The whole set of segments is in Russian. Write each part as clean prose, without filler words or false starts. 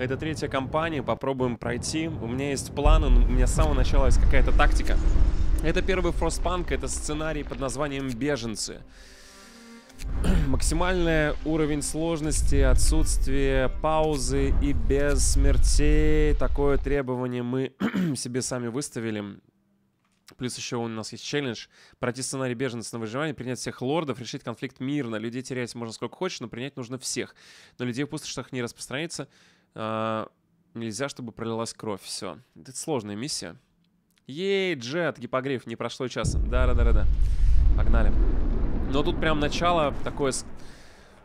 Это третья кампания, попробуем пройти. У меня есть планы, у меня с самого начала есть какая-то тактика. Это первый Фростпанк, это сценарий под названием «Беженцы». Максимальный уровень сложности, отсутствие паузы и без смертей. Такое требование мы себе сами выставили. Плюс еще у нас есть челлендж. Пройти сценарий «Беженец» на выживание, принять всех лордов, решить конфликт мирно. Людей терять можно сколько хочешь, но принять нужно всех. Но людей в пустошах не распространится. Нельзя, чтобы пролилась кровь. Все. Это сложная миссия. Ей, Джет, гипогриф, не прошло часа. Да-да-да-да. Погнали. Но тут прям начало такое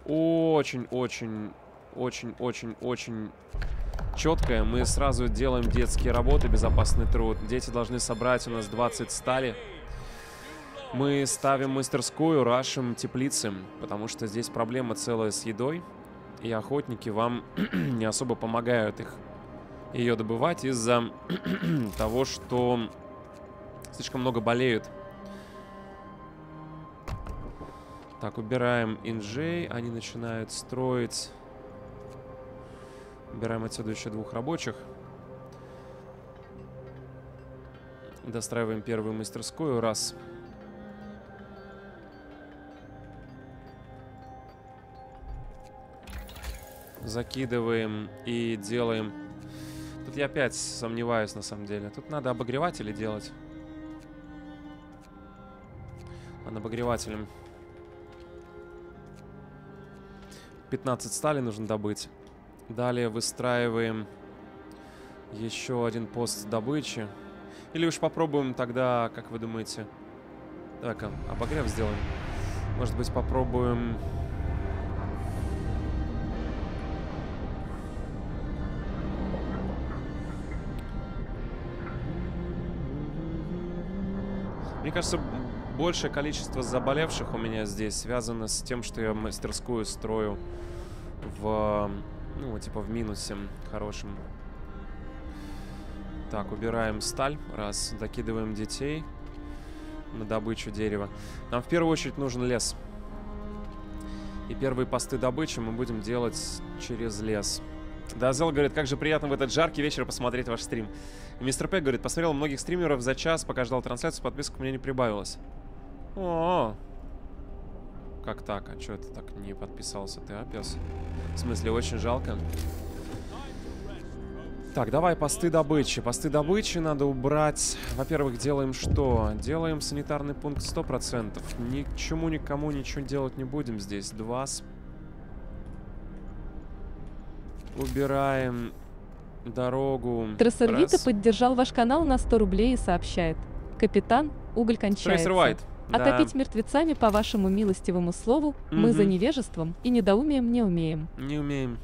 очень-очень-очень-очень-очень четкое. Мы сразу делаем детские работы, безопасный труд. Дети должны собрать у нас 20 стали. Мы ставим мастерскую, рашим теплицы, потому что здесь проблема целая с едой. И охотники вам не особо помогают ее добывать из-за того, что слишком много болеют. Так, убираем инжей, они начинают строить. Убираем отсюда еще двух рабочих. Достраиваем первую мастерскую, раз. Закидываем и делаем. Тут я опять сомневаюсь на самом деле. Тут надо обогреватели делать. Ладно, обогревателем. 15 стали нужно добыть. Далее выстраиваем еще один пост добычи. Или уж попробуем тогда, как вы думаете? Так-ка, обогрев сделаем. Может быть, попробуем... Мне кажется, большее количество заболевших у меня здесь связано с тем, что я мастерскую строю в... Ну, типа в минусе хорошем. Так, убираем сталь. Раз. Докидываем детей на добычу дерева. Нам в первую очередь нужен лес. И первые посты добычи мы будем делать через лес. Да, Зел говорит, как же приятно в этот жаркий вечер посмотреть ваш стрим. И Мистер Пег говорит, посмотрел многих стримеров за час, пока ждал трансляцию, подписка у меня не прибавилась. О-о-о. Как так? А чё ты так не подписался? Ты опес. В смысле, очень жалко. Так, давай посты добычи. Посты добычи надо убрать. Во-первых, делаем что? Делаем санитарный пункт 100%. Ни к чему, никому ничего делать не будем здесь. Два. Убираем дорогу. Трессер поддержал ваш канал на 100 рублей и сообщает. Капитан, уголь кончается. Да. Отопить мертвецами, по вашему милостивому слову, мы за невежеством и недоумием не умеем. Не умеем.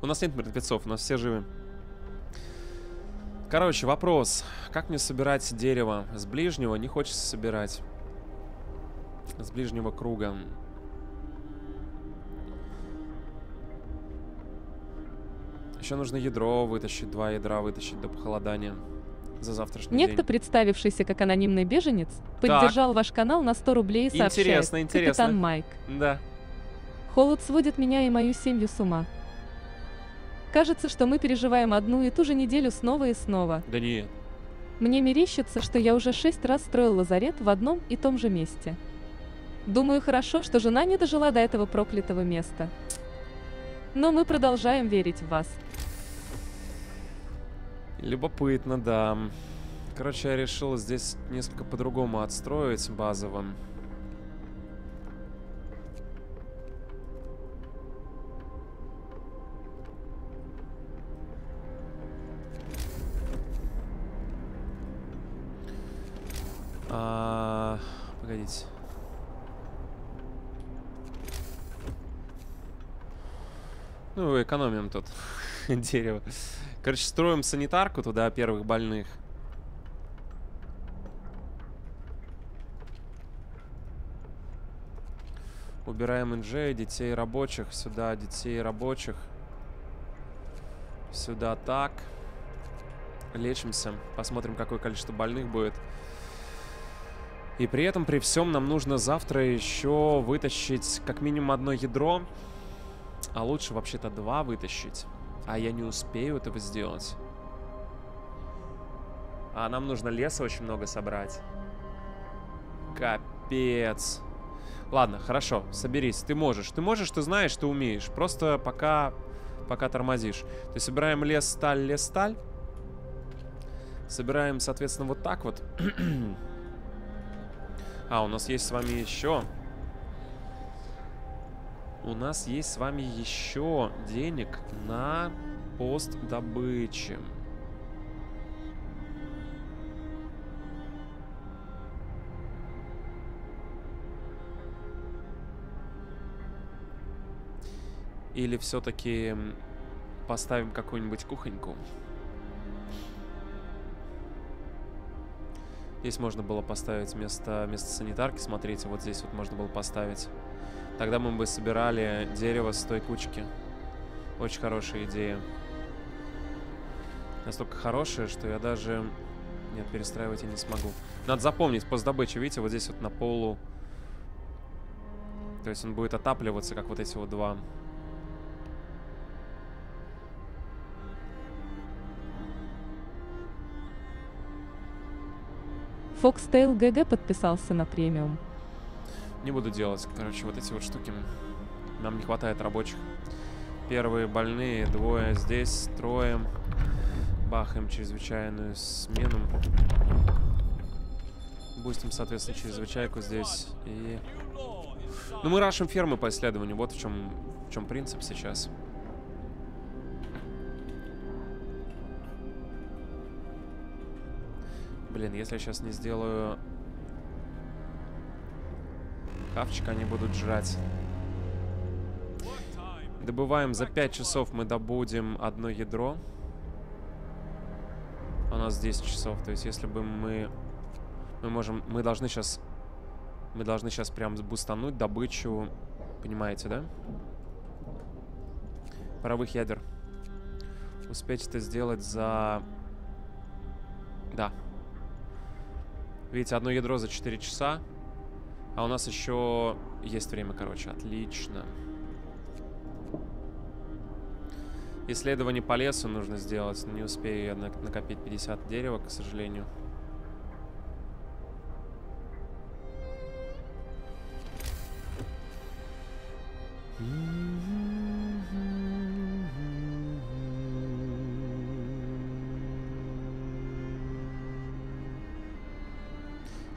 У нас нет мертвецов, у нас все живы. Короче, вопрос. Как мне собирать дерево? С ближнего не хочется собирать. С ближнего круга. Еще нужно ядро вытащить, два ядра вытащить до похолодания. За завтрашний день. Представившийся как анонимный беженец, поддержал ваш канал на 100 рублей и сообщает. Интересно. Капитан Майк. Да. Холод сводит меня и мою семью с ума. Кажется, что мы переживаем одну и ту же неделю снова и снова. Да нет. Мне мерещится, что я уже 6 раз строил лазарет в одном и том же месте. Думаю, хорошо, что жена не дожила до этого проклятого места. Но мы продолжаем верить в вас. Любопытно, да. Короче, я решил здесь несколько по-другому отстроить базово. Погодите. Ну, экономим тут дерево. Короче, строим санитарку туда первых больных. Убираем инжей, детей рабочих. Сюда детей рабочих. Сюда так. Лечимся. Посмотрим, какое количество больных будет. И при этом, при всем, нам нужно завтра еще вытащить как минимум одно ядро. А лучше вообще-то 2 вытащить. А я не успею этого сделать. А нам нужно леса очень много собрать. Капец. Ладно, хорошо, соберись. Ты можешь. Ты можешь, ты знаешь, ты умеешь. Просто пока тормозишь. То есть собираем лес, сталь, лес, сталь. Собираем, соответственно, вот так вот. А, у нас есть с вами еще. У нас есть с вами еще денег на пост добычи. Или все-таки поставим какую-нибудь кухоньку? Здесь можно было поставить вместо санитарки. Смотрите, вот здесь вот можно было поставить. Тогда мы бы собирали дерево с той кучки. Очень хорошая идея. Настолько хорошая, что я даже... Нет, перестраивать я не смогу. Надо запомнить пост добычи. Видите, вот здесь вот на полу. То есть он будет отапливаться, как вот эти вот два. Фокстейл ГГ подписался на премиум. Не буду делать, короче, вот эти вот штуки. Нам не хватает рабочих. Первые больные, двое здесь, трое. Бахаем чрезвычайную смену. Бустим, соответственно, чрезвычайку здесь. И... Ну, мы рашим фермы по исследованию. Вот в чем принцип сейчас. Блин, если я сейчас не сделаю... Хавчик, они будут жрать. Добываем. За 5 часов мы добудем одно ядро. У нас 10 часов. То есть, если бы мы... Мы должны сейчас... Мы должны сейчас прям бустануть добычу. Понимаете, да? Паровых ядер. Успеть это сделать за... Да. Видите, одно ядро за 4 часа. А у нас еще есть время, короче. Отлично. Исследование по лесу нужно сделать. Не успею я накопить 50 дерева, к сожалению.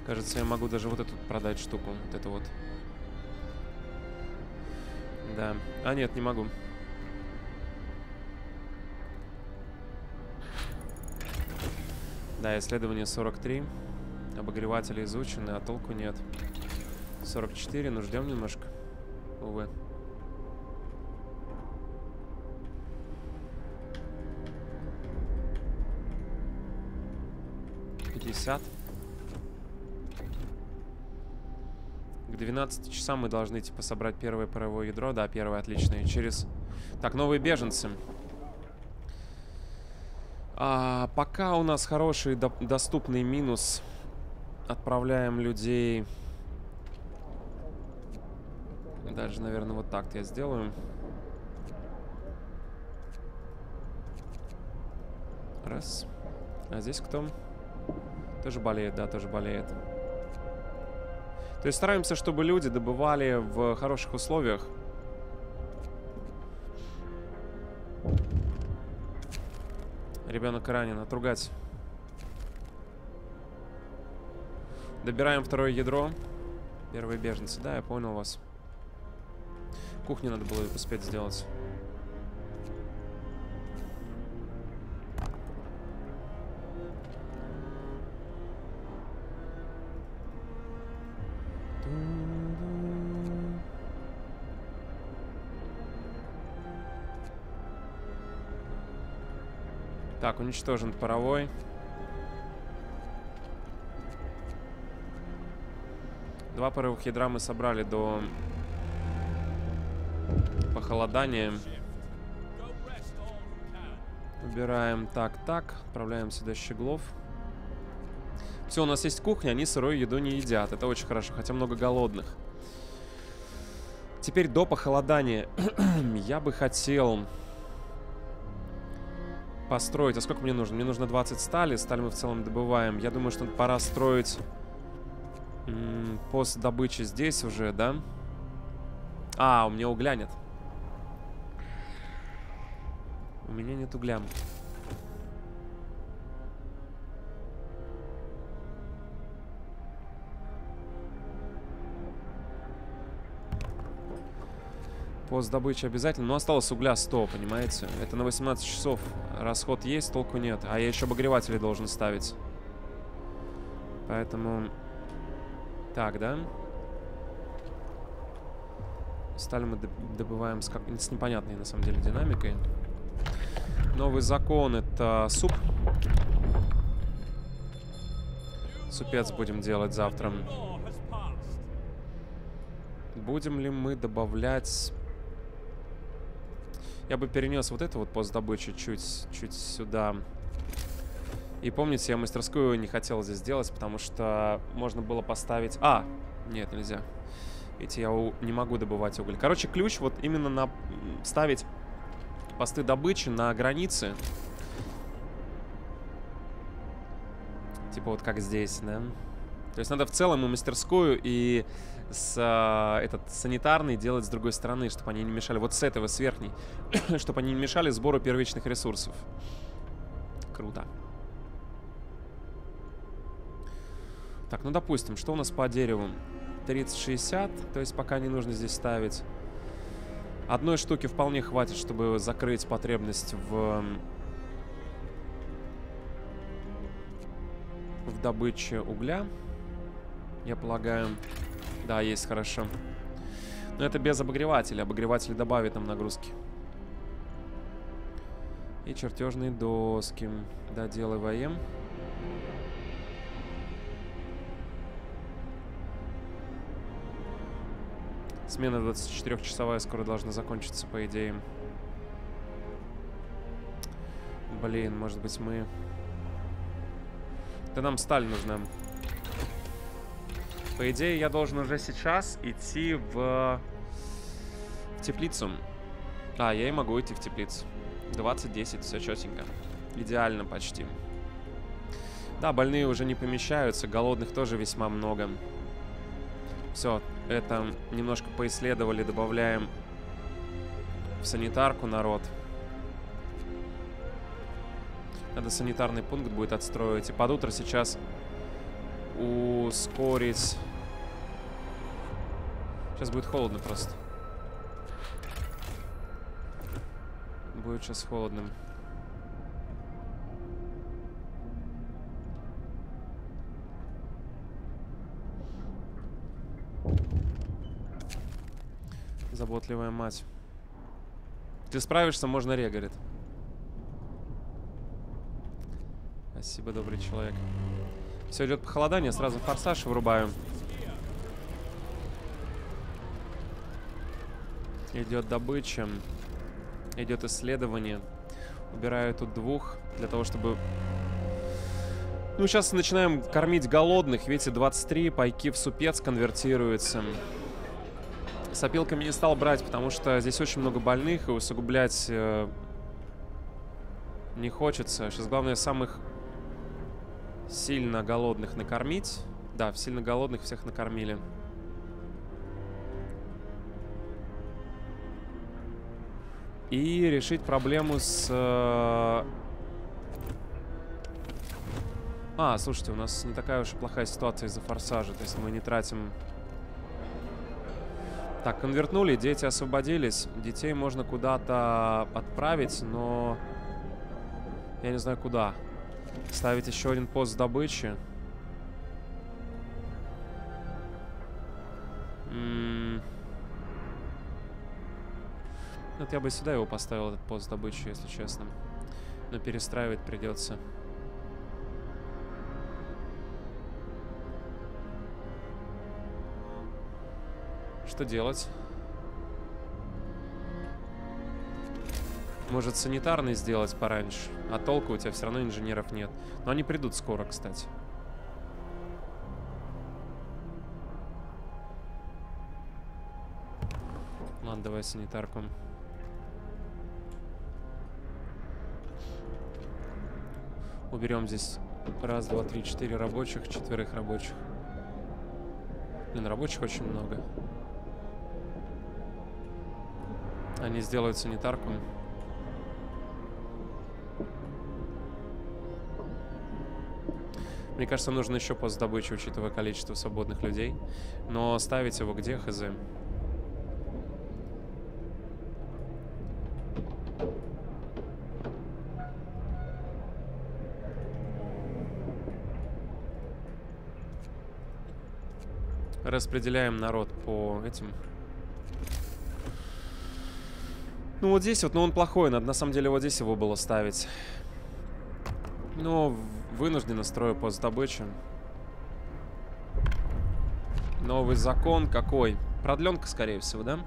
Кажется, я могу даже вот эту продать штуку. Вот эту вот. Да. А, нет, не могу. Да, исследование 43. Обогреватели изучены, а толку нет. 44, ну ждем немножко. Увы. К 12 часам мы должны, типа, собрать первое паровое ядро. Да, первое, отлично. И через... Так, новые беженцы. Пока у нас хороший доступный минус. Отправляем людей... Даже, наверное, вот так я сделаю. Раз. А здесь кто? Тоже болеет, да, тоже болеет. То есть стараемся, чтобы люди добывали в хороших условиях. Ребенок ранен, отругать. Добираем второе ядро. Первые беженцы, да, я понял вас. Кухню надо было успеть сделать. Так, уничтожен паровой. Два паровых ядра мы собрали до похолодания. Убираем так. Отправляем сюда щеглов. Все, у нас есть кухня, они сырую еду не едят. Это очень хорошо, хотя много голодных. Теперь до похолодания. Я бы хотел... построить. А сколько мне нужно? Мне нужно 20 стали. Сталь мы в целом добываем. Я думаю, что пора строить пост добычи здесь уже, да? А, у меня угля нет. У меня нет угля. Пост добычи обязательно. Но осталось угля 100, понимаете? Это на 18 часов. Расход есть, толку нет. А я еще обогреватели должен ставить. Поэтому... Так, да? Сталь мы добываем с непонятной, на самом деле, динамикой. Новый закон — это суп. Супец будем делать завтра. Будем ли мы добавлять... Я бы перенес вот это вот пост добычи чуть сюда. И помните, я мастерскую не хотел здесь делать, потому что можно было поставить... А! Нет, нельзя. Видите, я не могу добывать уголь. Короче, ключ вот именно на... Ставить посты добычи на границе. Типа вот как здесь, да? То есть надо в целом и мастерскую, и санитарный делать с другой стороны, чтобы они не мешали. Вот с этого, с верхней. Чтобы они не мешали сбору первичных ресурсов. Круто. Так, ну допустим, что у нас по дереву? 30-60, то есть пока не нужно здесь ставить. Одной штуки вполне хватит, чтобы закрыть потребность в добыче угля. Я полагаю... Да, есть, хорошо. Но это без обогревателя. Обогреватель добавит нам нагрузки. И чертежные доски. Доделываем. Смена 24-часовая скоро должна закончиться, по идее. Блин, может быть мы... Да нам сталь нужна. По идее, я должен уже сейчас идти в теплицу. А, я и могу идти в теплицу. 20-10, все четенько. Идеально почти. Да, больные уже не помещаются, голодных тоже весьма много. Все, это немножко поисследовали, добавляем в санитарку народ. Надо санитарный пункт будет отстроить. И под утро сейчас ускорить. Сейчас будет холодно просто. Будет сейчас холодно. Заботливая мать. Ты справишься, можно регарит. Спасибо, добрый человек. Все идет похолодание, сразу форсаж врубаю. Идет добыча. Идет исследование. Убираю тут двух, для того, чтобы... Ну, сейчас начинаем кормить голодных. Видите, 23, пайки в супец конвертируются. С опилками не стал брать, потому что здесь очень много больных, и усугублять не хочется. Сейчас главное самых... Сильно голодных накормить. Да, сильно голодных всех накормили. И решить проблему с... А, слушайте, у нас не такая уж и плохая ситуация из-за форсажа. То есть мы не тратим... Так, конвертнули, дети освободились. Детей можно куда-то отправить, но... Я не знаю, куда. Ставить еще один пост добычи. Вот я бы сюда его поставил, этот пост добычи, если честно. Но перестраивать придется. Что делать? Может, санитарный сделать пораньше. А толку у тебя все равно инженеров нет. Но они придут скоро, кстати. Ладно, давай санитарку. уберем здесь раз, два, три, четыре рабочих, четверых рабочих. Блин, рабочих очень много. Они сделают санитарку. Мне кажется, нужно еще пост добычи, учитывая количество свободных людей. Но ставить его где, хз. Распределяем народ по этим. Ну вот здесь вот, но он плохой, надо на самом деле вот здесь его было ставить. Но вынужденно строю пост добычи. Новый закон какой? Продленка, скорее всего, да?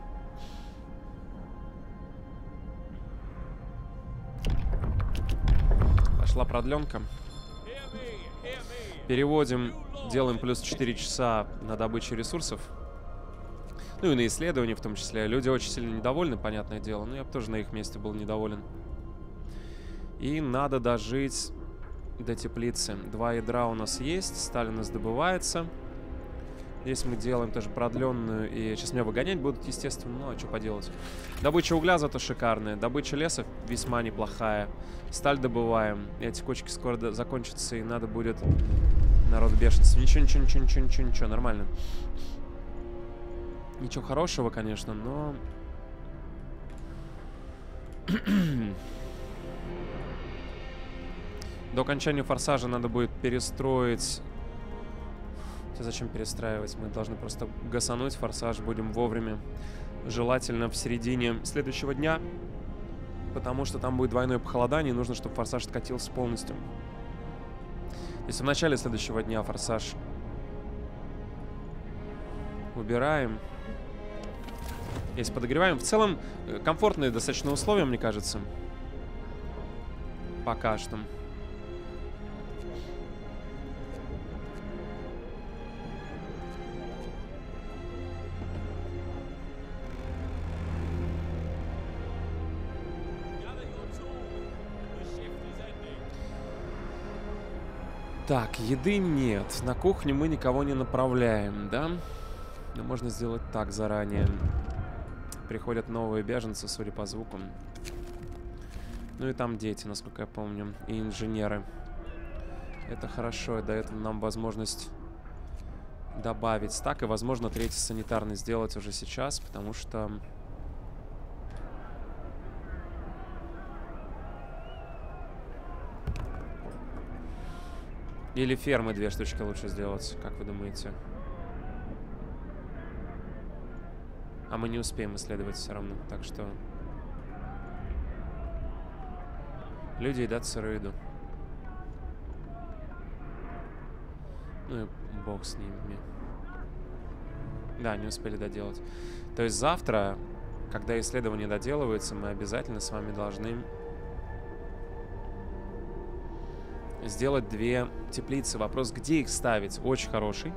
Пошла продленка. Переводим, делаем плюс 4 часа на добычу ресурсов. Ну и на исследования в том числе. Люди очень сильно недовольны, понятное дело. Но я бы тоже на их месте был недоволен. И надо дожить до теплицы. 2 ядра у нас есть. Сталь у нас добывается. Здесь мы делаем тоже продленную. И сейчас меня выгонять будут, естественно. Ну а что поделать. Добыча угля зато шикарная. Добыча леса весьма неплохая. Сталь добываем. Эти кочки скоро закончатся. И надо будет... Народ бешенцев. Ничего, нормально. Ничего хорошего, конечно, но... До окончания форсажа надо будет перестроить... Хотя зачем перестраивать? Мы должны просто гасануть форсаж, будем вовремя. Желательно в середине следующего дня, потому что там будет двойное похолодание, и нужно, чтобы форсаж откатился полностью. Если в начале следующего дня форсаж убираем. Если подогреваем. В целом, комфортные достаточно условия, мне кажется. Пока что. Так, еды нет. На кухню мы никого не направляем, да? Но можно сделать так заранее. Приходят новые беженцы, судя по звукам. Ну и там дети, насколько я помню. И инженеры. Это хорошо. До этого нам возможность добавить стак. И, возможно, третий санитарный сделать уже сейчас, потому что... Или фермы 2 штучки лучше сделать, как вы думаете? А мы не успеем исследовать все равно, так что... Люди едят сырую еду. Ну и бог с ними. Да, не успели доделать. То есть завтра, когда исследования доделываются, мы обязательно с вами должны... сделать 2 теплицы. Вопрос, где их ставить, очень хороший.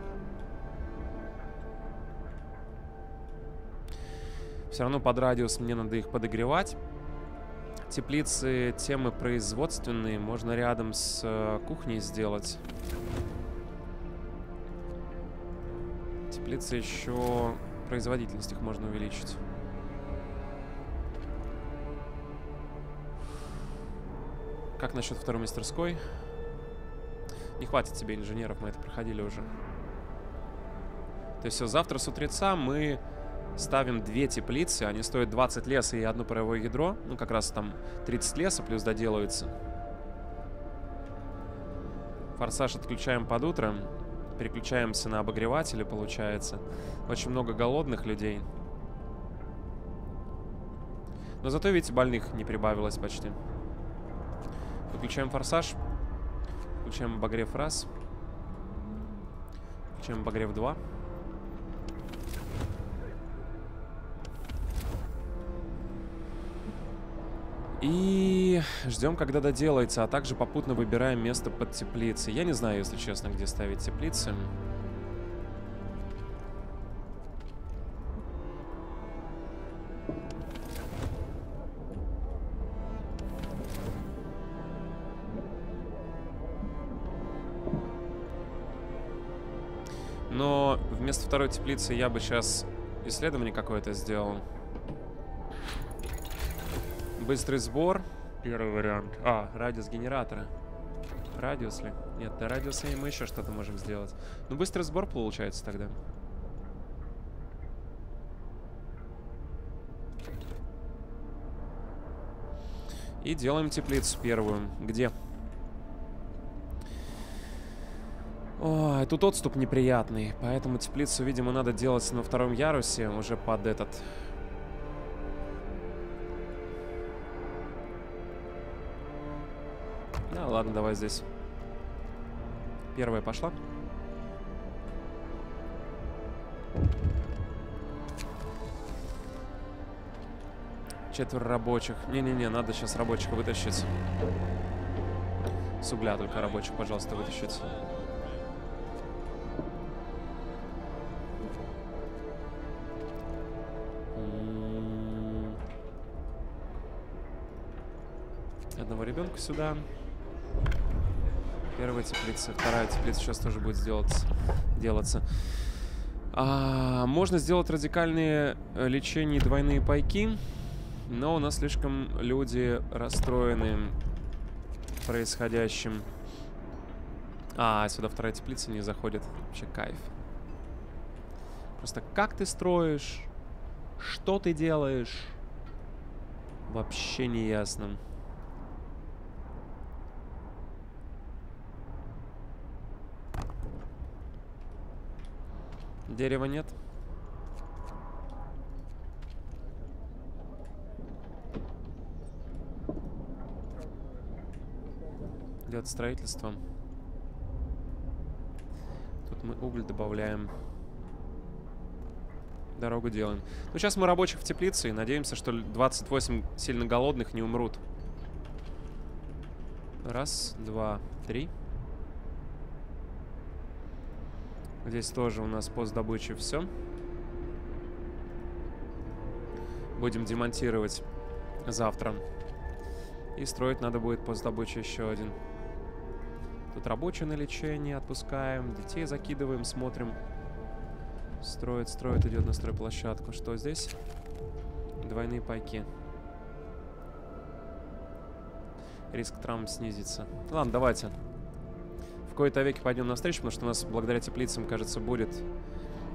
Все равно под радиус мне надо их подогревать. Теплицы темы производственные. Можно рядом с кухней сделать. Теплицы еще... Производительность их можно увеличить. Как насчет второй мастерской? Не хватит тебе инженеров, мы это проходили уже. То есть все, завтра с утреца мы ставим 2 теплицы. Они стоят 20 леса и 1 паровое ядро. Ну, как раз там 30 леса плюс доделывается. Форсаж отключаем под утро. Переключаемся на обогреватели, получается. Очень много голодных людей. Но зато, видите, больных не прибавилось почти. Включаем форсаж. Включаем обогрев раз. Включаем обогрев 2. И ждем, когда доделается. А также попутно выбираем место под теплицы. Я не знаю, если честно, где ставить теплицы. Но вместо второй теплицы я бы сейчас исследование какое-то сделал. Быстрый сбор. Первый вариант. А, радиус генератора. Радиус ли? Нет, до радиуса мы еще что-то можем сделать. Ну, быстрый сбор получается тогда. И делаем теплицу первую. Где? Ой, тут отступ неприятный. Поэтому теплицу, видимо, надо делать на втором ярусе. Уже под этот... Да, ладно, давай здесь. Первая пошла. Четверо рабочих. Не-не-не, надо сейчас рабочих вытащить. С угля только рабочих, пожалуйста, вытащить. Одного ребенка сюда. Первая теплица, вторая теплица сейчас тоже будет делаться. Можно сделать радикальные лечения и двойные пайки. Но у нас слишком люди расстроены происходящим. А, сюда вторая теплица не заходит. Вообще кайф. Просто как ты строишь? Что ты делаешь? Вообще не ясно. Дерева нет. Идет строительство. Тут мы уголь добавляем. Дорогу делаем. Ну, сейчас мы рабочих в теплице и надеемся, что 28 сильно голодных не умрут. Раз, два, три. Здесь тоже у нас пост добычи все. Будем демонтировать завтра. И строить надо будет пост добычи еще один. Тут рабочие на лечение отпускаем. Детей закидываем, смотрим. Строит, строит, идет на стройплощадку. Что здесь? Двойные пайки. Риск травм снизится. Ладно, давайте. В кои-то веки пойдем навстречу, потому что у нас благодаря теплицам, кажется, будет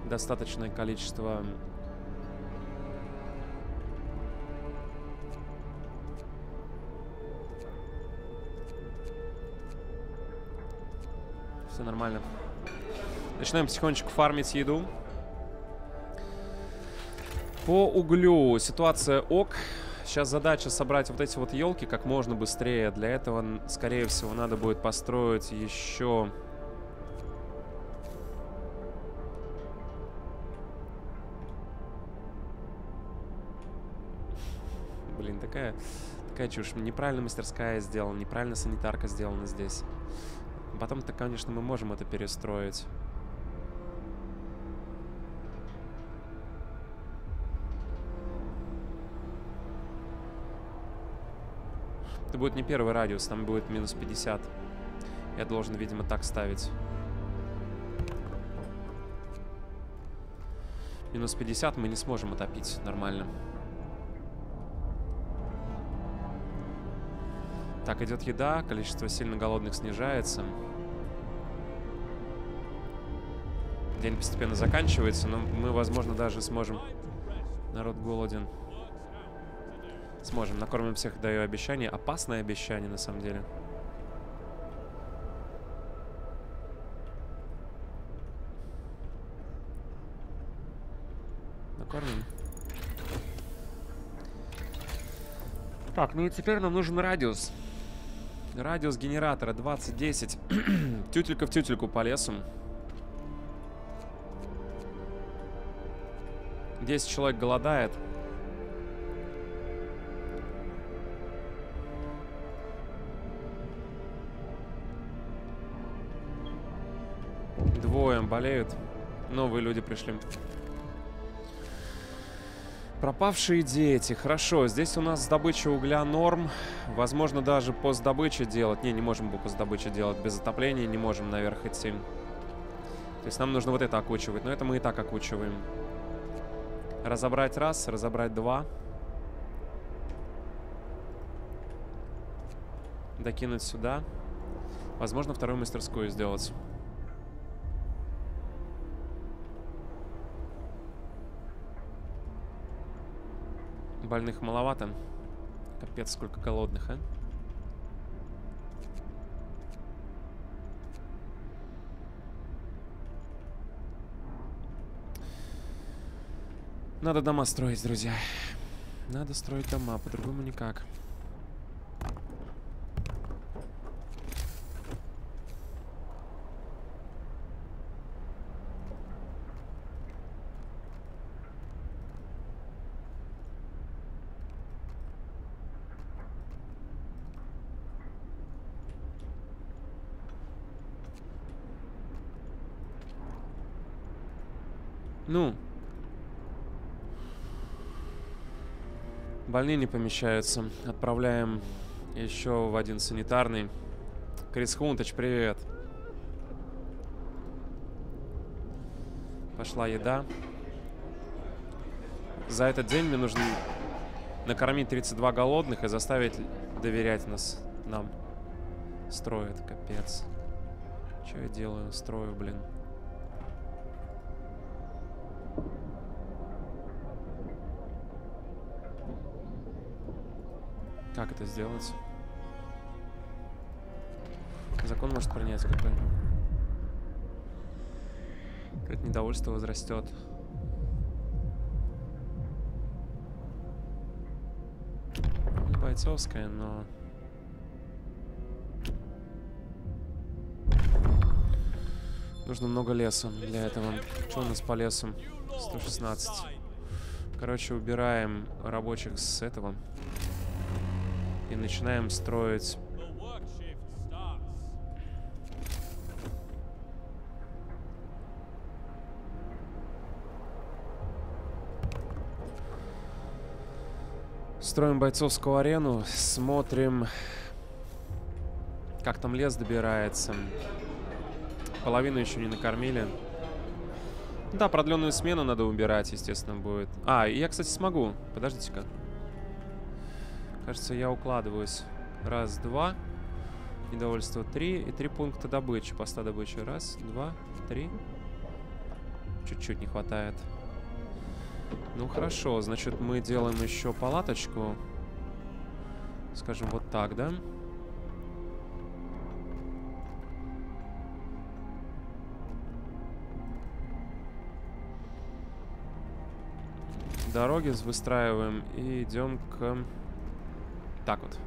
достаточное количество . Все нормально. Начинаем потихонечку фармить еду. По углю ситуация ок. Сейчас задача собрать вот эти вот елки как можно быстрее. Для этого, скорее всего, надо будет построить еще... Блин, такая чушь. Неправильно мастерская сделана, неправильно санитарка сделана здесь. Потом-то, конечно, мы можем это перестроить. Это будет не первый радиус, там будет минус 50. Я должен, видимо, так ставить. Минус 50 мы не сможем отопить нормально. Так, идет еда, количество сильно голодных снижается. День постепенно заканчивается, но мы, возможно, даже сможем... Народ голоден. Сможем. Накормим всех, даю обещание. Опасное обещание, на самом деле. Накормим. Так, ну и теперь нам нужен радиус. Радиус генератора 20-10. Тютелька в тютельку по лесу. 10 человек голодает. Двое болеют. Новые люди пришли. Пропавшие дети. Хорошо, здесь у нас добыча угля норм. Возможно, даже пост добычи делать. Не можем пост добычи делать. Без отопления не можем наверх идти. То есть нам нужно вот это окучивать. Но это мы и так окучиваем. Разобрать раз, разобрать два. Докинуть сюда. Возможно, вторую мастерскую сделать. Больных маловато. Капец, сколько голодных, а? Надо дома строить, друзья. Надо строить дома, по-другому никак. Ну. Больные не помещаются. Отправляем еще в один санитарный. Крис Хунточ, привет. Пошла еда. За этот день мне нужно накормить 32 голодных и заставить доверять нам. Строят, капец. Что я делаю? Строю, блин. Как это сделать? Закон может принять какой-нибудь. Какое-то недовольство возрастет. Бойцовское, но... Нужно много леса для этого. Что у нас по лесу? 116. Короче, убираем рабочих с этого. И начинаем строить. Строим бойцовскую арену. Смотрим, как там лес добирается. Половину еще не накормили. Да, продленную смену надо убирать, естественно, будет. А, я, кстати, смогу. Подождите-ка. Кажется, я укладываюсь. Раз, два. Недовольство 3. И 3 пункта добычи. Поста добычи. Раз, два, три. Чуть-чуть не хватает. Ну, хорошо. Значит, мы делаем еще палаточку. Скажем, вот так, да? Дороги выстраиваем и идем к... Так вот.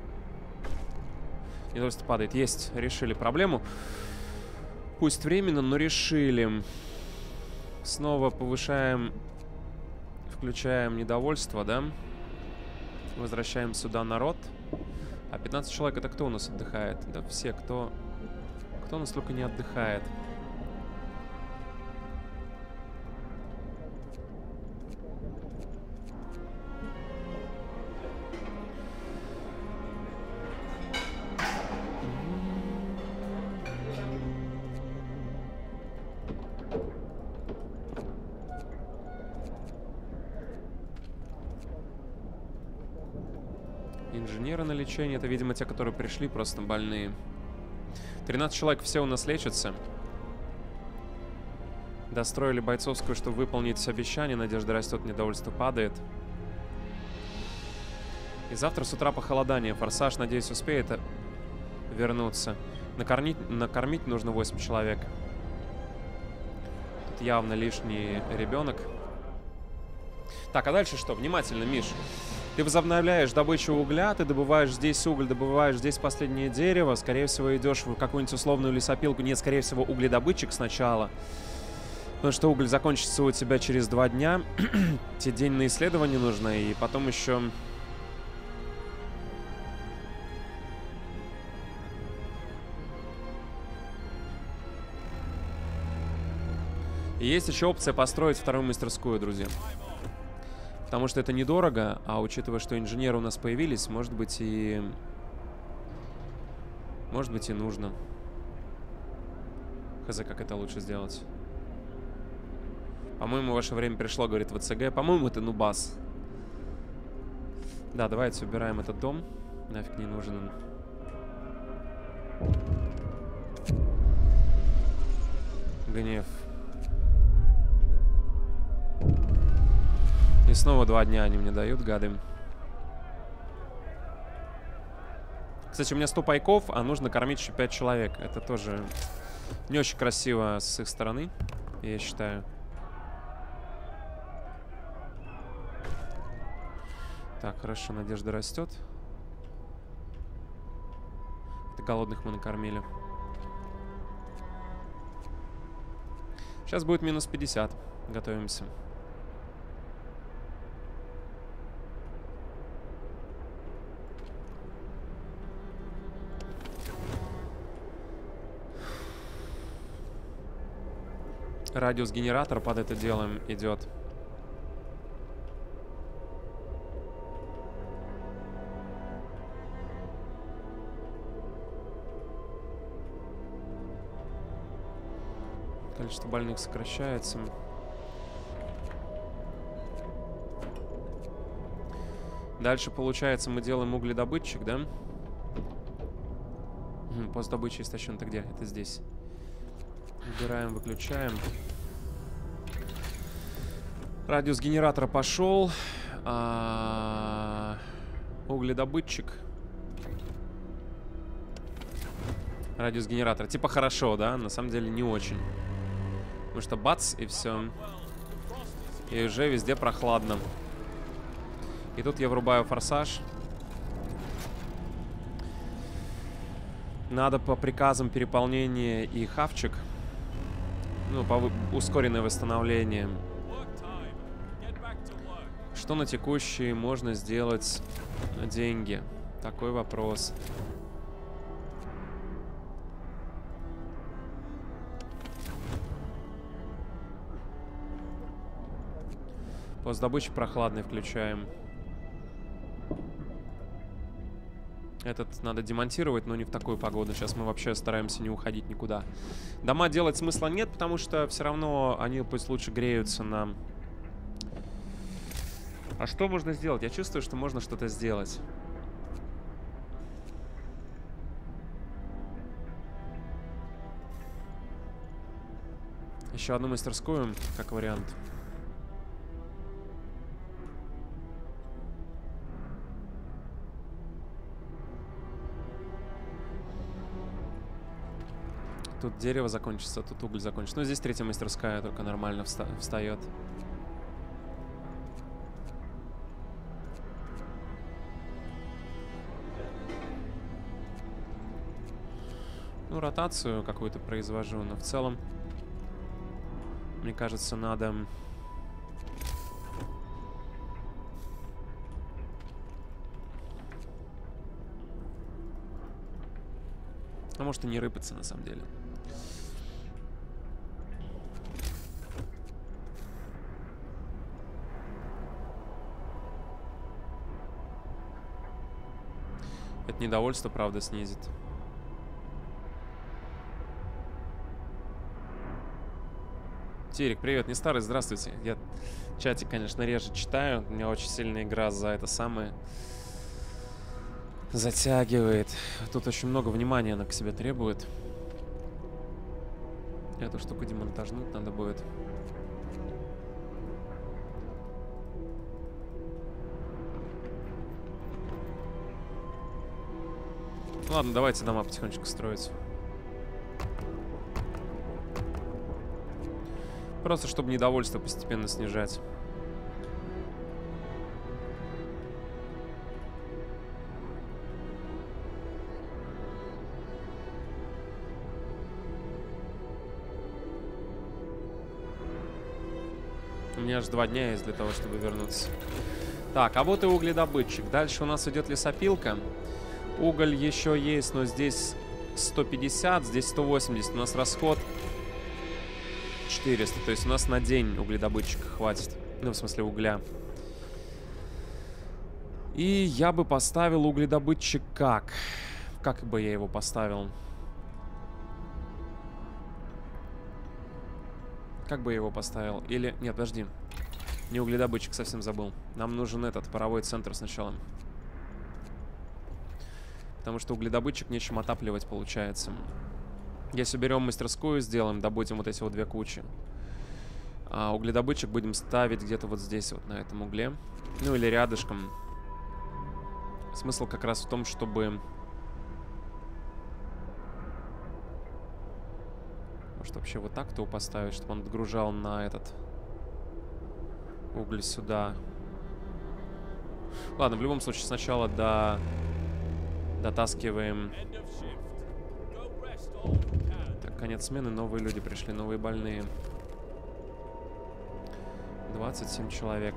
Недовольство падает. Есть. Решили проблему. Пусть временно, но решили. Снова повышаем. Включаем недовольство, да? Возвращаем сюда народ. А 15 человек это кто у нас отдыхает? Да все, кто у нас только не отдыхает. Это, видимо, те, которые пришли, просто больные. 13 человек все у нас лечатся. Достроили бойцовскую, чтобы выполнить обещание. Надежда растет, недовольство падает. И завтра с утра похолодание. Форсаж, надеюсь, успеет вернуться. Накормить нужно 8 человек. Тут явно лишний ребенок. Так, а дальше что? Внимательно, Миш. Ты возобновляешь добычу угля, ты добываешь здесь уголь, добываешь здесь последнее дерево. Скорее всего, идешь в какую-нибудь условную лесопилку. Нет, скорее всего, угледобытчик сначала. Потому что уголь закончится у тебя через 2 дня. Тебе день на исследование нужно, и потом еще... И есть еще опция построить вторую мастерскую, друзья. Потому что это недорого, а учитывая, что инженеры у нас появились, может быть и нужно. Хз, как это лучше сделать? По-моему, ваше время пришло, говорит ВЦГ. По-моему, это нубас. Да, давайте убираем этот дом. Нафиг не нужен. Гнев. И снова 2 дня они мне дают, гады. Кстати, у меня 100 пайков, а нужно кормить еще 5 человек. Это тоже не очень красиво с их стороны, я считаю. Так, хорошо, надежда растет. Это голодных мы накормили. Сейчас будет минус 50. Готовимся. Радиус генератора под это дело идет. Количество больных сокращается. Дальше, получается, мы делаем угледобытчик, да? Пост добычи истощен. Это где? Это здесь. Убираем, выключаем. Радиус генератора пошел. Угледобытчик. Радиус генератора. Типа хорошо, да? На самом деле не очень. Потому что бац, и все. И уже везде прохладно. И тут я врубаю форсаж. Надо по приказам переполнение и хавчик. Ну, ускоренное восстановление. Что на текущие можно сделать деньги? Такой вопрос. Пост добычи прохладный включаем. Этот надо демонтировать, но не в такую погоду. Сейчас мы вообще стараемся не уходить никуда. Дома делать смысла нет, потому что все равно они пусть лучше греются на... А что можно сделать? Я чувствую, что можно что-то сделать. Еще одну мастерскую, как вариант. Тут дерево закончится, тут уголь закончится. Ну, здесь 3-я мастерская только нормально встает. Ну, ротацию какую-то произвожу, но в целом, мне кажется, надо... А может и не рыпаться, на самом деле. Это недовольство, правда, снизит. Терик, привет, не старый, здравствуйте. Я чатик, конечно, реже читаю. У меня очень сильная игра за это самое затягивает. Тут очень много внимания она к себе требует. Эту штуку демонтажнуть надо будет. Ладно, давайте дома потихонечку строить. Просто чтобы недовольство постепенно снижать. У меня аж 2 дня есть для того, чтобы вернуться. Так, а вот и угледобытчик. Дальше у нас идет лесопилка. Уголь еще есть, но здесь 150, здесь 180. У нас расход 400. То есть у нас на день угледобытчика хватит. Ну, в смысле угля. И я бы поставил угледобытчик как? Как бы я его поставил? Как бы я его поставил? Или... Нет, подожди. Не угледобытчик, совсем забыл. Нам нужен этот паровой центр сначала. Потому что угледобытчик нечем отапливать получается. Если берем мастерскую, сделаем, добудем вот эти вот две кучи. А угледобытчик будем ставить где-то вот здесь вот, на этом угле. Ну или рядышком. Смысл как раз в том, чтобы... Может вообще вот так-то его поставить, чтобы он отгружал на этот уголь сюда. Ладно, в любом случае сначала дотаскиваем. Так, конец смены, новые люди пришли, новые больные. 27 человек.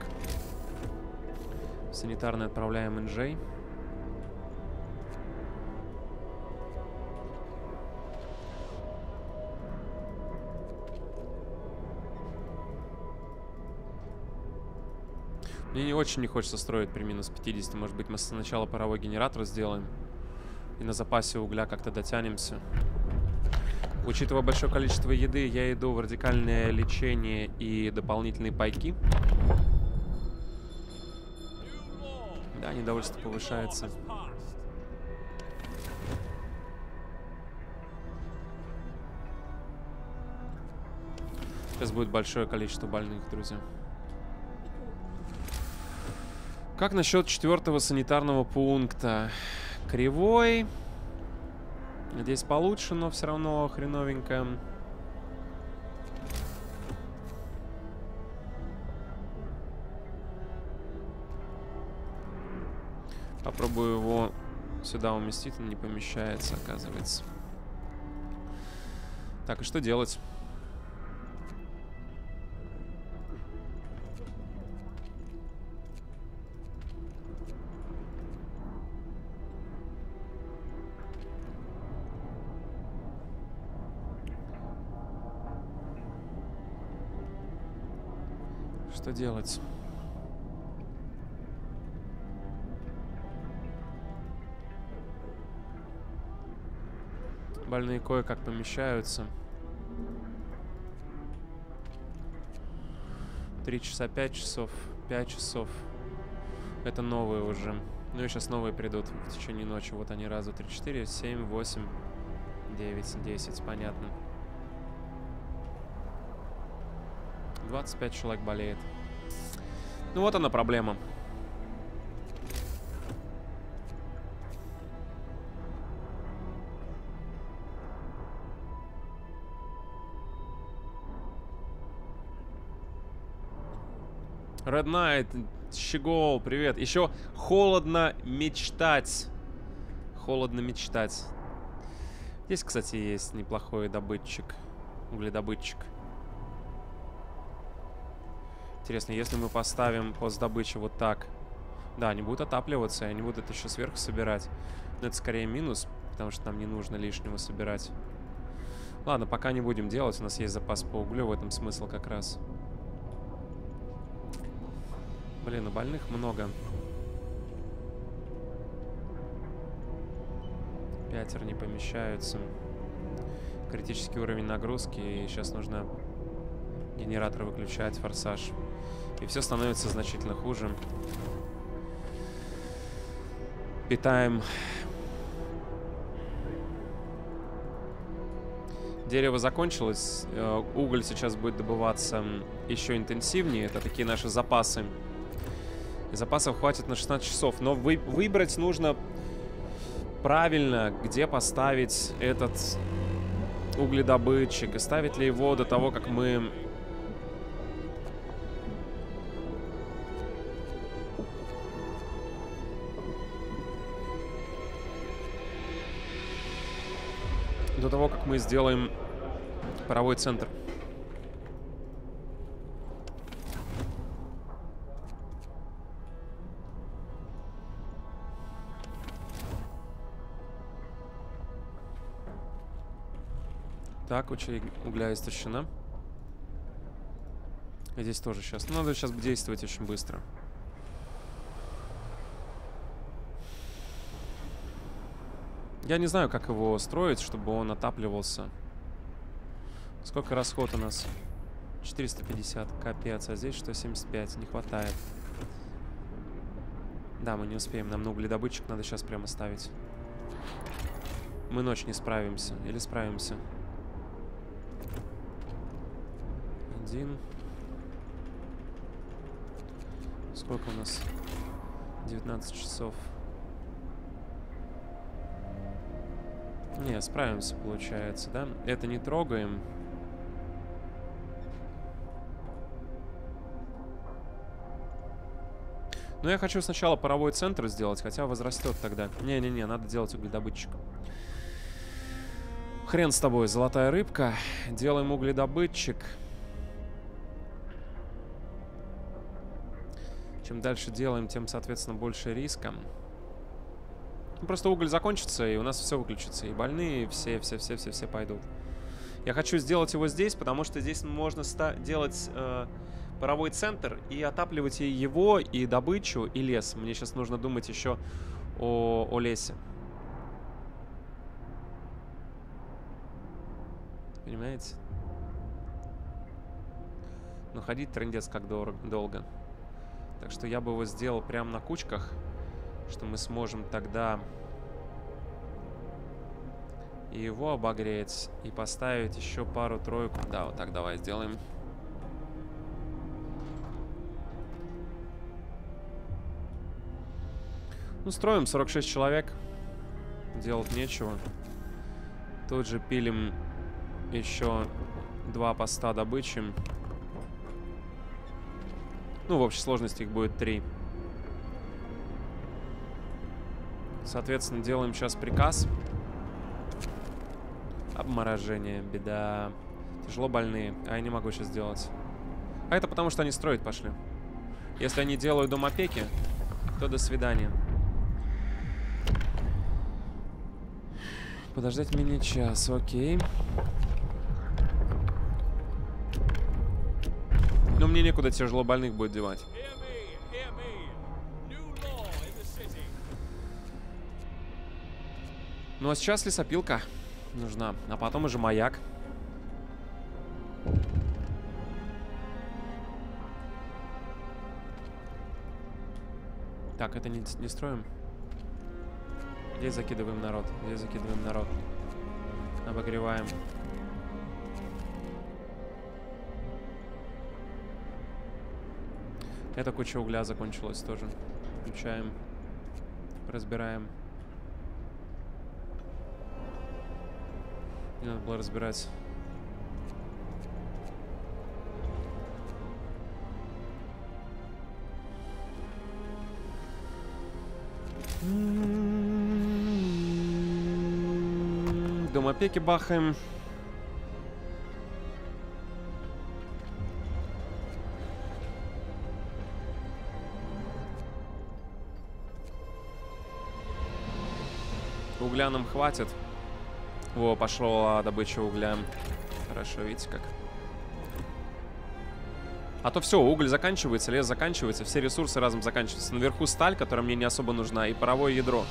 Санитарный отправляем инжей. Мне не очень не хочется строить при минус 50. Может быть, мы сначала паровой генератор сделаем. И на запасе угля как-то дотянемся. Учитывая большое количество еды, я иду в радикальное лечение и дополнительные пайки. Да, недовольство повышается. Сейчас будет большое количество больных, друзья. Как насчет 4-го санитарного пункта? Кривой. Здесь получше, но все равно хреновенько. Попробую его сюда уместить, он не помещается, оказывается. Так, и что делать? Что делать? Больные кое-как помещаются. 3 часа, 5 часов, 5 часов. Это новые уже. Ну и сейчас новые придут в течение ночи. Вот они разу 3, 4, 7, 8, 9, 10. Понятно. 25 человек болеет. Ну вот она проблема. Red Knight, Щегол, привет. Еще холодно мечтать. Холодно мечтать. Здесь, кстати, есть неплохой добытчик. Угледобытчик. Интересно, если мы поставим пост добычи вот так. Да, они будут отапливаться, и они будут это еще сверху собирать. Но это скорее минус, потому что нам не нужно лишнего собирать. Ладно, пока не будем делать. У нас есть запас по углю, в этом смысл как раз. Блин, у больных много. Пятеро не помещаются. Критический уровень нагрузки, и сейчас нужно... Генератор выключать, форсаж. И все становится значительно хуже. Питаем. Дерево закончилось. Уголь сейчас будет добываться еще интенсивнее. Это такие наши запасы. Запасов хватит на 16 часов. Но выбрать нужно правильно, где поставить этот угледобытчик. И ставить ли его до того, как мы... До того, как мы сделаем паровой центр. Так, куча угля истощена. И здесь тоже сейчас. Ну, надо сейчас действовать очень быстро. Я не знаю, как его строить, чтобы он отапливался. Сколько расход у нас? 450, капец, а здесь 175, не хватает. Да, мы не успеем, нам на угледобытчик надо сейчас прямо ставить. Мы ночь не справимся, или справимся? Один. Сколько у нас? 19 часов. Не, справимся, получается, да? Это не трогаем. Но я хочу сначала паровой центр сделать, хотя возрастет тогда. Не-не-не, надо делать угледобытчик. Хрен с тобой, золотая рыбка. Делаем угледобытчик. Чем дальше делаем, тем, соответственно, больше риска. Просто уголь закончится, и у нас все выключится. И больные, и все пойдут. Я хочу сделать его здесь, потому что здесь можно делать... паровой центр и отапливать и его, и добычу, и лес. Мне сейчас нужно думать еще о лесе. Понимаете? Но ходить трындец как долго. Так что я бы его сделал прям на кучках, что мы сможем тогда и его обогреть, и поставить еще пару-тройку. Да, вот так давай сделаем. Ну, строим 46 человек. Делать нечего. Тут же пилим еще 2 поста добычи. Ну, в общей сложности их будет 3. Соответственно, делаем сейчас приказ. Обморожение, беда. Тяжело больные. А я не могу сейчас делать. А это потому, что они строить пошли. Если они делают дом опеки, то до свидания. Подождать меня час, окей. Но мне некуда тяжело больных будет девать. Ну а сейчас лесопилка нужна, а потом уже маяк. Так, это не строим. Здесь закидываем народ, здесь закидываем народ. Обогреваем. Эта куча угля закончилась тоже. Включаем. Разбираем. Не надо было разбирать. Дом опеки бахаем. Угля нам хватит. Во, пошла добыча угля. Хорошо, видите как. А то все, уголь заканчивается, лес заканчивается, все ресурсы разом заканчиваются. Наверху сталь, которая мне не особо нужна, и паровое ядро.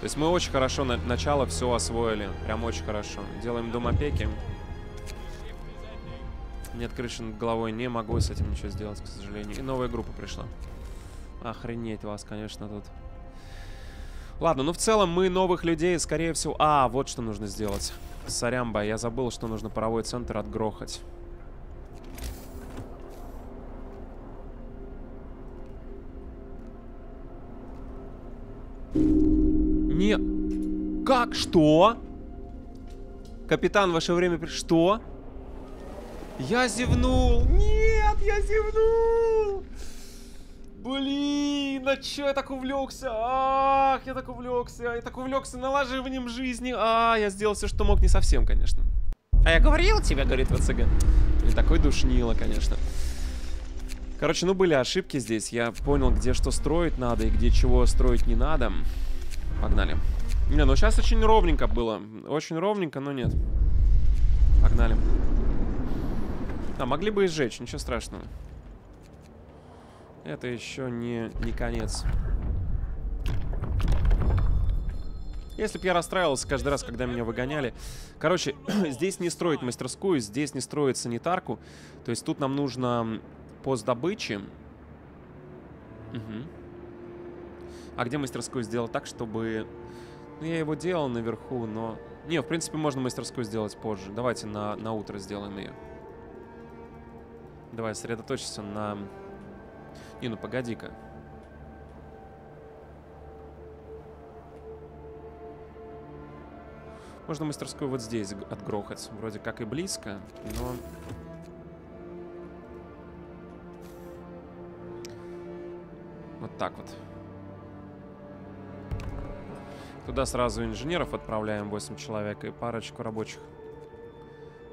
То есть мы очень хорошо начало все освоили. Прям очень хорошо. Делаем дом опеки. Нет крыши над головой. Не могу с этим ничего сделать, к сожалению. И новая группа пришла. Охренеть вас, конечно, тут. Ладно, ну в целом мы новых людей, скорее всего... А, вот что нужно сделать. Сорямба, я забыл, что нужно паровой центр отгрохать. Как? Что? Капитан, ваше время... Что? Я зевнул! Нет, я зевнул! Блин, а чё я так увлекся? Ах, я так увлекся! Я так увлекся налаживанием жизни! А, я сделал все, что мог, не совсем, конечно. А я говорил тебе, говорит ВЦГ. И такой душнило, конечно. Короче, ну были ошибки здесь. Я понял, где что строить надо и где чего строить не надо. Погнали. Не, ну сейчас очень ровненько было. Очень ровненько, но нет. Погнали. А, могли бы и сжечь, ничего страшного. Это еще не конец. Если бы я расстраивался каждый раз, когда меня выгоняли. Короче, здесь не строить мастерскую, здесь не строить санитарку. То есть тут нам нужно пост добычи. Угу. А где мастерскую сделать так, чтобы... Ну, я его делал наверху, но... Не, в принципе, можно мастерскую сделать позже. Давайте на утро сделаем ее. Давай, сосредоточься на... Не, ну погоди-ка. Можно мастерскую вот здесь отгрохать. Вроде как и близко, но... Вот так вот. Туда сразу инженеров отправляем, 8 человек и парочку рабочих,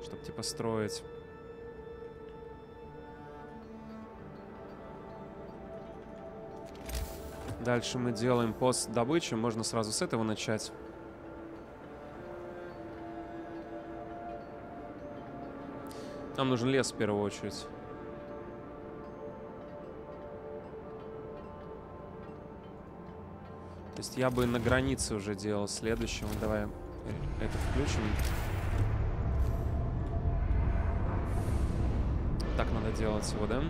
чтобы типа строить. Дальше мы делаем пост добычи, можно сразу с этого начать. Нам нужен лес в первую очередь. То есть я бы на границе уже делал следующего. Давай это включим. Так надо делать его, да?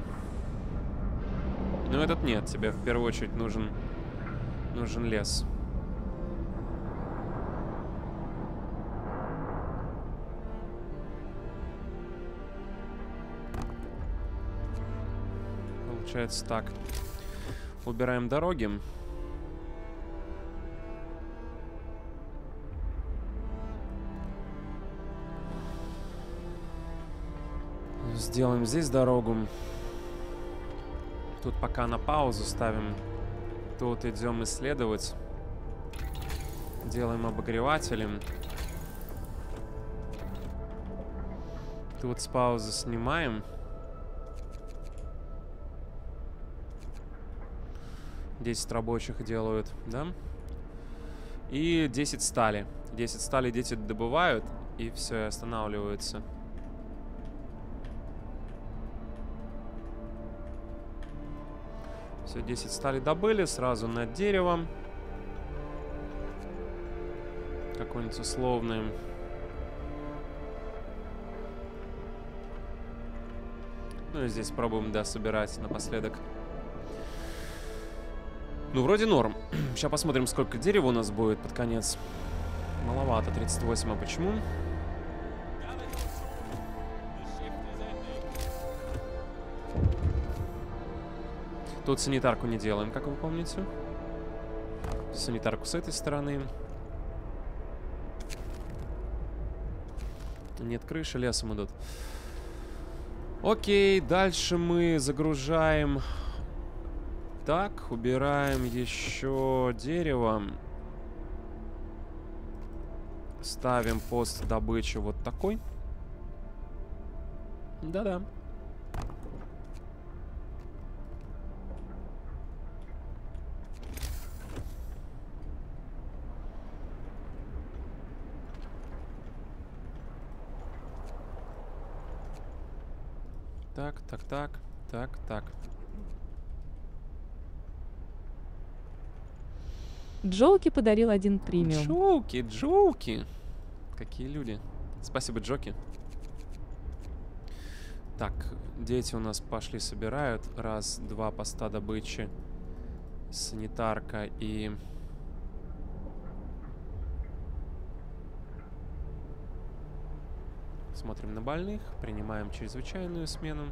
Ну этот нет, тебе в первую очередь нужен лес. Получается так. Убираем дороги. Сделаем здесь дорогу. Тут пока на паузу ставим. Тут идем исследовать. Делаем обогреватели. Тут с паузы снимаем. Десять рабочих делают, да? И 10 стали. 10 стали дети добывают. И все, останавливаются. Все, 10 стали добыли, сразу на дерево. Какое-нибудь условное. Ну и здесь пробуем, да, собирать напоследок. Ну, вроде норм. Сейчас посмотрим, сколько дерева у нас будет под конец. Маловато, 38, а почему? Тут санитарку не делаем, как вы помните. Санитарку с этой стороны. Нет крыши, лесом идут. Окей, дальше мы загружаем. Так, убираем еще дерево. Ставим пост добычи вот такой. Да-да. Так, так, так, так, так. Джолки подарил 1 премиум. Джолки, Джолки. Какие люди. Спасибо, Джоки. Так, дети у нас пошли собирают. Раз, два поста добычи. Санитарка и... Смотрим на больных, принимаем чрезвычайную смену.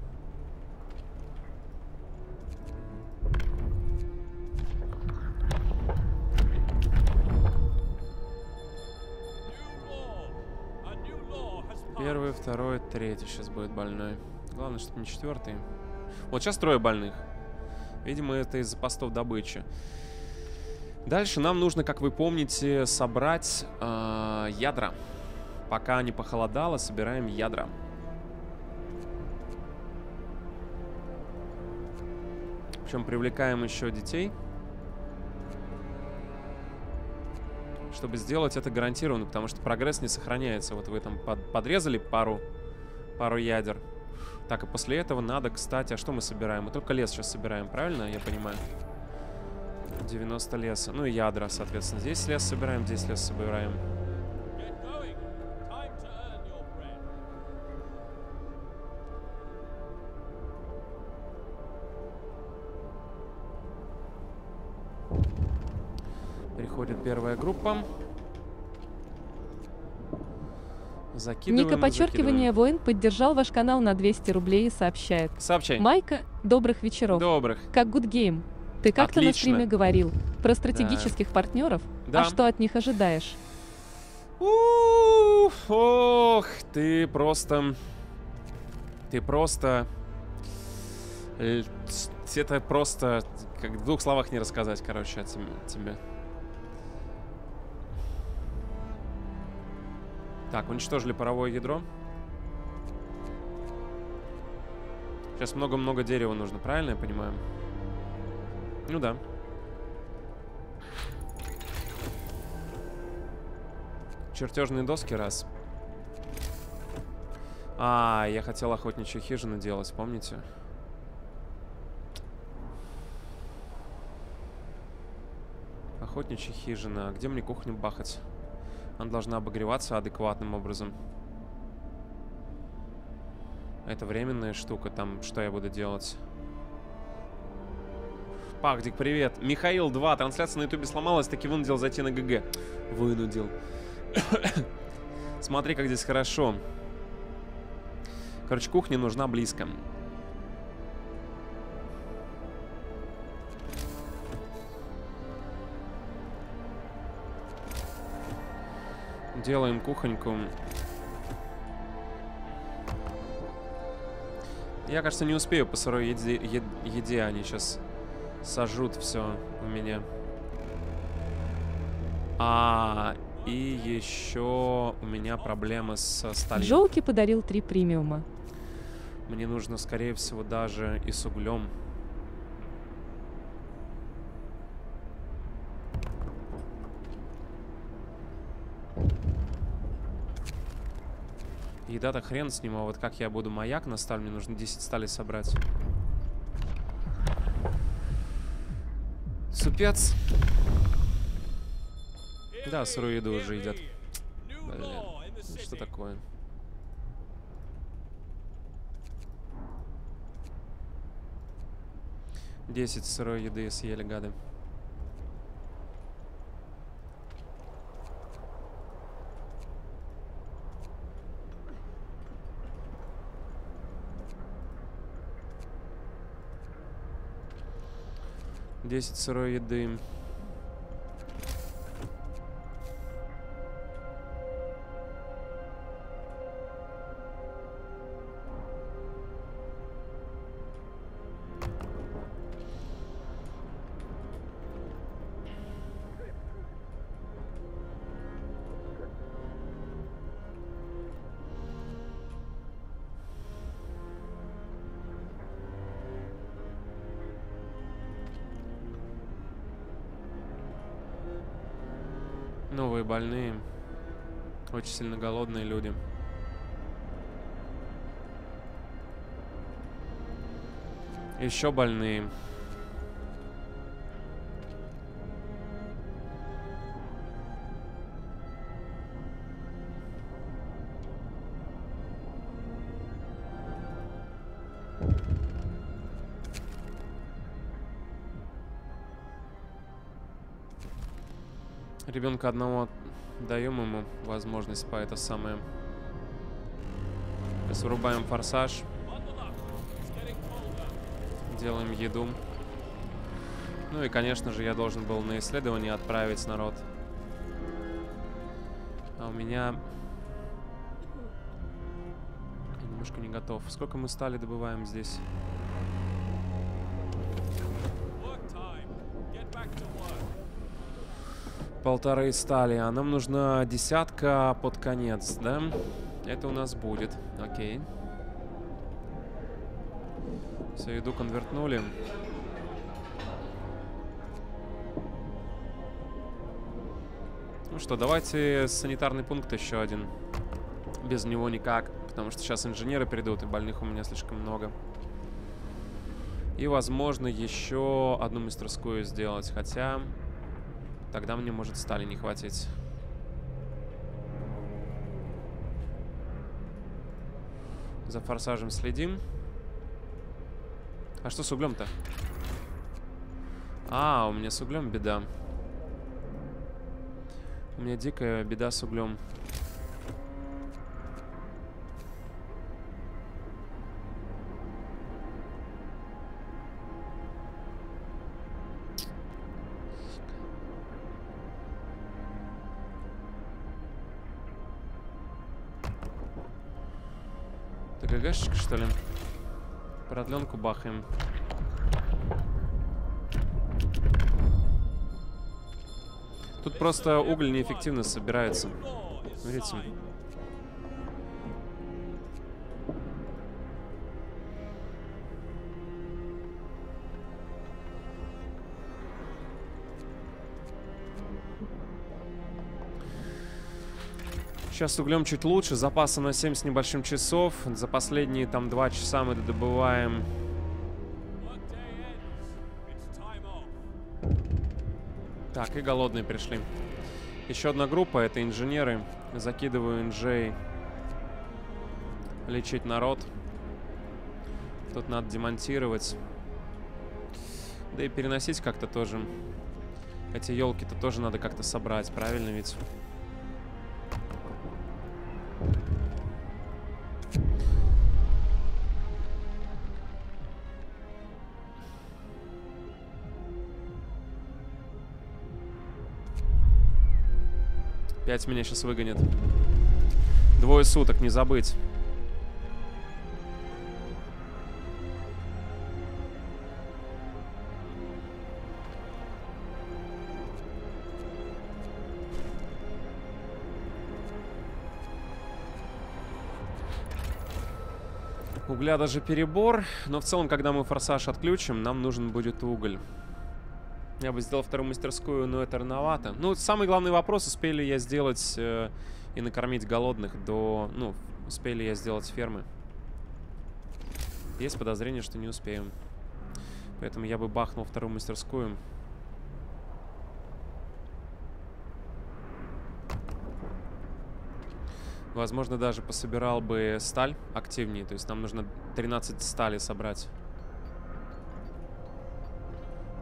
Первый, второй, третий сейчас будет больной. Главное, чтобы не четвертый. Вот сейчас 3 больных. Видимо, это из-за постов добычи. Дальше нам нужно, как вы помните, собрать ядра. Пока не похолодало, собираем ядра. Причем привлекаем еще детей. Чтобы сделать это гарантированно, потому что прогресс не сохраняется. Вот вы там подрезали пару ядер. Так, и после этого надо, кстати... А что мы собираем? Мы только лес сейчас собираем, правильно? Я понимаю. 90 леса. Ну и ядра, соответственно. Здесь лес собираем, здесь лес собираем. Приходит первая группа. Закидываем, Ника, подчеркивание, воин поддержал ваш канал на 200 рублей и сообщает. Сообщай. Майка, добрых вечеров. Добрых. Как Good Game. Ты как-то на стриме говорил про стратегических партнеров, а что от них ожидаешь? Ох, это просто, как в двух словах не рассказать, короче, о тебе. Так, уничтожили паровое ядро. Сейчас много-много дерева нужно, правильно я понимаю? Ну да. Чертежные доски, раз. А, я хотел охотничью хижину делать, помните? Охотничья хижина. А где мне кухню бахать? Она должна обогреваться адекватным образом. Это временная штука. Там что я буду делать? Пахдик, привет. Михаил 2. Трансляция на ютубе сломалась, таки вынудил зайти на ГГ. Вынудил. Смотри, как здесь хорошо. Короче, кухня нужна близко. Делаем кухоньку. Я, кажется, не успею по сырой еде. Они сейчас сожрут все у меня. И еще у меня проблемы со сталью. Желки подарил 3 премиума. Мне нужно, скорее всего, даже и с углем. Еда-то хрен с ним, а вот как я буду маяк на сталь, мне нужно 10 стали собрать. Супец. Да, сырую еду уже едят. Блин, что такое? Десять сырой еды съели гады. Десять сырой еды. Новые больные. Очень сильно голодные люди. Еще больные. Ребенка одного даем ему возможность по это самое. Сейчас вырубаем форсаж. Делаем еду. Ну и, конечно же, я должен был на исследование отправить народ. А у меня... Я немножко не готов. Сколько мы стали добываем здесь? Полторы стали, а нам нужна 10 под конец, да? Это у нас будет, окей. Всю еду конвертнули. Ну что, давайте санитарный пункт еще один. Без него никак, потому что сейчас инженеры придут, и больных у меня слишком много. И, возможно, еще одну мастерскую сделать. Хотя тогда мне, может, стали не хватить. За форсажем следим. А что с углем-то? А, у меня с углем беда. У меня дикая беда с углем. ТГГшечка, что ли? Продленку бахаем. Тут просто уголь неэффективно собирается. Видите? Сейчас с углем чуть лучше. Запаса на 7 с небольшим часов. За последние там 2 часа мы добываем... Так, и голодные пришли. Еще одна группа, это инженеры. Закидываю инжей лечить народ. Тут надо демонтировать. Да и переносить как-то тоже. Эти елки-то тоже надо как-то собрать, правильно ведь? Опять меня сейчас выгонят. 2 суток, не забыть. Угля даже перебор. Но в целом, когда мы форсаж отключим, нам нужен будет уголь. Я бы сделал вторую мастерскую, но это рановато. Ну, самый главный вопрос, успею ли я сделать и накормить голодных до... Ну, успею ли я сделать фермы. Есть подозрение, что не успеем. Поэтому я бы бахнул вторую мастерскую. Возможно, даже пособирал бы сталь активнее. То есть нам нужно 13 стали собрать.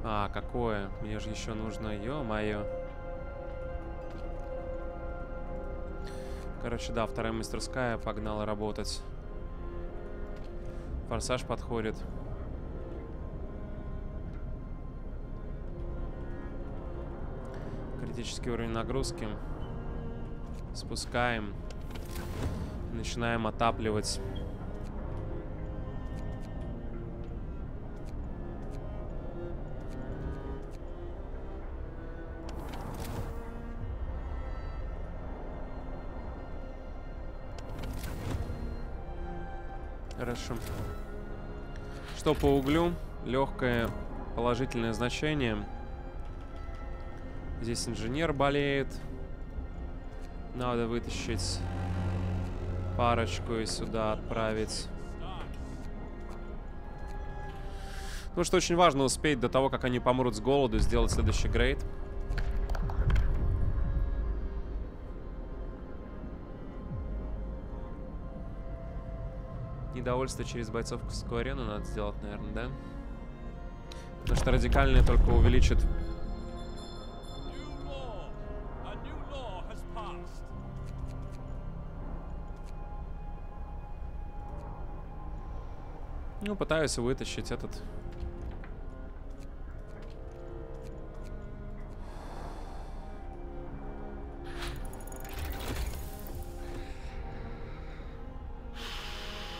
А, какое? Мне же еще нужно, ё-моё. Короче, да, вторая мастерская погнала работать. Форсаж подходит. Критический уровень нагрузки. Спускаем. Начинаем отапливать. Хорошо. Что по углю? Легкое положительное значение. Здесь инженер болеет. Надо вытащить парочку и сюда отправить. Ну что, очень важно успеть до того, как они помрут с голоду, сделать следующий грейд. Недовольство через бойцовскую арену надо сделать, наверное, да? Потому что радикальное только увеличит. Ну, пытаюсь вытащить этот.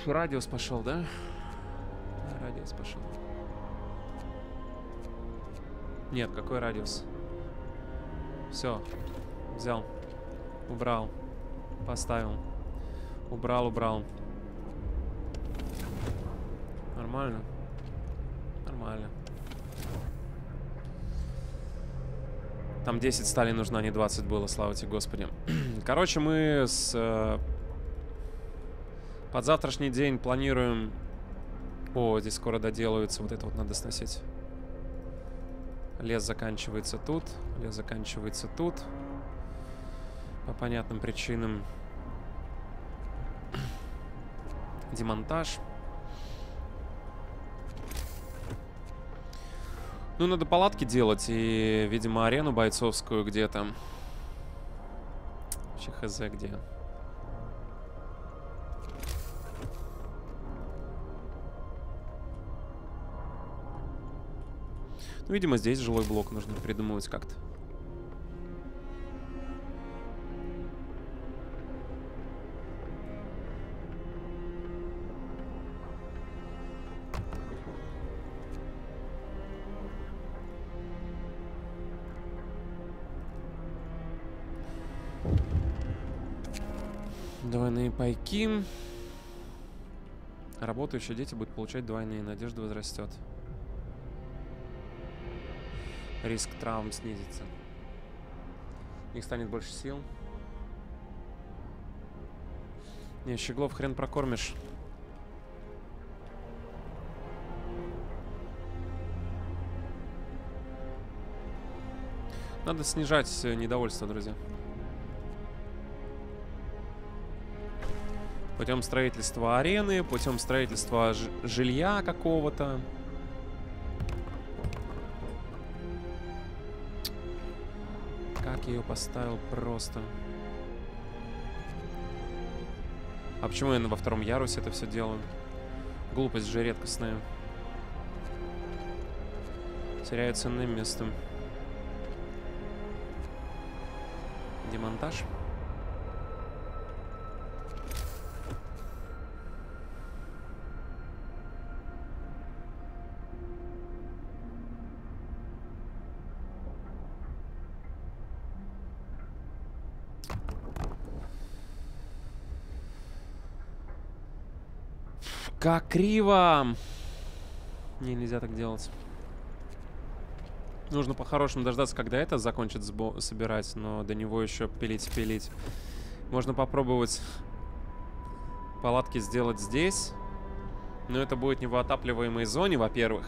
Радиус пошел, да? Да, радиус пошел. Нет, какой радиус? Все. Взял. Убрал. Поставил. Убрал, убрал. Нормально. Нормально. Там 10 стали нужно, а не 20 было, слава тебе, Господи. Короче, мы с... Под завтрашний день планируем О, здесь скоро доделаются. Вот это вот надо сносить. Лес заканчивается тут. Лес заканчивается тут. По понятным причинам. Демонтаж. Ну, надо палатки делать и, видимо, арену бойцовскую где-то. Вообще хз где. Ну, видимо, здесь жилой блок нужно придумывать как-то. Двойные пайки. Работающие дети будут получать двойные. Надежда возрастет. Риск травм снизится. У них станет больше сил. Не, щеглов хрен прокормишь. Надо снижать недовольство, друзья. Путем строительства арены, путем строительства жилья какого-то. Ее поставил просто. А почему я во втором ярусе это все делаю? Глупость же редкостная. Теряю ценное место. Демонтаж. Как криво! Не, нельзя так делать. Нужно по-хорошему дождаться, когда это закончит собирать, но до него еще пилить. Можно попробовать палатки сделать здесь, но это будет не в отапливаемой зоне, во-первых.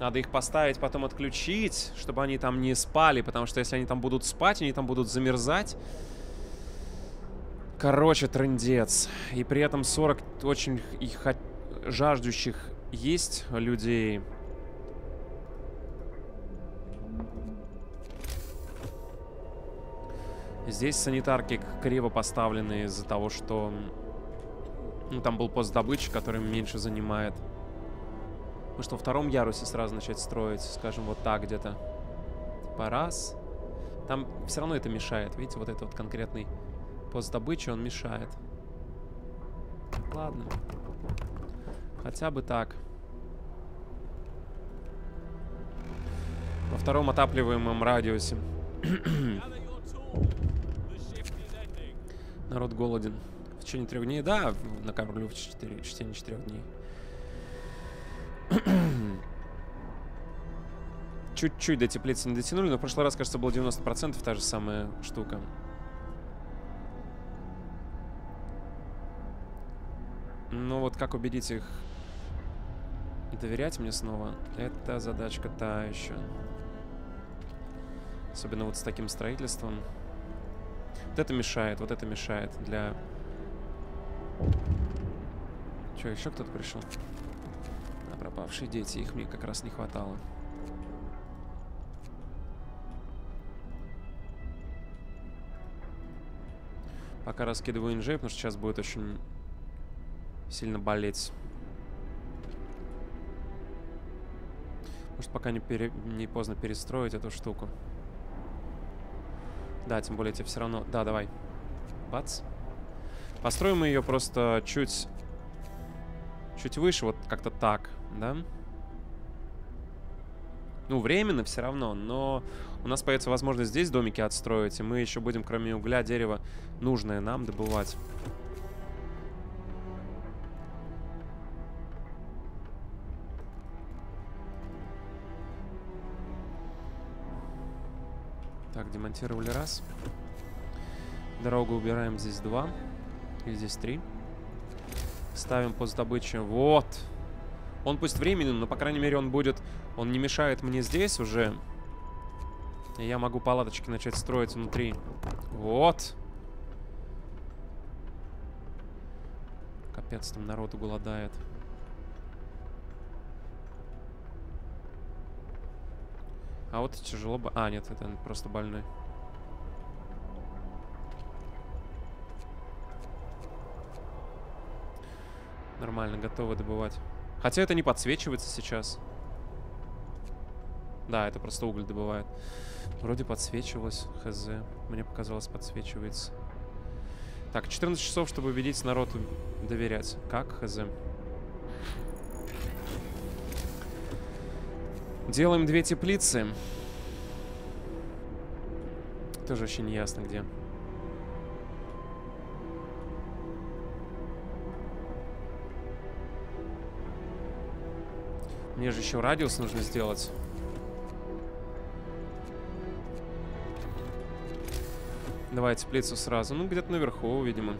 Надо их поставить, потом отключить, чтобы они там не спали, потому что если они там будут спать, они там будут замерзать. Короче, трындец. И при этом 40 очень их жаждущих есть людей. Здесь санитарки криво поставлены из-за того, что ну, там был пост добычи, который меньше занимает. Потому что во втором ярусе сразу начать строить, скажем, вот так где-то. Типа раз. Там все равно это мешает. Видите, вот этот вот конкретный пост добычи, он мешает. Ладно. Хотя бы так. Во втором отапливаемом радиусе. Народ голоден. В течение 3 дней. Да, накормлю в течение 4 дней. Чуть-чуть до теплицы не дотянули, но в прошлый раз, кажется, было 90%. Та же самая штука. Но вот как убедить их доверять мне снова, это задачка та еще. Особенно вот с таким строительством. Вот это мешает для... Че, еще кто-то пришел? А пропавшие дети, их мне как раз не хватало. Пока раскидываю инжей, потому что сейчас будет очень... сильно болеть. Может, пока не поздно перестроить эту штуку. Да, тем более тебе все равно... Да, давай. Бац. Построим мы ее просто чуть... чуть выше, вот как-то так, да? Ну, временно все равно, но у нас появится возможность здесь домики отстроить, и мы еще будем, кроме угля, дерева, нужное нам добывать. Так, демонтировали раз. Дорогу убираем, здесь 2. И здесь 3. Ставим пост добычи. Вот. Он пусть временен, но, по крайней мере, он будет... Он не мешает мне здесь уже. И я могу палаточки начать строить внутри. Вот. Капец, там народу голодает. А вот тяжело бы... А, нет, это просто больной. Нормально, готовы добывать. Хотя это не подсвечивается сейчас. Да, это просто уголь добывает. Вроде подсвечивалось, хз. Мне показалось, подсвечивается. Так, 14 часов, чтобы убедить народу доверять. Как, хз? Делаем 2 теплицы. Тоже очень неясно, где. Мне же еще радиус нужно сделать. Давай теплицу сразу. Ну, где-то наверху, видимо.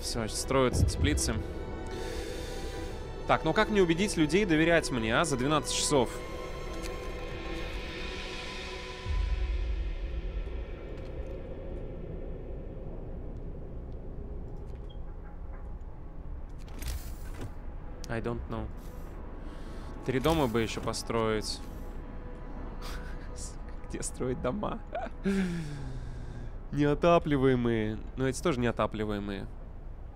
Все, строятся теплицы. Так, ну как мне убедить людей доверять мне, а, за 12 часов? I don't know. 3 дома бы еще построить. Где строить дома? Неотапливаемые. Но эти тоже неотапливаемые.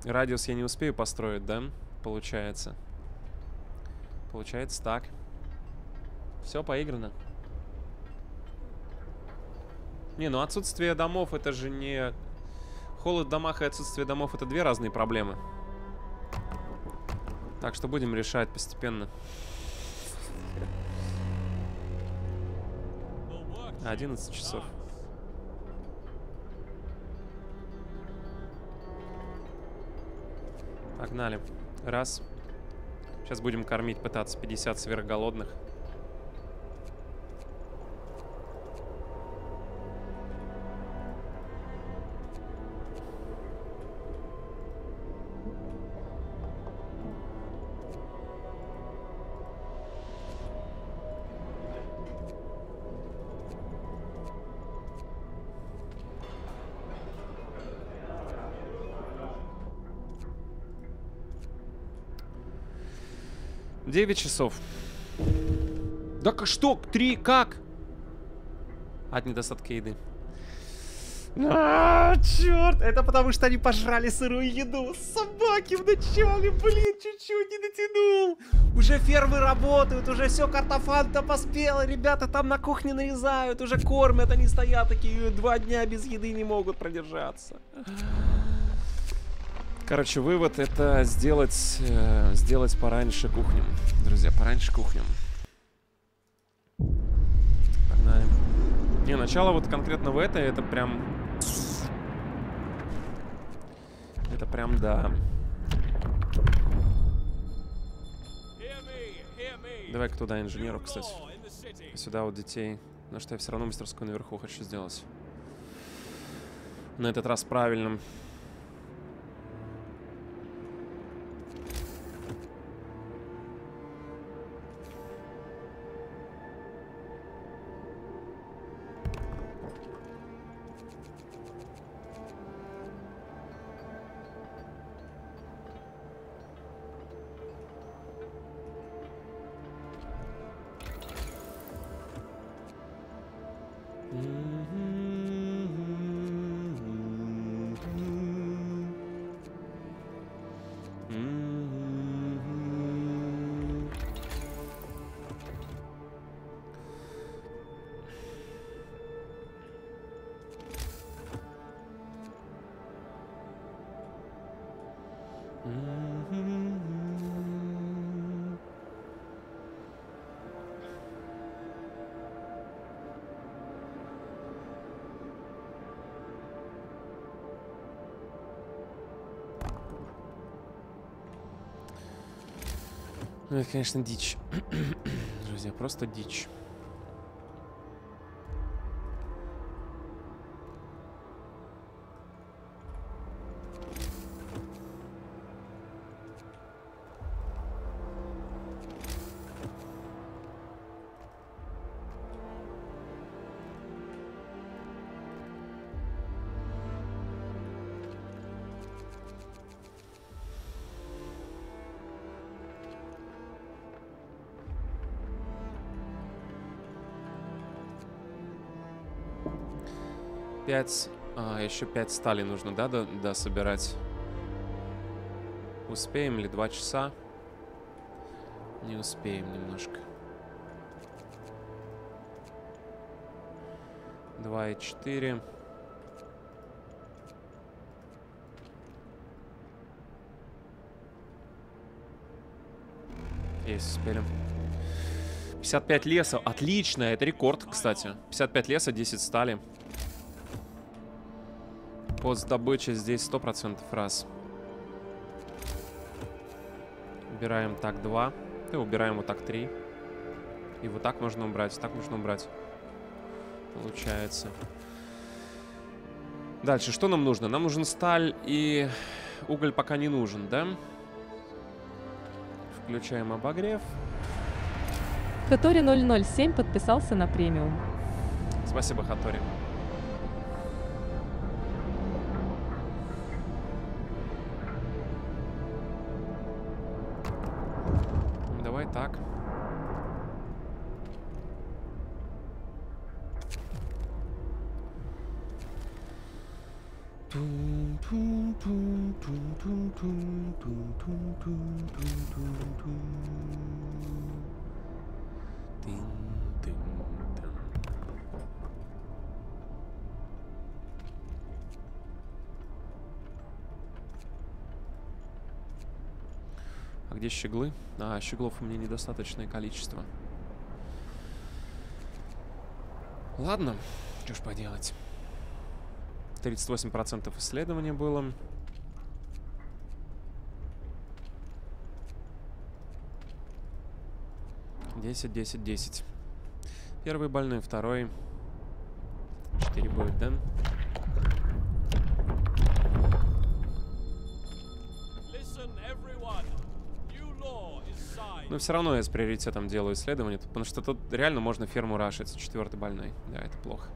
Радиус я не успею построить, да? Получается. Получается так. Все поиграно. Не, ну отсутствие домов это же не... Холод в домах и отсутствие домов это 2 разные проблемы. Так что будем решать постепенно. 11 часов. Погнали. Раз. Сейчас будем кормить, пытаться 50 сверхголодных. Часов. Да что? 3 как? От недостатка еды. А, черт! Это потому что они пожрали сырую еду. Собаки вначале, блин, чуть-чуть не дотянул. Уже фермы работают, уже все, картофан-то поспело. Ребята там на кухне нарезают, уже кормят. Они стоят такие, 2 дня без еды не могут продержаться. Короче, вывод это сделать пораньше кухню. Друзья, пораньше кухню. Погнали. Не, начало вот конкретно в этой, это прям... Это прям, да. Давай-ка туда инженеру, кстати. Сюда вот детей. Но что я все равно мастерскую наверху хочу сделать. На этот раз правильным. Ну, это, конечно, дичь. Друзья, просто дичь. 5... А, еще 5 стали нужно, да, собирать. Успеем ли? 2 часа? Не успеем немножко. 2,4. Есть, успели. 55 леса. Отлично, это рекорд, кстати. 55 леса, 10 стали. Пост добычи здесь 100% раз. Убираем так 2. И убираем вот так 3. И вот так можно убрать, так можно убрать. Получается. Дальше, что нам нужно? Нам нужен сталь и уголь пока не нужен, да? Включаем обогрев. Хатори 007 подписался на премиум. Спасибо, Хатори. Давай так. А где щеглы? А, щеглов у меня недостаточное количество. Ладно, что ж поделать. 38% исследования было. Десять, 10, 10. Первый больной, второй. 4 будет, да? Но все равно я с приоритетом делаю исследование, потому что тут реально можно ферму рашить. 4-й больной. Да, это плохо.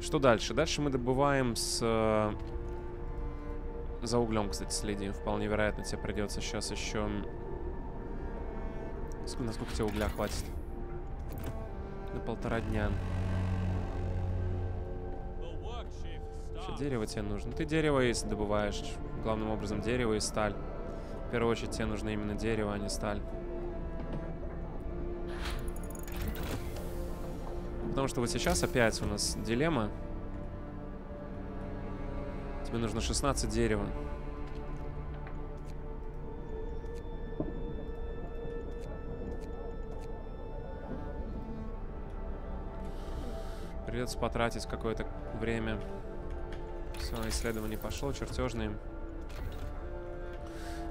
Что дальше? Дальше мы добываем с... За углем, кстати, следим. Вполне вероятно, тебе придется сейчас еще... Насколько тебе угля хватит? На 1,5 дня. Еще дерево тебе нужно. Ты дерево если добываешь. Главным образом дерево и сталь. В первую очередь тебе нужно именно дерево, а не сталь. Потому что вот сейчас опять у нас дилемма. Тебе нужно 16 дерева. Придется потратить какое-то время. Все, исследование пошло, чертежные.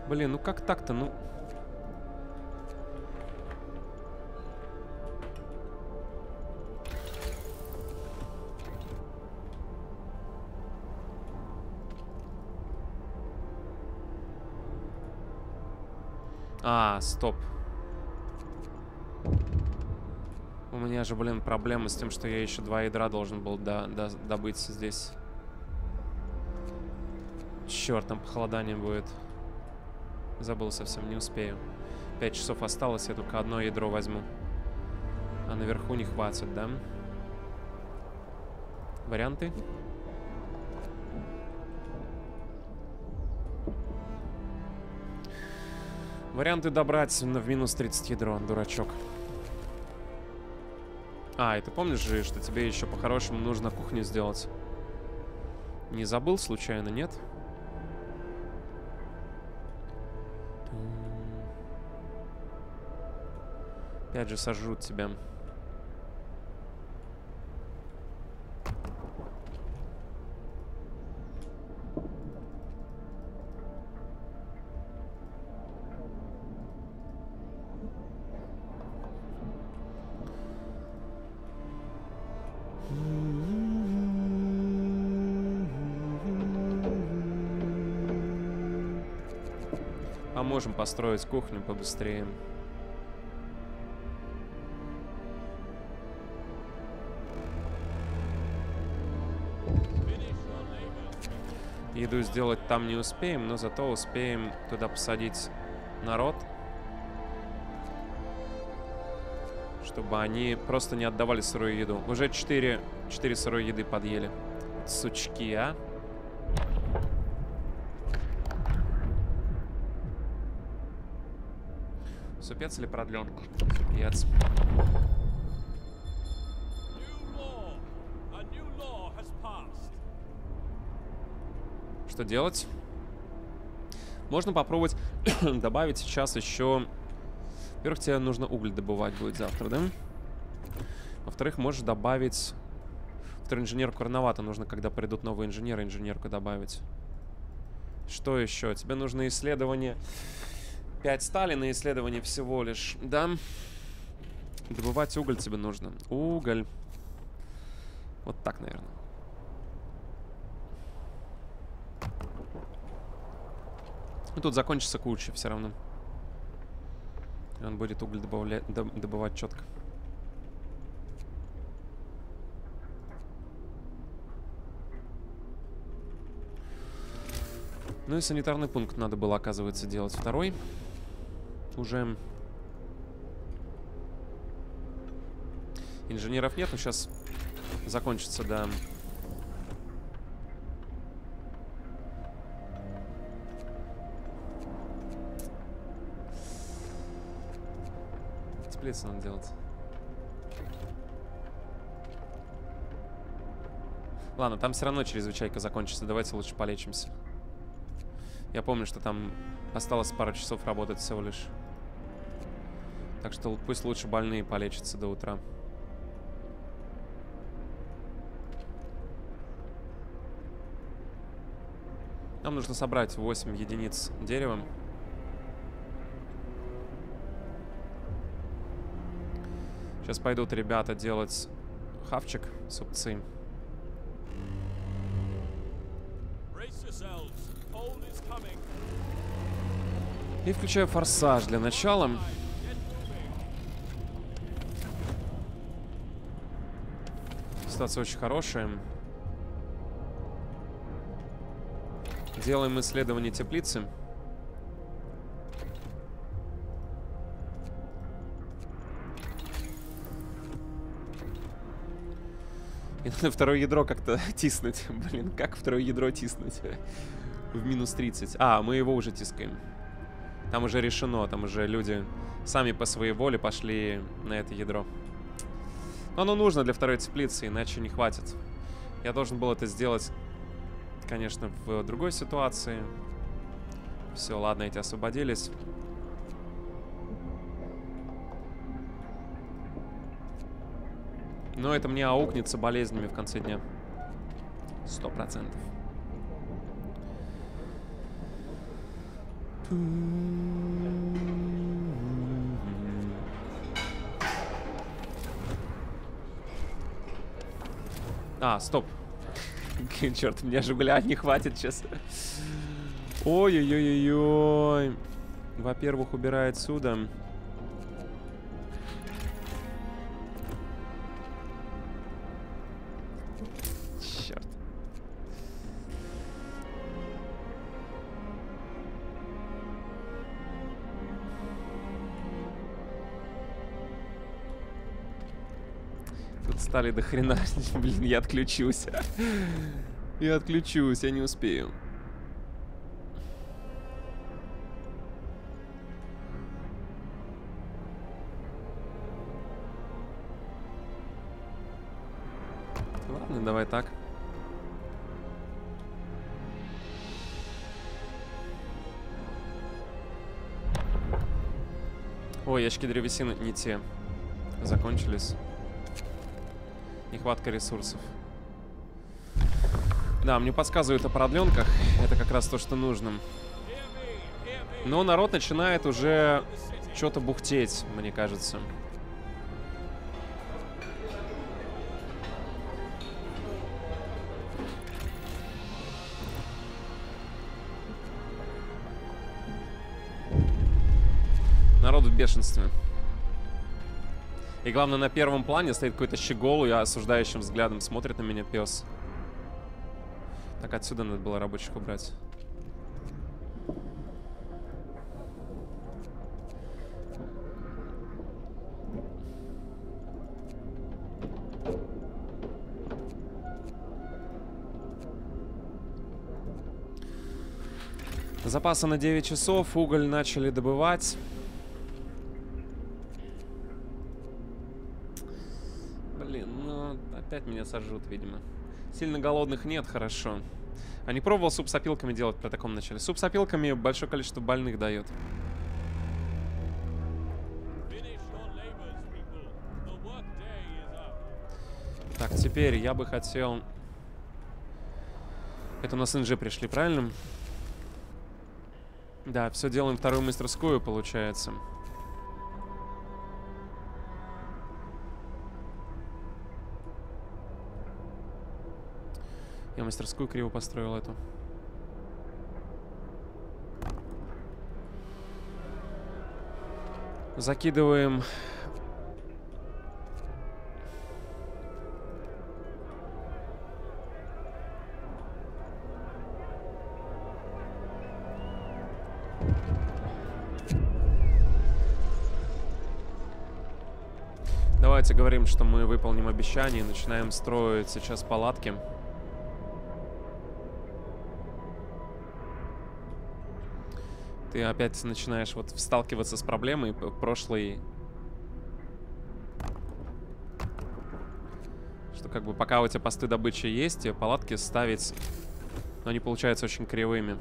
Блин, ну как так-то, ну... А, стоп. У меня же, блин, проблемы с тем, что я еще 2 ядра должен был добыть здесь. Черт, там похолодание будет. Забыл совсем, не успею. 5 часов осталось, я только 1 ядро возьму. А наверху не хватит, да? Варианты? Варианты добрать в минус 30 ядро, дурачок. А, и ты помнишь же, что тебе еще по-хорошему нужно кухню сделать? Не забыл случайно, нет? Опять же сожрут тебя. Можем построить кухню побыстрее. Еду сделать там не успеем, но зато успеем туда посадить народ, чтобы они просто не отдавали сырую еду. Уже 4 сырой еды подъели. Сучки, а? Супец или продленка? Супец. Что делать? Можно попробовать добавить сейчас еще... Во-первых, тебе нужно уголь добывать будет завтра, да? Во-вторых, можешь добавить... Вторую инженерку рановато нужно, когда придут новые инженеры, инженерку добавить. Что еще? Тебе нужно исследование... 5 стали на исследование всего лишь, да? Добывать уголь тебе нужно. Уголь. Вот так, наверное. Ну, тут закончится куча все равно. И он будет уголь добывать четко. Ну и санитарный пункт надо было, оказывается, делать второй. Уже инженеров нет, но сейчас закончится, да. Теплица надо делать. Ладно, там все равно чрезвычайка закончится. Давайте лучше полечимся. Я помню, что там осталось пару часов работать всего лишь. Так что пусть лучше больные полечатся до утра. Нам нужно собрать 8 единиц дерева. Сейчас пойдут ребята делать хавчик, супцы. И включаю форсаж для начала. Ситуация очень хорошая. Делаем исследование теплицы. И надо второе ядро как-то тиснуть. Блин, как второе ядро тиснуть? В минус 30. А, мы его уже тискаем. Там уже решено, там уже люди сами по своей воле пошли на это ядро. Но оно нужно для второй теплицы, иначе не хватит. Я должен был это сделать, конечно, в другой ситуации. Все, ладно, эти освободились. Но это мне аукнется болезнями в конце дня. 100%. А, стоп. Черт, мне жигуля не хватит сейчас. Ой-ой-ой-ой. Во-первых, убирай отсюда. Стали до хрена. Блин, я отключусь. Я отключусь, я не успею. Ладно, давай так. Ой, ящики древесины не те. Закончились. Нехватка ресурсов. Да, мне подсказывают о продленках. Это как раз то, что нужно. Но народ начинает уже что-то бухтеть, мне кажется. Народ в бешенстве. И главное, на первом плане стоит какой-то щегол, и осуждающим взглядом смотрит на меня пес. Так, отсюда надо было рабочих убрать. Запаса на 9 часов, уголь начали добывать. Блин, ну опять меня сожрут, видимо. Сильно голодных нет, хорошо. А не пробовал суп с опилками делать при таком начале? Суп с опилками большое количество больных дает. Так, теперь я бы хотел... Это у нас НЖ пришли, правильно? Да, все делаем вторую мастерскую, получается. Я мастерскую криво построил эту. Закидываем... Давайте говорим, что мы выполним обещание. Начинаем строить сейчас палатки. Ты опять начинаешь вот сталкиваться с проблемой прошлой. Что как бы пока у тебя посты добычи есть, палатки ставить, но они получаются очень кривыми.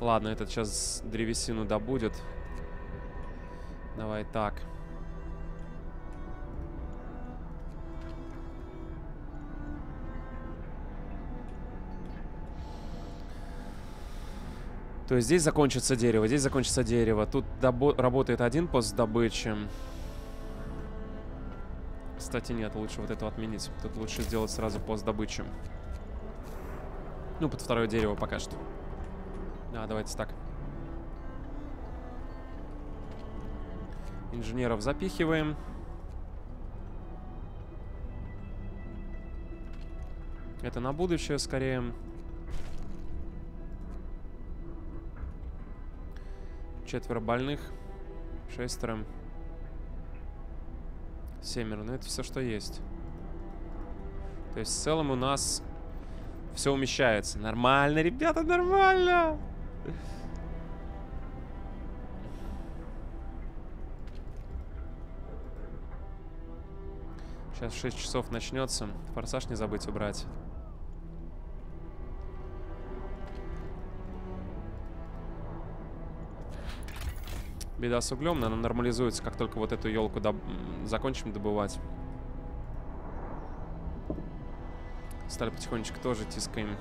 Ладно, этот сейчас древесину добудет. Давай так. То есть здесь закончится дерево, здесь закончится дерево. Тут работает один пост добычи. Кстати, нет, лучше вот это отменить. Тут лучше сделать сразу пост добычи. Ну, под второе дерево пока что. Да, давайте так. Инженеров запихиваем. Это на будущее скорее. Четверо больных. Шестеро. Семеро. Ну, это все, что есть. То есть в целом у нас все умещается. Нормально, ребята, нормально! Сейчас 6 часов начнется. Форсаж не забыть убрать. Беда с углем, она нормализуется, как только вот эту елку закончим добывать. Сталь потихонечку тоже тискаем.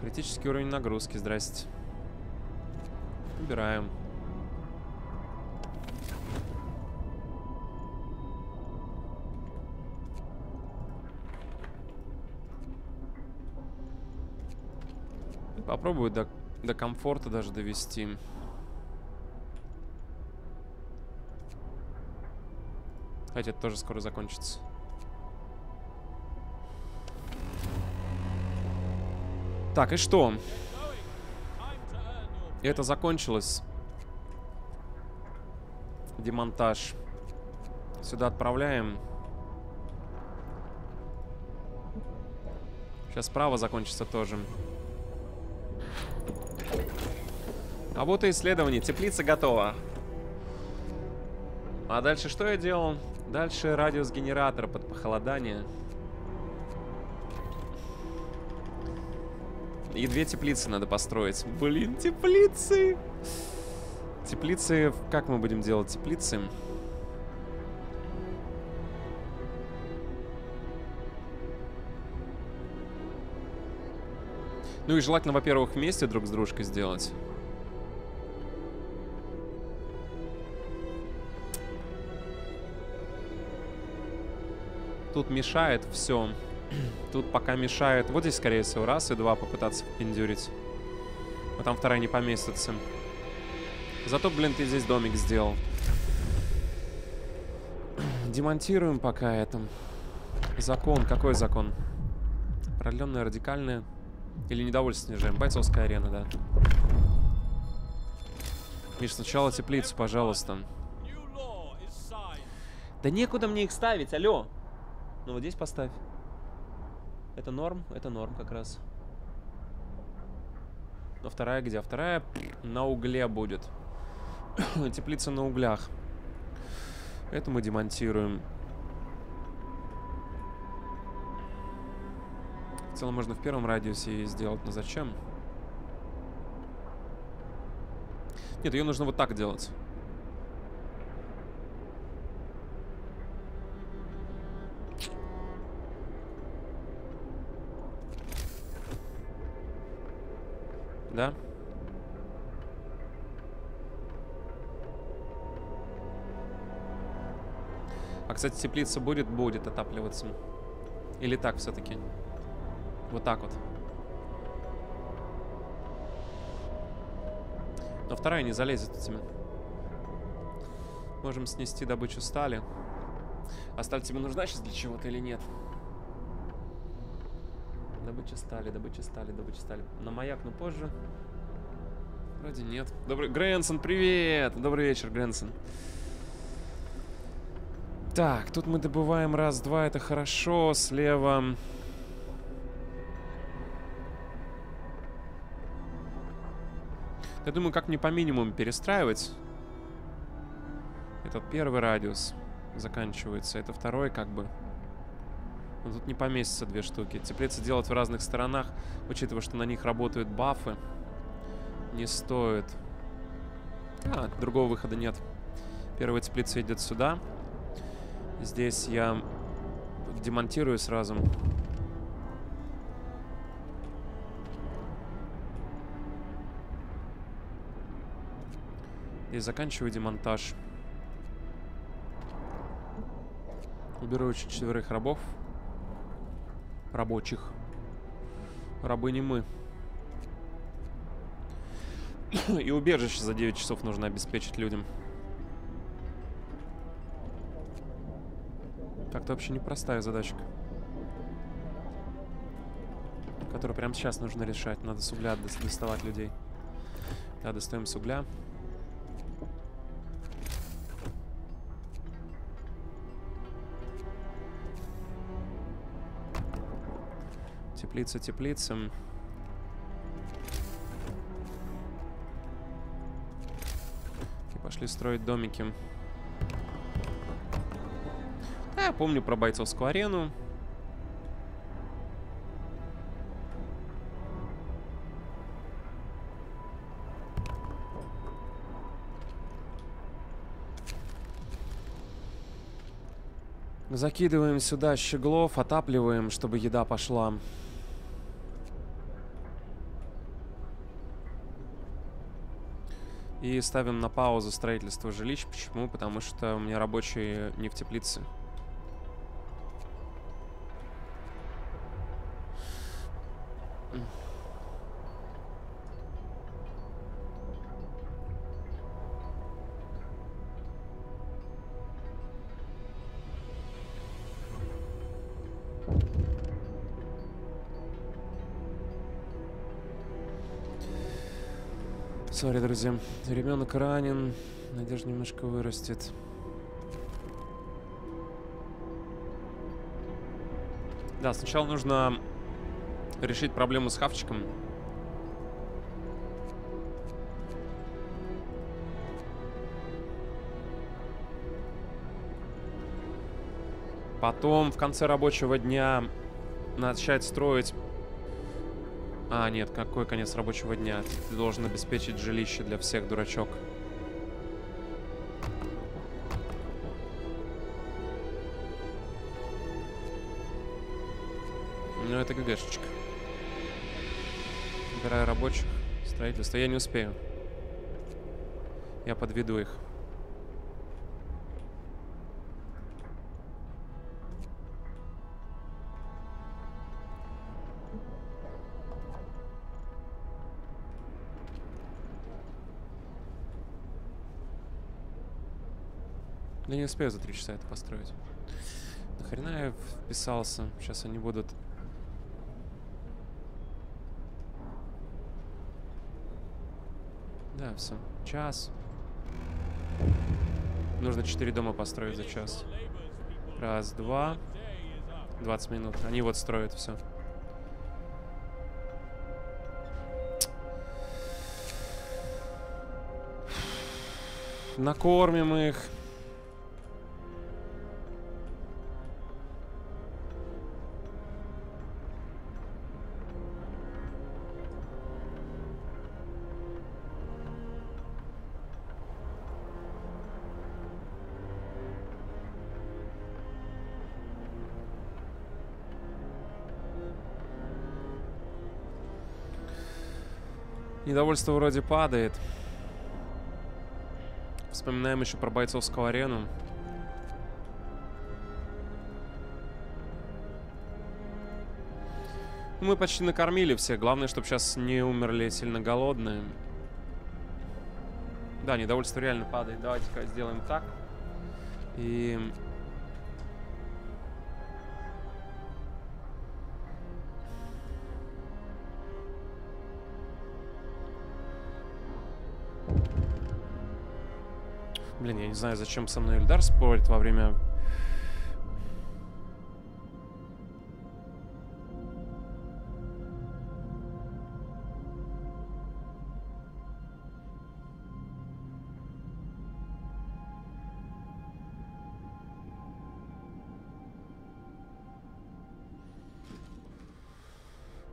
Критический уровень нагрузки, здрасте. Убираем. Попробую до комфорта даже довести. Хотя это тоже скоро закончится. Так, и что? Это закончилось. Демонтаж. Сюда отправляем. Сейчас справа закончится тоже. Работа исследований. Теплица готова. А дальше что я делал? Дальше радиус генератора под похолодание. И 2 теплицы надо построить. Блин, теплицы! Теплицы... Как мы будем делать теплицы? Ну и желательно, во-первых, вместе друг с дружкой сделать. Тут мешает все. Тут пока мешает. Вот здесь, скорее всего, раз и два попытаться впендюрить. А там вторая не поместится. Зато, блин, ты здесь домик сделал. Демонтируем пока это. Закон. Какой закон? Продленное, радикальное. Или недовольство снижаем. Бойцовская арена, да. Миш, сначала теплицу, пожалуйста. Да некуда мне их ставить, алло. Ну вот здесь поставь. Это норм как раз. Но вторая где? Вторая на угле будет. Теплица на углях. Это мы демонтируем. В целом можно в первом радиусе сделать, но зачем? Нет, ее нужно вот так делать. Да? А, кстати, теплица будет отапливаться. Или так все-таки? Вот так вот. Но вторая не залезет этими. Можем снести добычу стали. А сталь тебе нужна сейчас для чего-то или нет? Добыча стали. На маяк, но позже. Вроде нет. Добрый... Гренсон, привет! Добрый вечер, Гренсон. Так, тут мы добываем раз-два, это хорошо. Слева... Я думаю, как мне по минимуму перестраивать. Этот первый радиус заканчивается. Это второй как бы. Но тут не поместится две штуки. Теплицы делать в разных сторонах, учитывая, что на них работают бафы, не стоит. А, другого выхода нет. Первая теплица идет сюда. Здесь я демонтирую сразу. И заканчиваю демонтаж. Уберу четверых рабов. Рабочих. Рабы не мы. И убежище за 9 часов нужно обеспечить людям. Так-то вообще непростая задачка. Которую прямо сейчас нужно решать. Надо с угля доставать людей. Да, достаем с угля. Теплица. И пошли строить домики. А, я помню про бойцовскую арену. Закидываем сюда щеглов, отапливаем, чтобы еда пошла. И ставим на паузу строительство жилищ. Почему? Потому что у меня рабочие не в теплице. Сори, друзья. Ребенок ранен. Надежда немножко вырастет. Да, сначала нужно решить проблему с хавчиком. Потом в конце рабочего дня начать строить... А, нет, какой конец рабочего дня? Ты должен обеспечить жилище для всех, дурачок. Ну, это ГГшечка. Убираю рабочих. Строительство. Я не успею. Я подведу их. Да не успею за 3 часа это построить. Нахрена я вписался? Сейчас они будут... Да, все. Час. Нужно 4 дома построить за час. Раз, два. 20 минут. Они вот строят все. накормим их. Недовольство вроде падает. Вспоминаем еще про бойцовскую арену. Мы почти накормили всех. Главное, чтобы сейчас не умерли сильно голодные. Да, недовольство реально падает. Давайте-ка сделаем так. И... Блин, я не знаю, зачем со мной Эльдар спорит во время...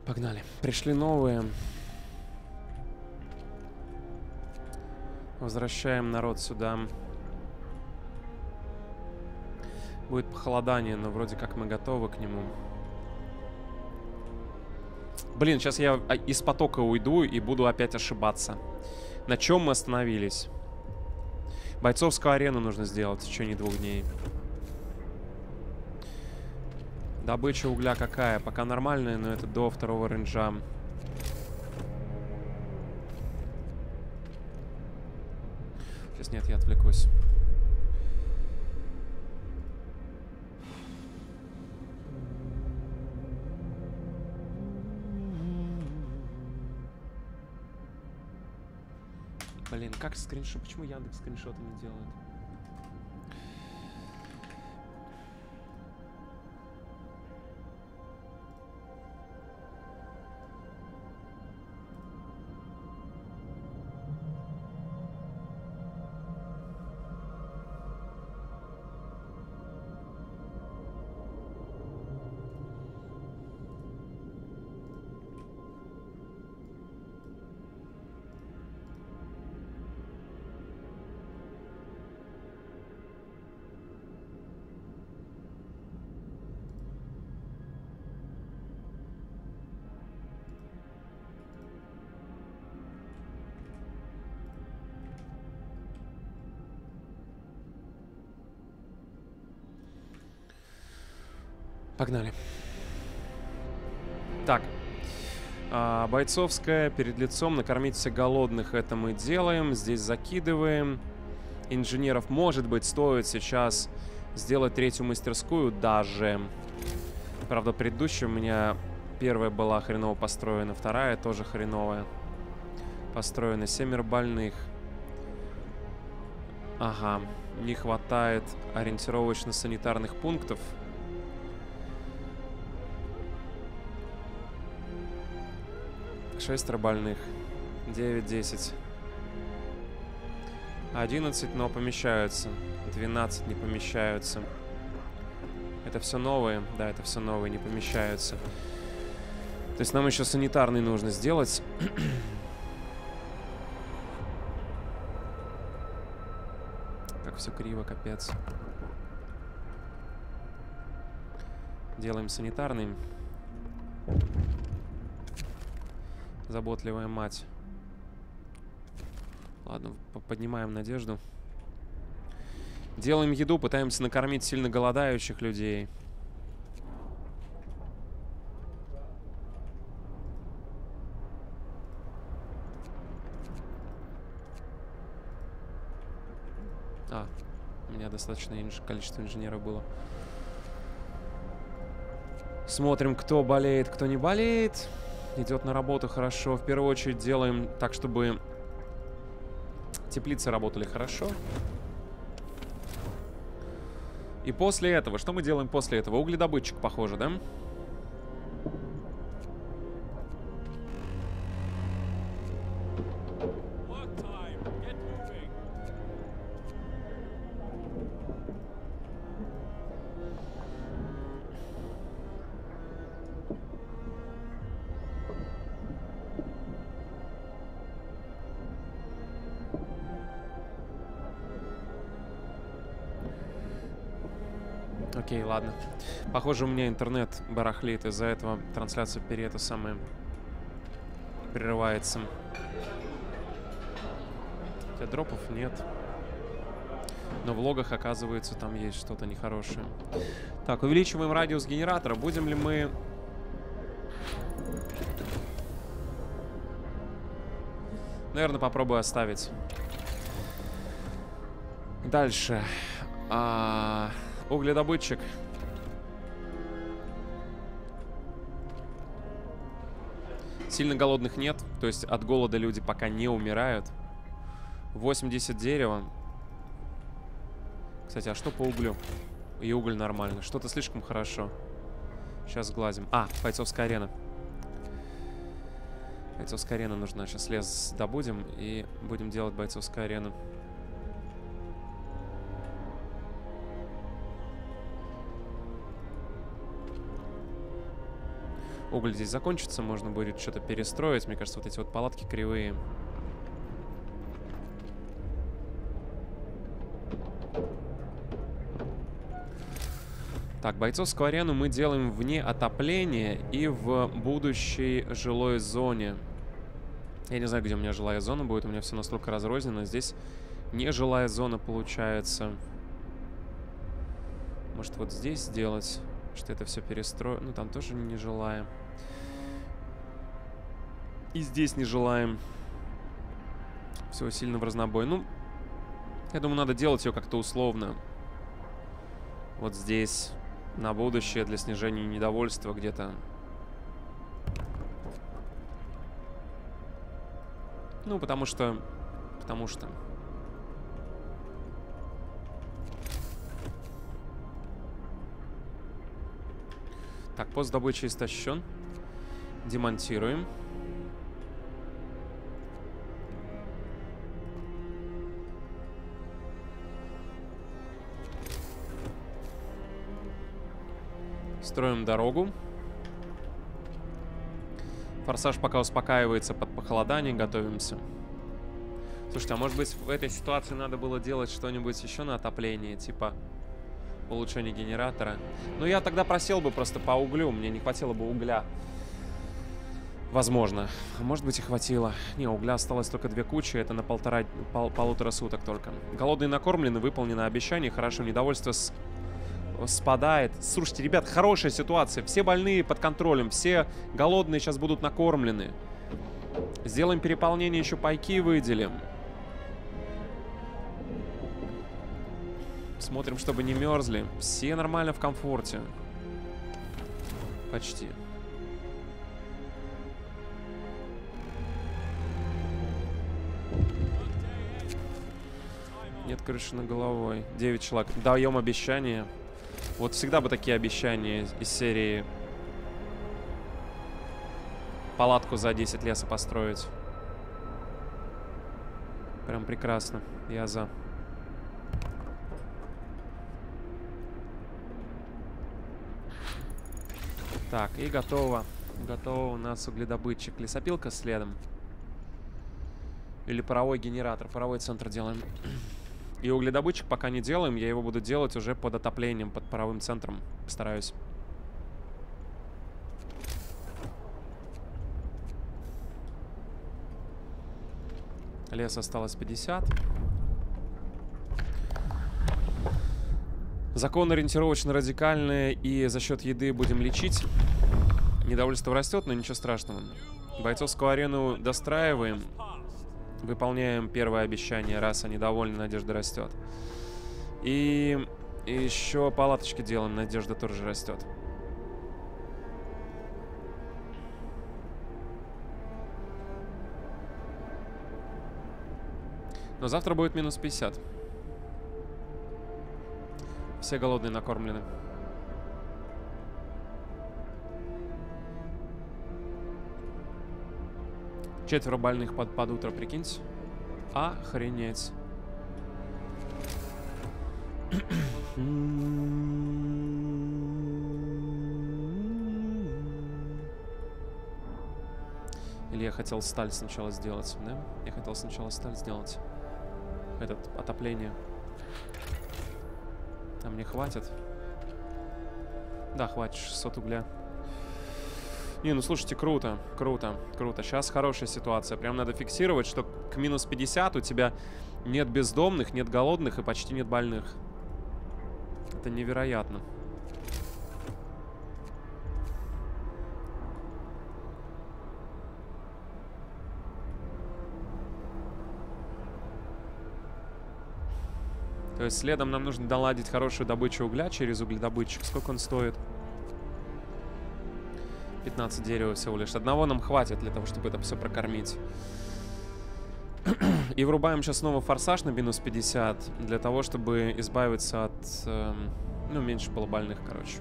Погнали. Пришли новые. Возвращаем народ сюда. Будет похолодание, но вроде как мы готовы к нему. Блин, сейчас я из потока уйду и буду опять ошибаться. На чем мы остановились? Бойцовскую арену нужно сделать в течение 2 дней. Добыча угля какая? Пока нормальная, но это до 2 рейнджа. Сейчас нет, я отвлекусь. Блин, как скриншот? Почему Яндекс скриншоты не делает? Погнали. Так. Бойцовская перед лицом. Накормить всех голодных. Это мы делаем. Здесь закидываем. Инженеров, может быть, стоит сейчас сделать 3-ю мастерскую даже. Правда, предыдущая у меня первая была хреново построена. 2-я тоже хреновая. Построена. 7 больных. Ага. Не хватает ориентировочно-санитарных пунктов. Больных. 9-10. 11, но помещаются. 12 не помещаются. Это все новые. Да, это все новые, не помещаются. То есть нам еще санитарный нужно сделать. Как все криво, капец. Делаем санитарный. Заботливая мать. Ладно, поднимаем надежду. Делаем еду, пытаемся накормить сильно голодающих людей. А, у меня достаточно количество инженеров было. Смотрим, кто болеет, кто не болеет. Идет на работу хорошо. В первую очередь делаем так, чтобы теплицы работали хорошо. И после этого, что мы делаем после этого? Угледобытчик, похоже, да? Окей, ладно. Похоже, у меня интернет барахлит. Из-за этого трансляция прерывается. Хотя дропов нет. Но в логах, оказывается, там есть что-то нехорошее. Так, увеличиваем радиус генератора. Будем ли мы... Наверное, попробую оставить. Дальше. Угледобытчик. Сильно голодных нет. То есть от голода люди пока не умирают. 80 дерева. Кстати, а что по углю? И уголь нормально. Что-то слишком хорошо. Сейчас сглазим. А, бойцовская арена. Бойцовская арена нужна. Сейчас лес добудем и будем делать бойцовскую арену. Уголь здесь закончится. Можно будет что-то перестроить. Мне кажется, вот эти вот палатки кривые. Так, бойцовскую арену мы делаем вне отопления и в будущей жилой зоне. Я не знаю, где у меня жилая зона будет. У меня все настолько разрознено. Здесь не жилая зона получается. Может, вот здесь сделать, что это все перестроено. Ну, там тоже не желаем. И здесь не желаем. Все сильно в разнобой. Ну, я думаю, надо делать ее как-то условно. Вот здесь на будущее для снижения недовольства где-то. Ну, потому что... Так, пост добычи истощен. Демонтируем. Строим дорогу. Форсаж пока успокаивается под похолодание. Готовимся. Слушайте, а может быть в этой ситуации надо было делать что-нибудь еще на отопление? Типа... Улучшение генератора. Но я тогда просел бы просто по углю. Мне не хватило бы угля. Возможно. Может быть и хватило. Не, угля осталось только 2 кучи. Это на полутора суток только. Голодные накормлены. Выполнено обещание. Хорошо. Недовольство спадает. Слушайте, ребят, хорошая ситуация. Все больные под контролем. Все голодные сейчас будут накормлены. Сделаем переполнение. Еще пайки выделим. Смотрим, чтобы не мерзли. Все нормально в комфорте. Почти. Нет крыши над головой. 9 человек. Даем обещание. Вот всегда бы такие обещания из серии. Палатку за 10 леса построить. Прям прекрасно. Я за. Так, и готово. Готово у нас угледобытчик. Лесопилка следом. Или паровой генератор. Паровой центр делаем. И угледобытчик пока не делаем. Я его буду делать уже под отоплением, под паровым центром. Постараюсь. Лес осталось 50. Закон ориентировочно радикальный, и за счет еды будем лечить. Недовольство растет, но ничего страшного. Бойцовскую арену достраиваем. Выполняем первое обещание. Раз они довольны, надежда растет. И еще палаточки делаем, надежда тоже растет. Но завтра будет минус 50. Все голодные накормлены. Четверо больных под утро, прикиньте. Охренеть. Или я хотел сталь сначала сделать, да? Я хотел сначала сталь сделать. Отопление. А мне хватит. Да, хватит, 600 угля. Не, ну слушайте, круто, круто, круто. Сейчас хорошая ситуация. Прям надо фиксировать, что к минус 50 у тебя нет бездомных, нет голодных и почти нет больных. Это невероятно. То есть следом нам нужно доладить хорошую добычу угля через угледобытчик. Сколько он стоит? 15 дерева всего лишь. Одного нам хватит для того, чтобы это все прокормить. И врубаем сейчас снова форсаж на минус 50. Для того, чтобы избавиться от... ну, меньше полубальных, короче.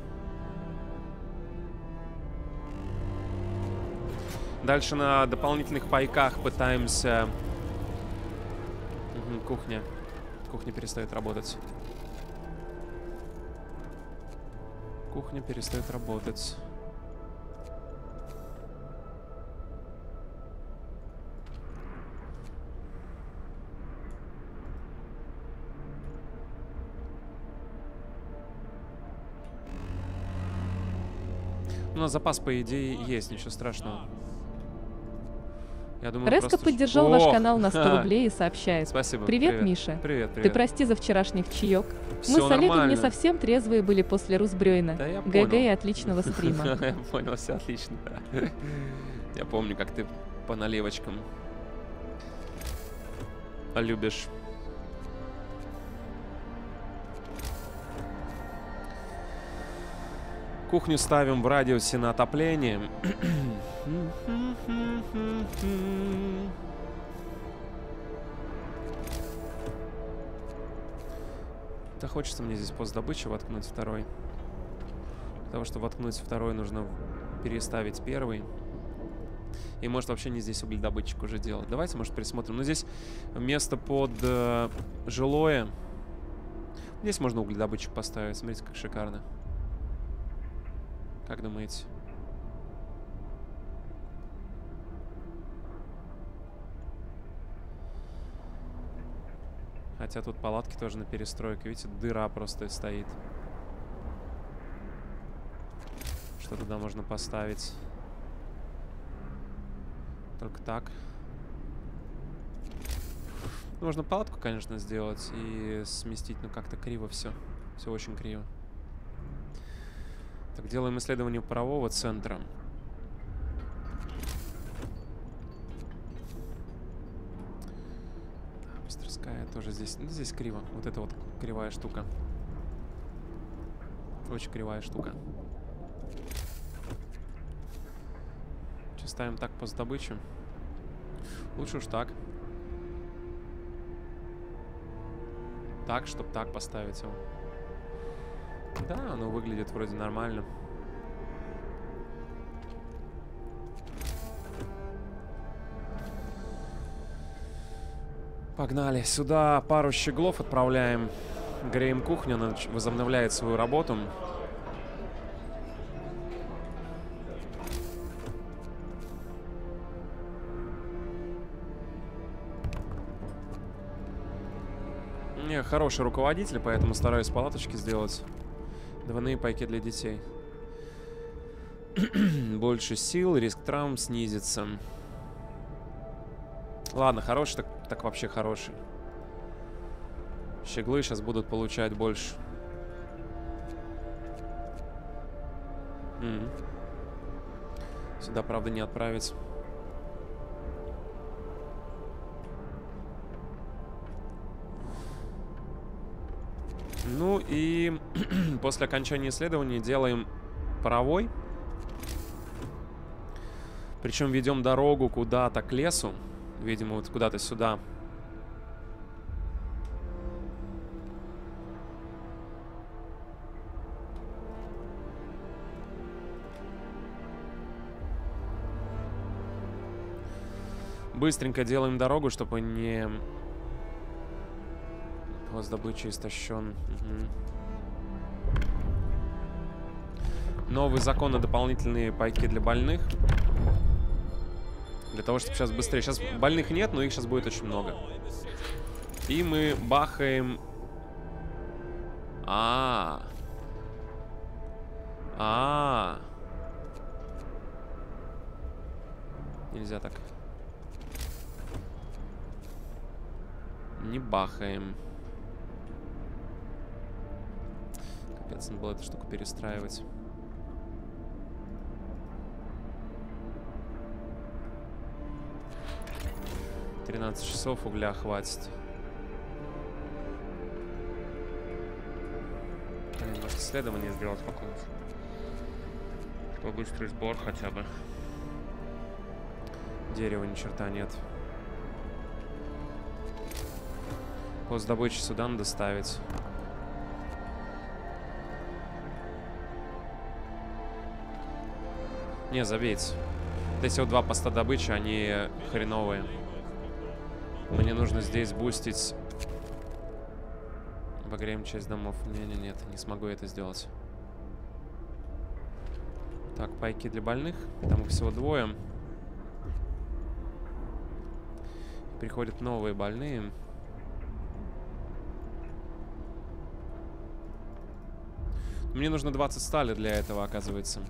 Дальше на дополнительных пайках пытаемся... Кухня. Кухня перестает работать. Кухня перестает работать. У нас запас, по идее, есть, ничего страшного. Я думаю, Реско поддержал ваш канал на 100 рублей и сообщает. Спасибо. Привет, Миша. Привет, привет. Ты прости за вчерашних чаек. Мы с Олегом не совсем трезвые были после Русбрёйна. Да, ГГ и отличного стрима. Я понял, все отлично. Я помню, как ты по наливочкам любишь. Кухню ставим в радиусе на отопление. Да хочется мне здесь пост добычи воткнуть второй. Для того, чтобы воткнуть второй, нужно переставить первый. И может вообще не здесь угледобытчик уже делать. Давайте, может, присмотрим. Ну, здесь место под жилое. Здесь можно угледобытчик поставить. Смотрите, как шикарно. Как думаете? Хотя тут палатки тоже на перестройку. Видите, дыра просто стоит. Что туда можно поставить? Только так. Ну, можно палатку, конечно, сделать и сместить, но как-то криво все. Все очень криво. Так, делаем исследование парового центра. Мастерская тоже здесь. Ну, здесь криво. Вот это вот кривая штука. Очень кривая штука. Сейчас ставим так пост добычи. Лучше уж так. Так, чтобы так поставить его. Да, оно выглядит вроде нормально. Погнали. Сюда пару щеглов отправляем. Греем кухню, она возобновляет свою работу. Я хороший руководитель, поэтому стараюсь палаточки сделать. Двойные пайки для детей. Больше сил, риск травм снизится. Ладно, хороший, так вообще хороший. Щеглы сейчас будут получать больше. Сюда, правда, не отправить. Ну и после окончания исследования делаем паровой. Причем ведем дорогу куда-то к лесу. Видимо, вот куда-то сюда. Быстренько делаем дорогу, чтобы не... Пост добычи истощен. Новый закон на дополнительные пайки для больных. Для того, чтобы сейчас быстрее. Сейчас больных нет, но их сейчас будет очень много. И мы бахаем... Нельзя так. Не бахаем. Капец, надо было эту штуку перестраивать. Часов угля хватит. Может, исследование сделать какое-то. Чтобы быстрый сбор хотя бы. Дерева ни черта нет. Пост добычи сюда надо ставить. Не, забейте. Вот эти вот два поста добычи, они хреновые. Мне нужно здесь бустить. Обогреем часть домов. Нет, не смогу это сделать. Так, пайки для больных. Там их всего двое. Приходят новые больные. Мне нужно 20 стали для этого, оказывается.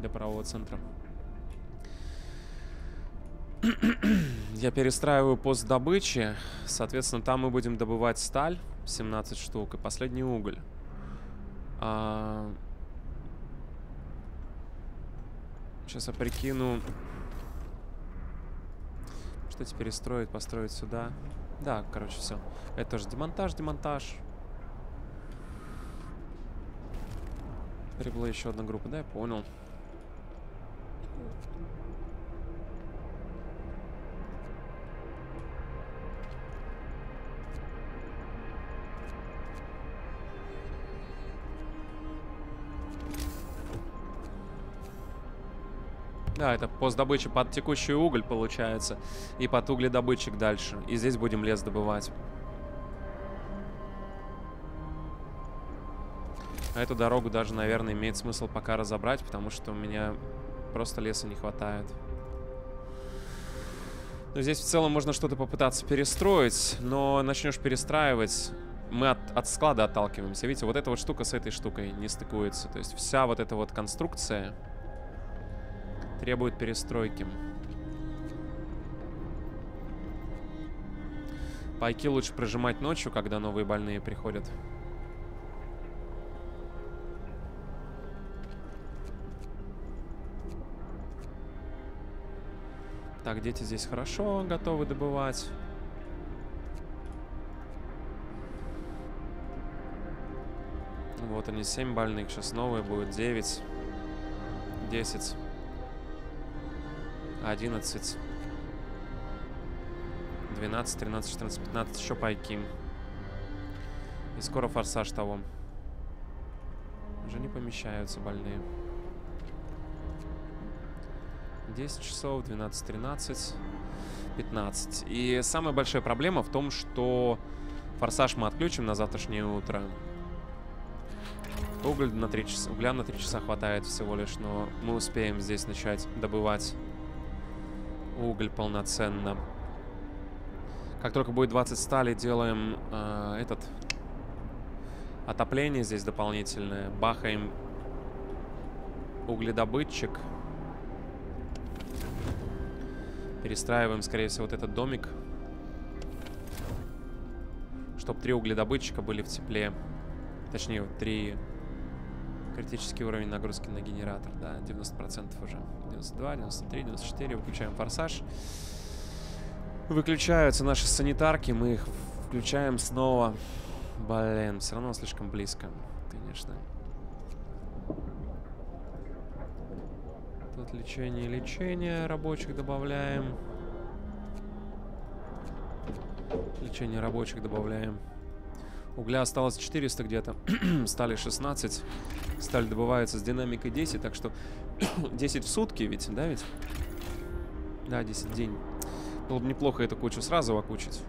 Для правого центра. Я перестраиваю пост добычи. Соответственно, там мы будем добывать сталь. 17 штук. И последний уголь. Сейчас я прикину. Что теперь строить? Построить сюда. Да, короче, все. Это тоже демонтаж, демонтаж. Прибыла еще одна группа, да, я понял. Да, это пост добычи под текущий уголь получается. И под угледобытчик дальше. И здесь будем лес добывать. А эту дорогу даже, наверное, имеет смысл пока разобрать, потому что у меня просто леса не хватает. Но здесь в целом можно что-то попытаться перестроить, но начнешь перестраивать... Мы от склада отталкиваемся. Видите, вот эта вот штука с этой штукой не стыкуется. То есть вся вот эта вот конструкция... требует перестройки. Пайки лучше прожимать ночью, когда новые больные приходят. Так, дети здесь хорошо готовы добывать. Вот они, 7 больных. Сейчас новые будет 9. 10. 11, 12, 13, 14, 15, еще пайки. И скоро форсаж того. Уже не помещаются больные. 10 часов, 12, 13, 15. И самая большая проблема в том, что форсаж мы отключим на завтрашнее утро. Уголь на 3 часа, угля на 3 часа хватает всего лишь, но мы успеем здесь начать добывать уголь полноценно. Как только будет 20 стали, делаем отопление здесь дополнительное. Бахаем угледобытчик. Перестраиваем, скорее всего, вот этот домик. Чтоб 3 угледобытчика были в тепле. Точнее, 3. Критический уровень нагрузки на генератор. Да, 90% уже. 92, 93, 94. Выключаем форсаж. Выключаются наши санитарки. Мы их включаем снова. Блин, все равно слишком близко. Конечно. Тут лечение, лечение. Рабочих добавляем. Лечение рабочих добавляем. Угля осталось 400 где-то, стали 16, сталь добывается с динамикой 10, так что 10 в сутки ведь, да ведь? Да, 10 в день. Было бы неплохо эту кучу сразу окучить.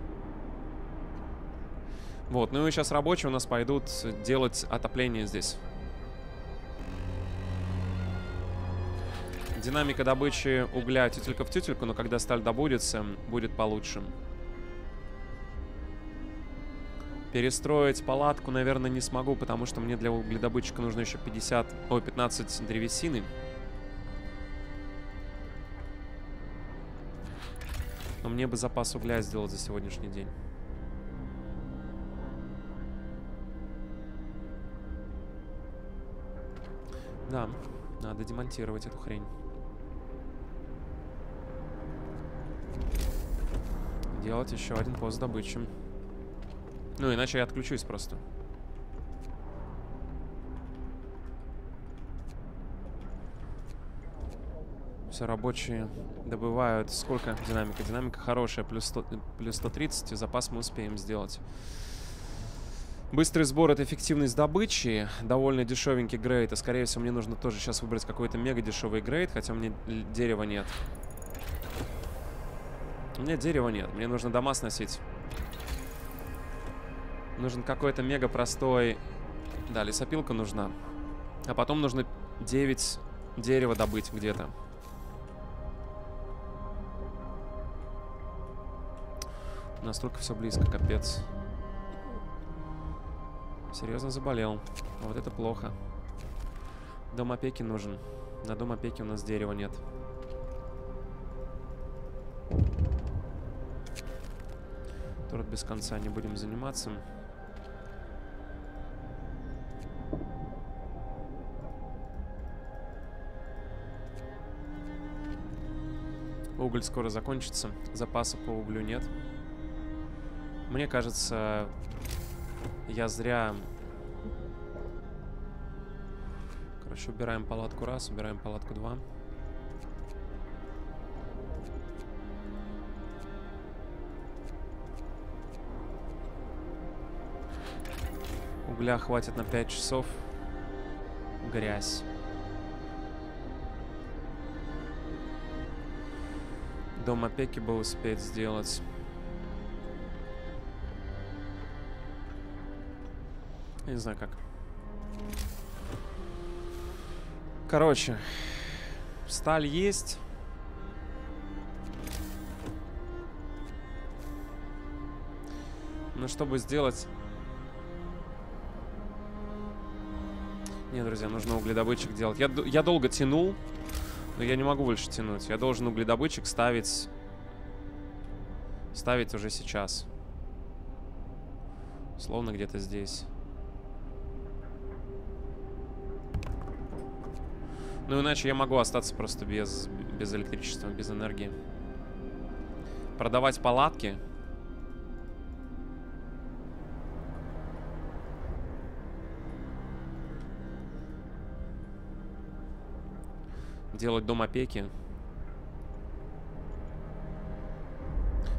Вот, ну и сейчас рабочие у нас пойдут делать отопление здесь. Динамика добычи угля тютелька в тютельку, но когда сталь добудется, будет получше. Перестроить палатку, наверное, не смогу, потому что мне для угледобытчика нужно еще 15 древесины. Но мне бы запас угля сделать за сегодняшний день. Да, надо демонтировать эту хрень. Делать еще один пост добычи. Ну, иначе я отключусь просто. Все, рабочие добывают. Сколько динамика? Динамика хорошая. Плюс 130. И запас мы успеем сделать. Быстрый сбор — это эффективность добычи. Довольно дешевенький грейд. А скорее всего мне нужно тоже сейчас выбрать какой-то мега дешевый грейд. Хотя у меня дерева нет. У меня дерева нет. Мне нужно дома сносить. Нужен какой-то мега простой... Да, лесопилка нужна. А потом нужно 9 дерева добыть где-то. Настолько все близко, капец. Серьезно заболел. Вот это плохо. Дом опеки нужен. На дом опеки у нас дерева нет. Турет без конца не будем заниматься. Уголь скоро закончится. Запаса по углю нет. Мне кажется, я зря... Короче, убираем палатку раз, убираем палатку два. Угля хватит на 5 часов. Грязь. Дом опеки был успеть сделать. Я не знаю как. Короче, сталь есть. Но чтобы сделать... Не, друзья, нужно угледобытчик делать. Я долго тянул, но я не могу больше тянуть. Я должен угледобытчик ставить... Ставить уже сейчас. Словно где-то здесь. Ну, иначе я могу остаться просто без электричества, без энергии. Продавать палатки. Делать дом опеки.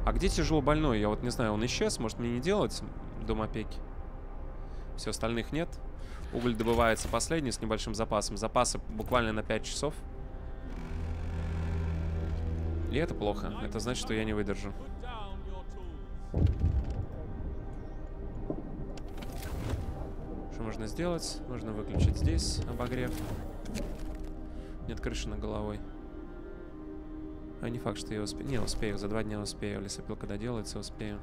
А где тяжелобольной? Я вот не знаю, он исчез. Может, мне не делать дом опеки? Все, остальных нет. Уголь добывается последний с небольшим запасом. Запасы буквально на 5 часов. И это плохо. Это значит, что я не выдержу. Что можно сделать? Можно выключить здесь обогрев. Нет крыши над головой. А не факт, что я успею. Не, успею. За 2 дня успею. Лесопилка доделается, успею.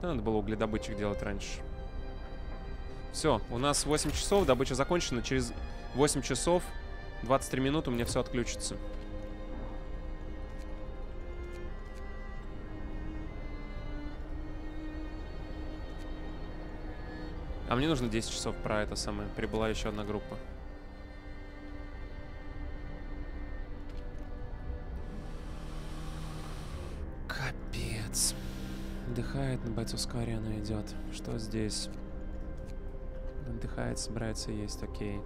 Надо было угледобытчик делать раньше. Все, у нас 8 часов, добыча закончена. Через 8 часов 23 минут у меня все отключится. А мне нужно 10 часов про это самое. Прибыла еще одна группа. Капец. Отдыхает, на бойцовскую арену идет. Что здесь? Отдыхает, собирается есть, окей.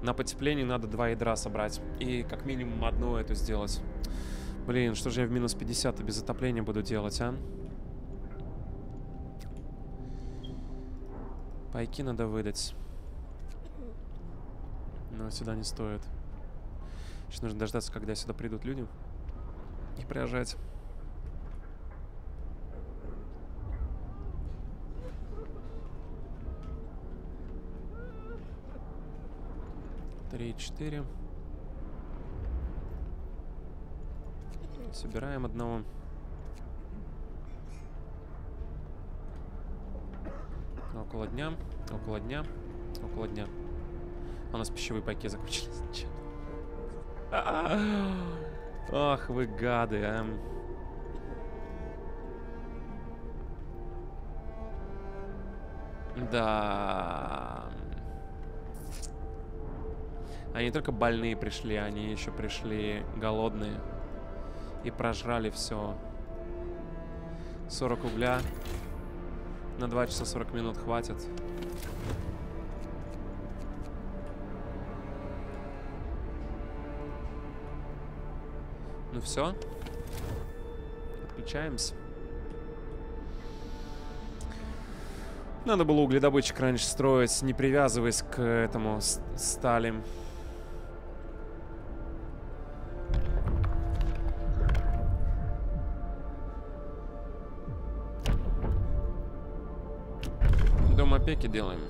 На потепление надо 2 ядра собрать. И как минимум 1 эту сделать. Блин, что же я в минус 50 без отопления буду делать, а? Пайки надо выдать. Но сюда не стоит. Еще нужно дождаться, когда сюда придут люди. И приезжать. Три, 4. Собираем одного. Около дня. У нас пищевые пайки закончились. Ах, вы гады, а. Да. Они только больные пришли, они еще пришли голодные. И прожрали все. 40 угля. На 2 часа 40 минут хватит. Ну все. Отключаемся. Надо было угледобытчик раньше строить, не привязываясь к этому стали. Дом опеки делаем.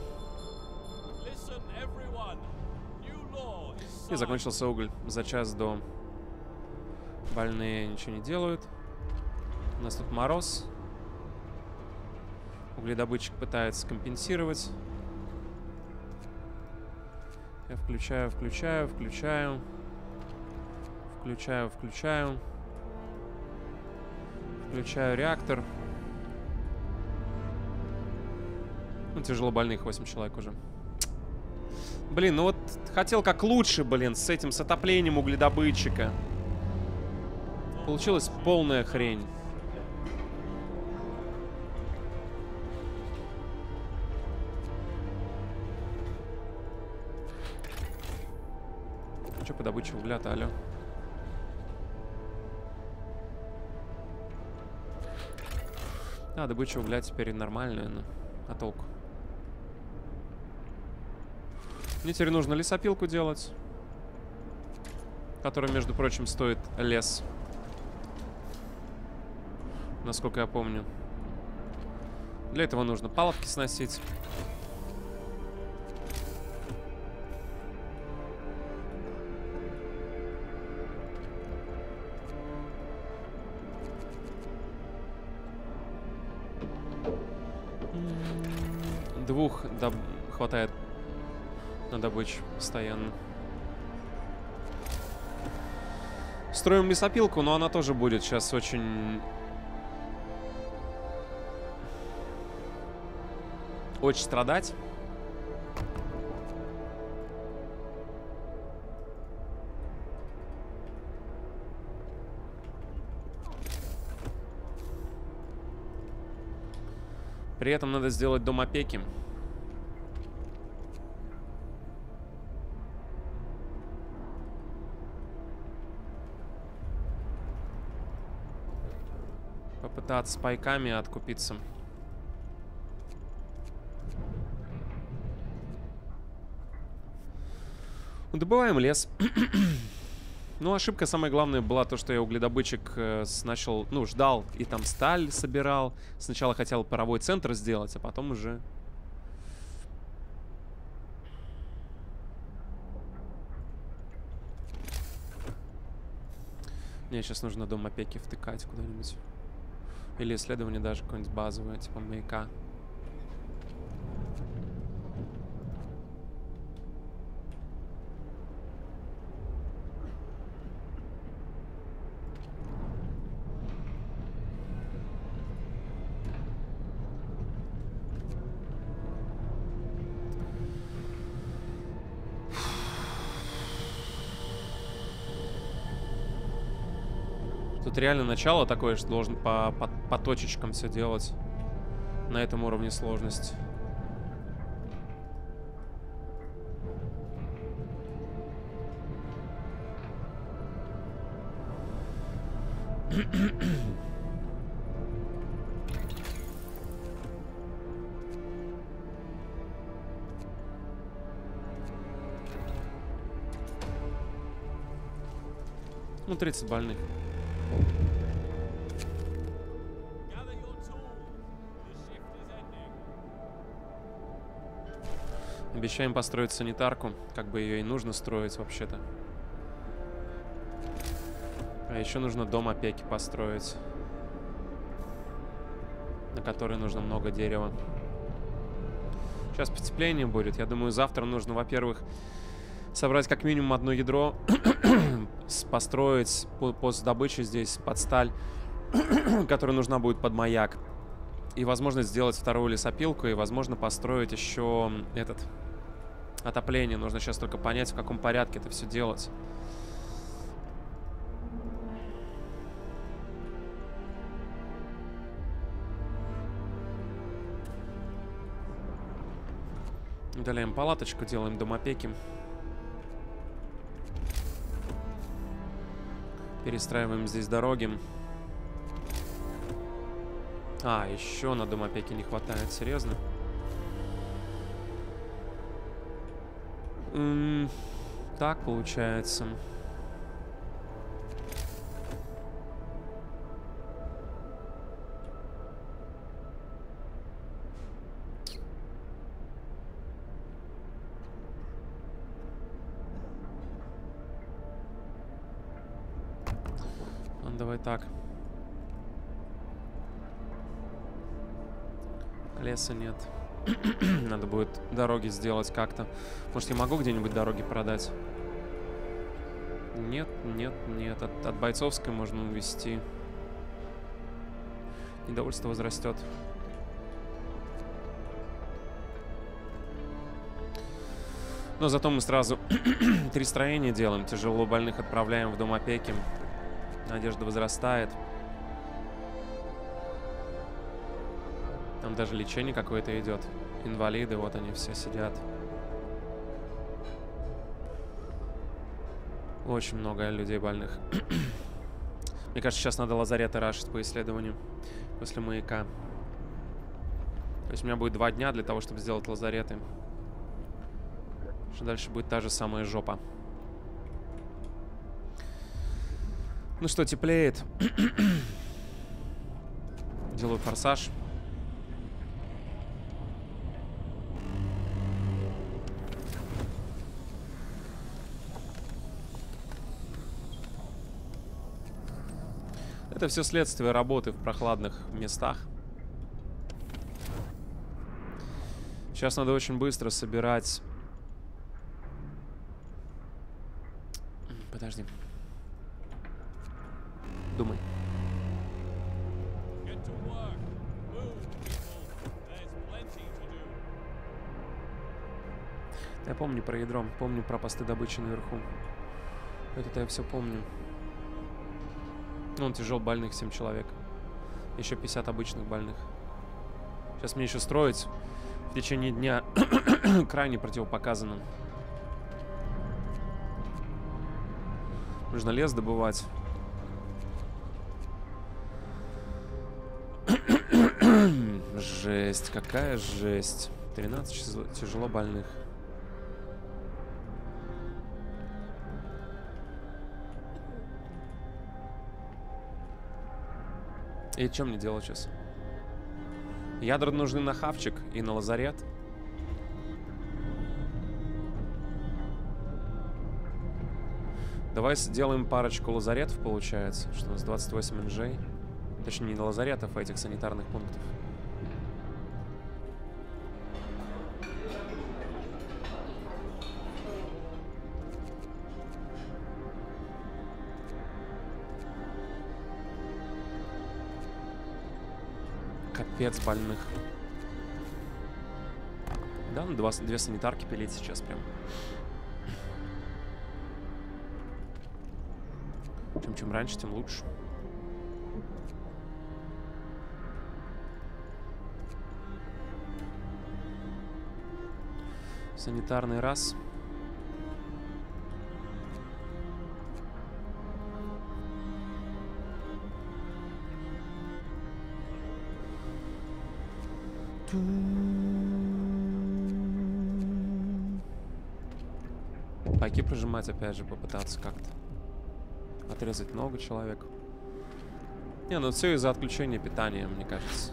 И закончился уголь за час до. Больные ничего не делают. У нас тут мороз. Угледобытчик пытается компенсировать. Я включаю. Включаю реактор. Ну, тяжело больных 8 человек уже. Блин, ну вот хотел как лучше, блин, с этим, с отоплением угледобытчика. Получилась полная хрень. Че по добыче угля-то, алё? А, добыча угля теперь нормальная, но а толку? Мне теперь нужно лесопилку делать, которая, между прочим, стоит лес. Насколько я помню. Для этого нужно палатки сносить. Двух хватает на добычу постоянно. Строим лесопилку, но она тоже будет сейчас очень... Хочешь страдать? При этом надо сделать дом опеки. Попытаться пайками откупиться. Добываем лес. Ну, ошибка самая главная была то, что я угледобытчик начал, ну, ждал и там сталь собирал. Сначала хотел паровой центр сделать, а потом уже... Мне сейчас нужно дом опеки втыкать куда-нибудь. Или исследование даже какое-нибудь базовое, типа маяка. Реально начало такое, что должен по точечкам все делать на этом уровне сложности. Ну, 30 больных. Обещаем построить санитарку, как бы ее и нужно строить вообще-то. А еще нужно дом опеки построить, на который нужно много дерева. Сейчас потепление будет. Я думаю, завтра нужно, во-первых, собрать как минимум одно ядро, построить пост добычи здесь под сталь, которая нужна будет под маяк. И, возможно, сделать вторую лесопилку, и, возможно, построить еще этот... Отопление. Нужно сейчас только понять, в каком порядке это все делать. Удаляем палаточку, делаем домопеки. Перестраиваем здесь дороги. А, еще на домопеки не хватает, серьезно? Так получается. Ладно, давай так. Леса нет. Надо будет дороги сделать как-то. Может, я могу где-нибудь дороги продать? Нет, нет, нет. От бойцовской можно увезти. Недовольство возрастет. Но зато мы сразу 3 строения делаем. Тяжело больных отправляем в дом опеки. Надежда возрастает. Там даже лечение какое-то идет. Инвалиды, вот они все сидят. Очень много людей больных. Мне кажется, сейчас надо лазареты рашить по исследованию. После маяка. То есть у меня будет 2 дня для того, чтобы сделать лазареты. Что дальше будет та же самая жопа. Ну что, теплеет. Делаю форсаж. Это все следствие работы в прохладных местах. Сейчас надо очень быстро собирать... Подожди. Думай. Я помню про ядро, помню про посты добычи наверху. Это я все помню. Ну, тяжел больных 7 человек. Еще 50 обычных больных. Сейчас мне еще строить в течение дня крайне противопоказано. Нужно лес добывать. Жесть, какая жесть. 13 тяжело больных. И чем мне делать сейчас? Ядра нужны на хавчик и на лазарет. Давай сделаем парочку лазаретов, получается. Что у нас 28 НЖ. Точнее, не лазаретов, а этих санитарных пунктов. Капец больных. Да, ну 2 санитарки пилить сейчас прям. Чем раньше, тем лучше. Санитарный раз. Пайки прожимать, опять же, попытаться как-то. Отрезать ногу человеку. Не, ну все из-за отключения питания, мне кажется.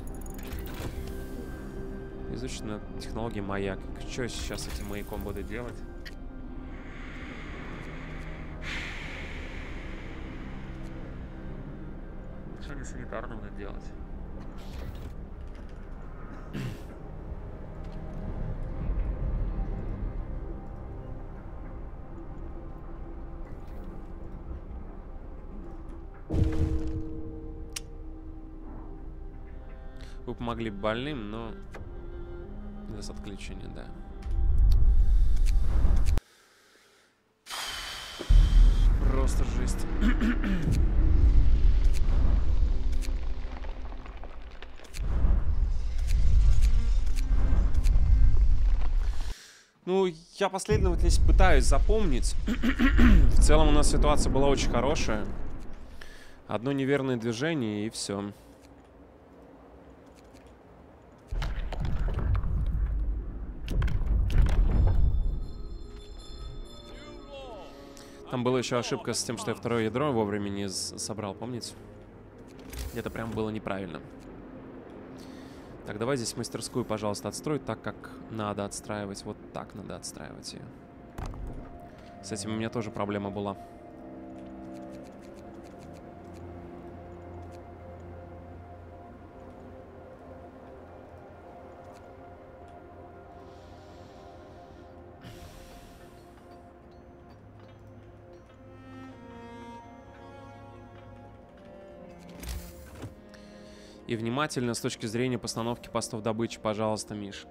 Изучена технология маяк. Что я сейчас с этим маяком буду делать? Что не санитарно надо делать? Вы помогли больным, но без отключения, да. Просто жесть. Ну, я последовательность пытаюсь запомнить. В целом у нас ситуация была очень хорошая. Одно неверное движение и все. Там была еще ошибка с тем, что я второе ядро вовремя не собрал, помните? Это прям было неправильно. Так, давай здесь мастерскую, пожалуйста, отстрой так, как надо отстраивать. Вот так надо отстраивать ее. С этим у меня тоже проблема была. И внимательно с точки зрения постановки постов добычи, пожалуйста, Миш.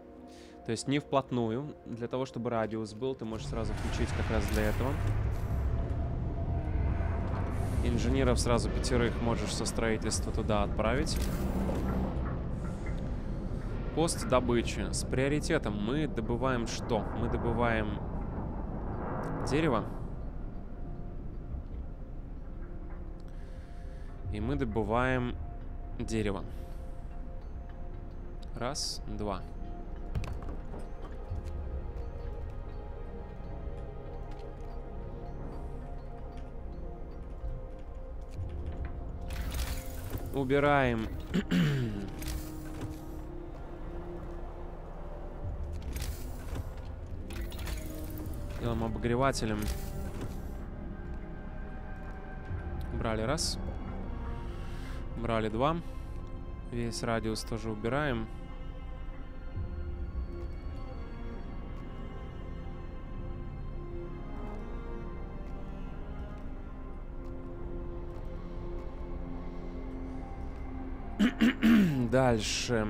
То есть не вплотную. Для того, чтобы радиус был, ты можешь сразу включить как раз для этого. Инженеров сразу 5 можешь со строительства туда отправить. Пост добычи. С приоритетом мы добываем что? Мы добываем дерево. И мы добываем... дерево. Раз, два. Убираем. Делаем обогревателем. Убрали раз. Брали 2. Весь радиус тоже убираем. Дальше.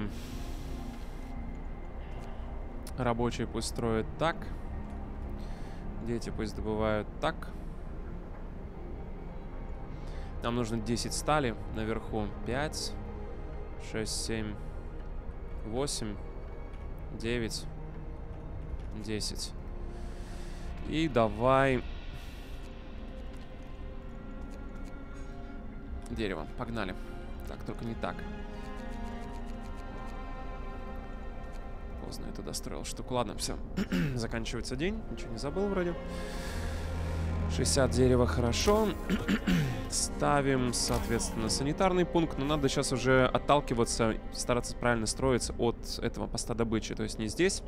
Рабочие пусть строят так. Дети пусть добывают так. Нам нужно 10 стали наверху. 5, 6, 7, 8, 9, 10. И давай дерево. Погнали. Так, только не так. Поздно я туда строил штуку. Ладно, все. Заканчивается день. Ничего не забыл вроде. 60 дерева, хорошо. Ставим, соответственно, санитарный пункт. Но надо сейчас уже отталкиваться, стараться правильно строиться от этого поста добычи. То есть не здесь.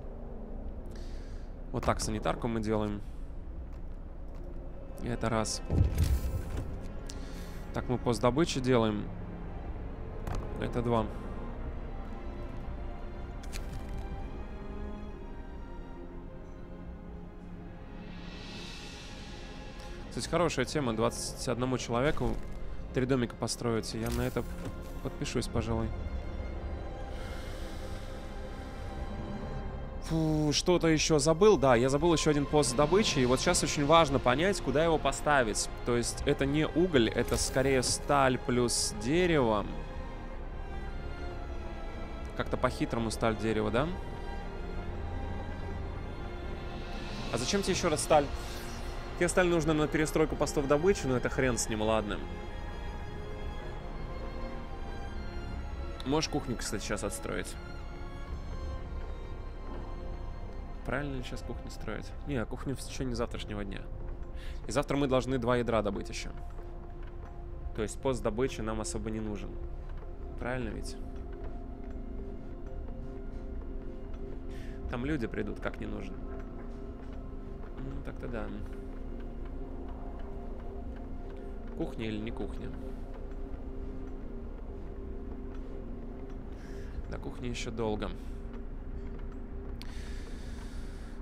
Вот так санитарку мы делаем. Это раз. Так мы пост добычи делаем. Это два. Кстати, хорошая тема. 21 человеку 3 домика построятся. Я на это подпишусь, пожалуй. Что-то еще забыл. Да, я забыл еще один пост добычи. И вот сейчас очень важно понять, куда его поставить. То есть это не уголь, это скорее сталь плюс дерево. Как-то по-хитрому сталь дерево, да? А зачем тебе еще раз сталь? Тебе сталь нужна на перестройку постов добычи, но это хрен с ним, ладно. Можешь кухню, кстати, сейчас отстроить. Правильно ли сейчас кухню строить? Не, а кухню в течение завтрашнего дня. И завтра мы должны 2 ядра добыть еще. То есть пост добычи нам особо не нужен. Правильно ведь? Там люди придут, как не нужен. Ну, так-то да. Кухня или не кухня? До кухни еще долго.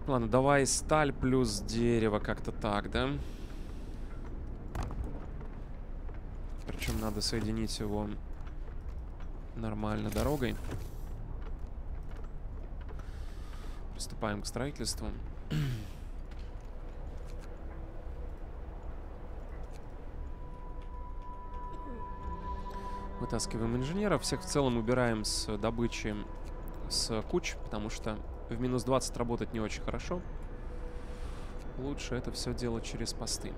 Ладно, давай сталь плюс дерево, как-то так, да? Причем надо соединить его нормально дорогой. Приступаем к строительству. Вытаскиваем инженеров. Всех в целом убираем с добычи, с куч, потому что в минус 20 работать не очень хорошо. Лучше это все делать через посты.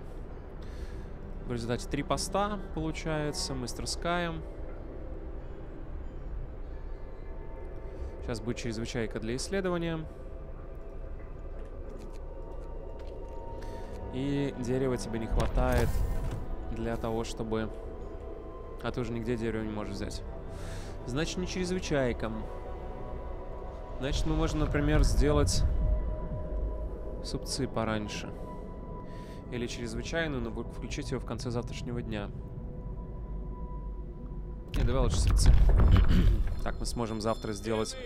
В результате 3 поста получается. Мастерская. Сейчас будет чрезвычайка для исследования. И дерева тебе не хватает для того, чтобы... А ты уже нигде дерево не можешь взять. Значит, не чрезвычайкам. Значит, мы можем, например, сделать супцы пораньше. Или чрезвычайную, но включить ее в конце завтрашнего дня. Не, давай лучше супцы. Так, мы сможем завтра сделать...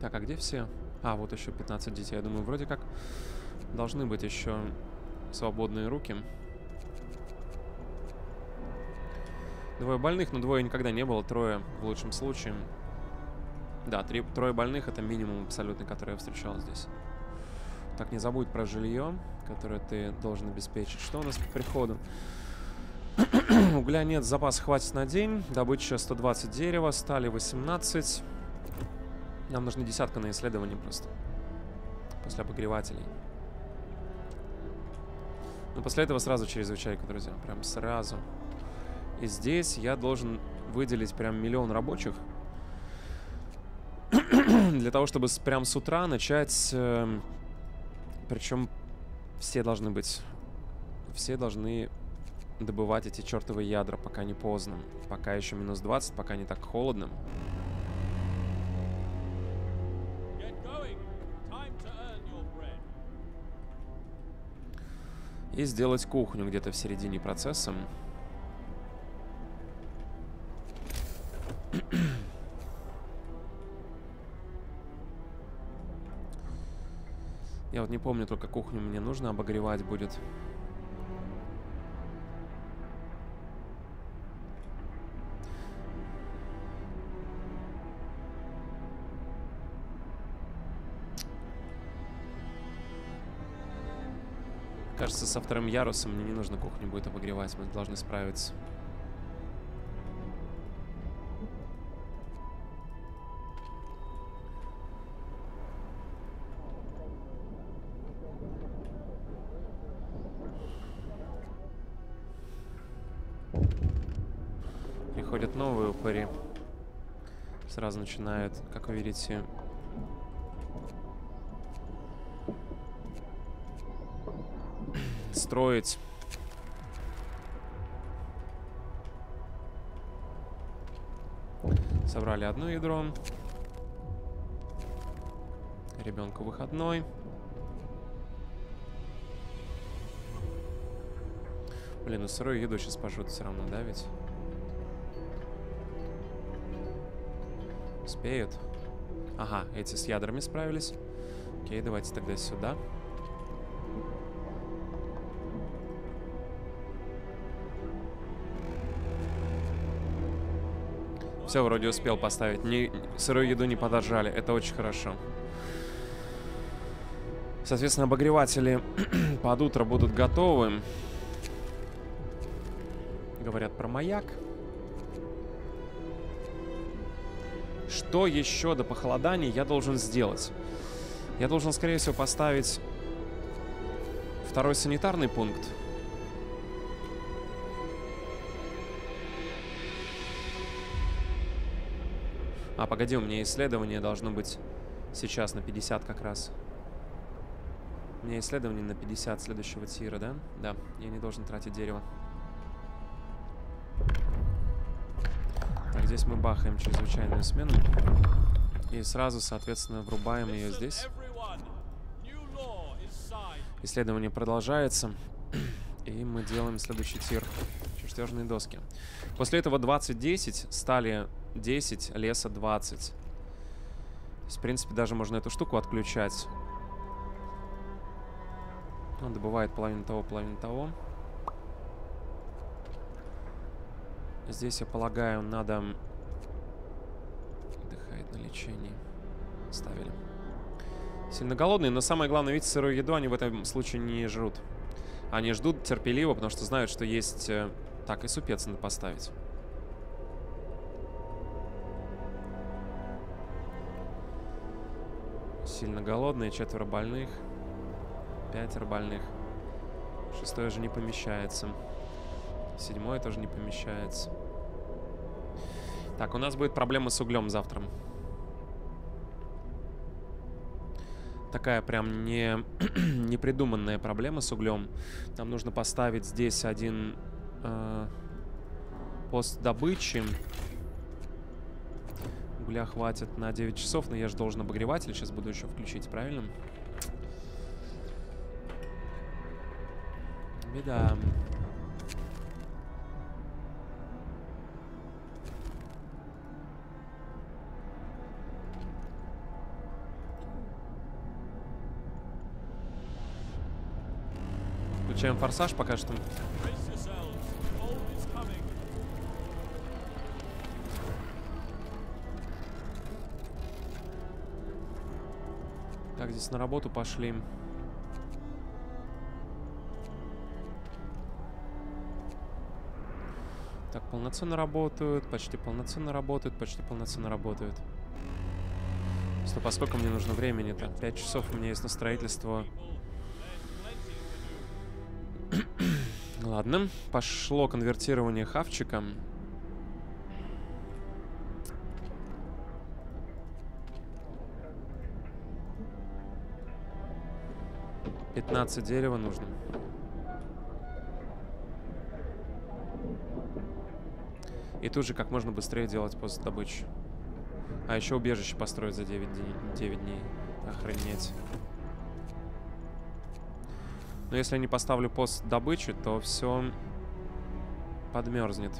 Так, а где все? А, вот еще 15 детей. Я думаю, вроде как должны быть еще... свободные руки. 2 больных, но 2 никогда не было. 3 в лучшем случае. Да, 3 больных это минимум абсолютно, который я встречал здесь. Так, не забудь про жилье, которое ты должен обеспечить. Что у нас по приходу? Угля нет, запас хватит на день. Добыча 120 дерева, стали 18. Нам нужны десятка на исследование просто. После обогревателей. Но после этого сразу чрезвычайка, друзья. Прям сразу. И здесь я должен выделить прям 1 000 000 рабочих. Для того, чтобы прям с утра начать... причем все должны быть... Все должны добывать эти чертовы ядра, пока не поздно. Пока еще минус 20, пока не так холодно. И сделать кухню где-то в середине процесса. Я вот не помню, только кухню мне нужно обогревать будет. Кажется, со 2-м ярусом мне не нужно кухню будет обогревать. Мы должны справиться. Приходят новые упыри. Сразу начинают, как вы видите... строить. Собрали одно ядро. Ребенку выходной. Блин, ну сырую еду сейчас пожрут все равно, да, ведь? Успеют. Ага, эти с ядрами справились. Окей, давайте тогда сюда. Все, вроде успел поставить. Сырую еду не подожали. Это очень хорошо. Соответственно, обогреватели под утро будут готовы. Говорят про маяк. Что еще до похолодания я должен сделать? Я должен, скорее всего, поставить 2-й санитарный пункт. А, погоди, у меня исследование должно быть сейчас на 50 как раз. У меня исследование на 50 следующего тира, да? Да, я не должен тратить дерево. Так, здесь мы бахаем чрезвычайную смену. И сразу, соответственно, врубаем ее здесь. Исследование продолжается. И мы делаем следующий тир. Чертежные доски. После этого 20-10, стали 10, леса 20. То есть, в принципе, даже можно эту штуку отключать. Он добывает половину того, половину того. Здесь, я полагаю, надо... Отдыхает на лечении. Ставили. Сильно голодные, но самое главное, ведь сырую еду они в этом случае не жрут. Они ждут терпеливо, потому что знают, что есть... Так, и супец надо поставить. Сильно голодные, 4 больных, 5 больных. 6 же не помещается. 7 тоже не помещается. Так, у нас будет проблема с углем завтра. Такая прям непридуманная проблема с углем. Нам нужно поставить здесь один пост добычи. Угля хватит на 9 часов, но я же должен обогреватель сейчас буду еще включить, правильно? Беда. Включаем форсаж пока что. Так, здесь на работу пошли. Так, полноценно работают, почти полноценно работают, почти полноценно работают. Стоп, а сколько мне нужно времени? Так, 5 часов у меня есть на строительство. Ладно, пошло конвертирование хавчика. Дерева нужно. И тут же как можно быстрее делать пост добычи. А еще убежище построить за 9 дней. Охренеть. Но если я не поставлю пост добычи, то все подмерзнет.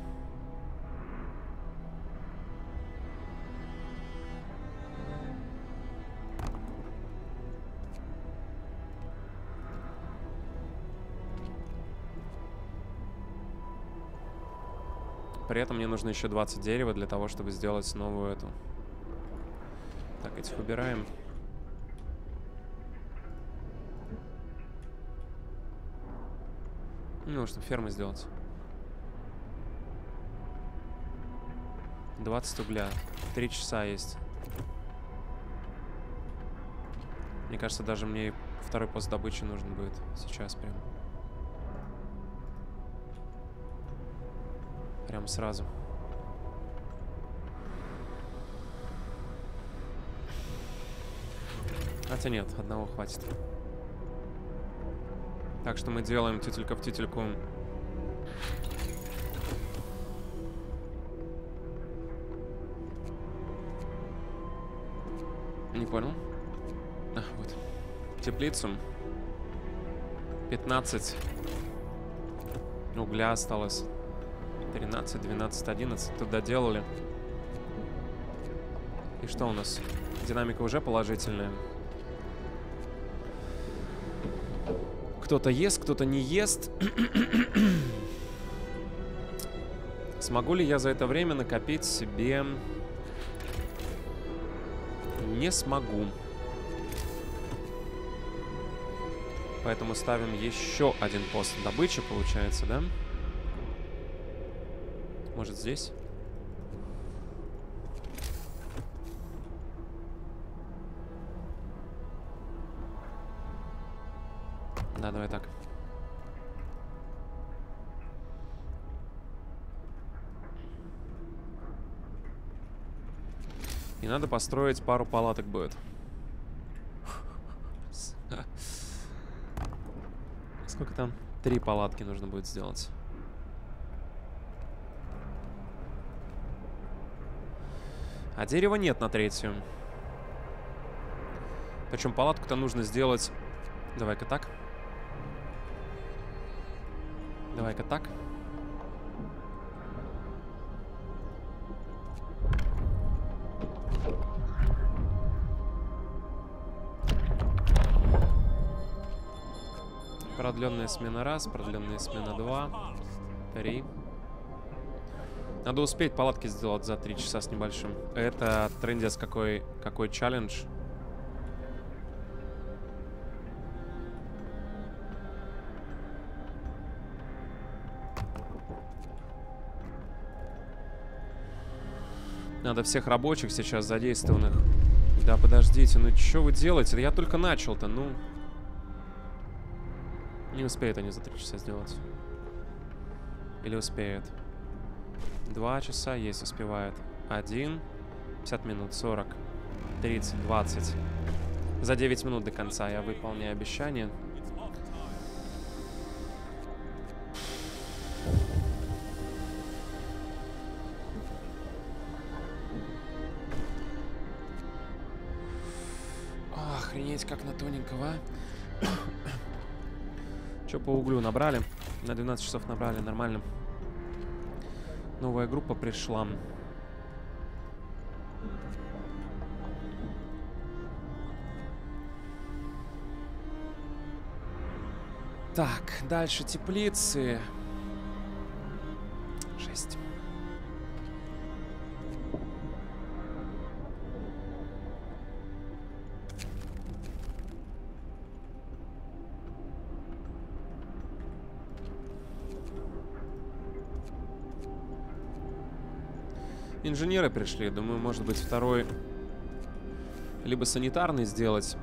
При этом мне нужно еще 20 дерева для того, чтобы сделать новую эту. Так, этих убираем. Ну, чтобы фермы сделать. 20 угля. 3 часа есть. Мне кажется, даже мне второй пост добычи нужен будет сейчас прям. Прям сразу. Хотя нет, одного хватит. Так что мы делаем тютелька в тютельку. Не понял. А, вот. Теплицу. 15 угля осталось. 13, 12, 11. Тут доделали. И что у нас? Динамика уже положительная. Кто-то ест, кто-то не ест. Смогу ли я за это время накопить себе? Не смогу. Поэтому ставим еще один пост добычи, получается, да? Может, здесь? Да, давай так. И надо построить пару палаток будет. Сколько там? 3 палатки нужно будет сделать. А дерева нет на 3-ю. Причем палатку-то нужно сделать... Давай-ка так. Давай-ка так. Продленная смена 1, продленная смена 2, 3. Надо успеть палатки сделать за 3 часа с небольшим. Это трендец какой челлендж. Надо всех рабочих сейчас задействованных. Да, подождите, ну что вы делаете? Я только начал-то, ну. Не успеют они за 3 часа сделать. Или успеют? 2 часа есть, успевает. 1, 50 минут, 40, 30, 20. За 9 минут до конца я выполняю обещание. Охренеть, как на тоненького. Че по углю набрали? На 12 часов набрали, нормально. Новая группа пришла. Так, дальше теплицы. 6. Инженеры пришли. Думаю, может быть, второй либо санитарный сделать.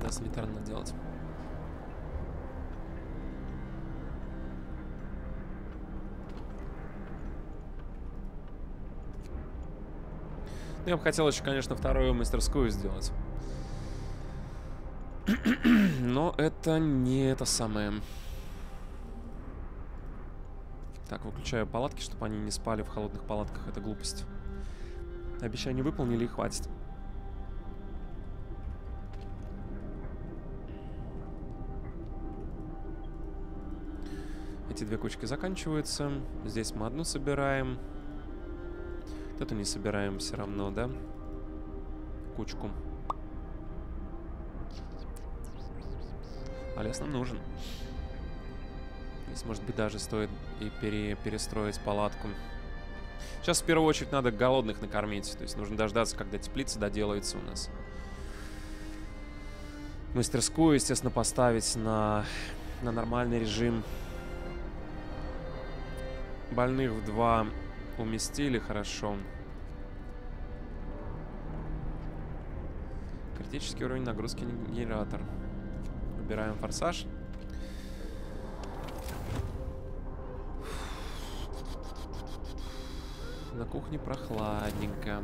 Да, санитарный надо делать. Ну, я бы хотел еще, конечно, вторую мастерскую сделать. Но это не это самое. Так, выключаю палатки, чтобы они не спали в холодных палатках. Это глупость. Обещание выполнили и хватит. Эти 2 кучки заканчиваются. Здесь мы одну собираем. Эту не собираем все равно, да? Кучку. А лес нам нужен. Здесь, может быть, даже стоит и перестроить палатку. Сейчас в первую очередь надо голодных накормить. То есть нужно дождаться, когда теплицы доделаются у нас. Мастерскую, естественно, поставить на нормальный режим. Больных в 2 уместили, хорошо. Критический уровень нагрузки генератор. Выбираем форсаж. На кухне прохладненько.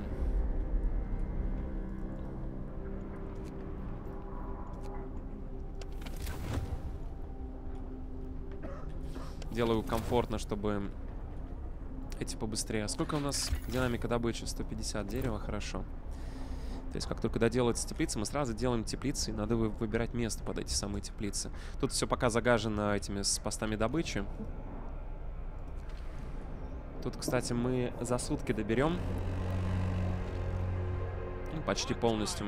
Делаю комфортно, чтобы эти побыстрее. Сколько у нас динамика добычи? 150 дерева, хорошо. То есть как только доделается теплица, мы сразу делаем теплицы. И надо выбирать место под эти самые теплицы. Тут все пока загажено этими постами добычи. Тут, кстати, мы за сутки доберем. Ну, почти полностью.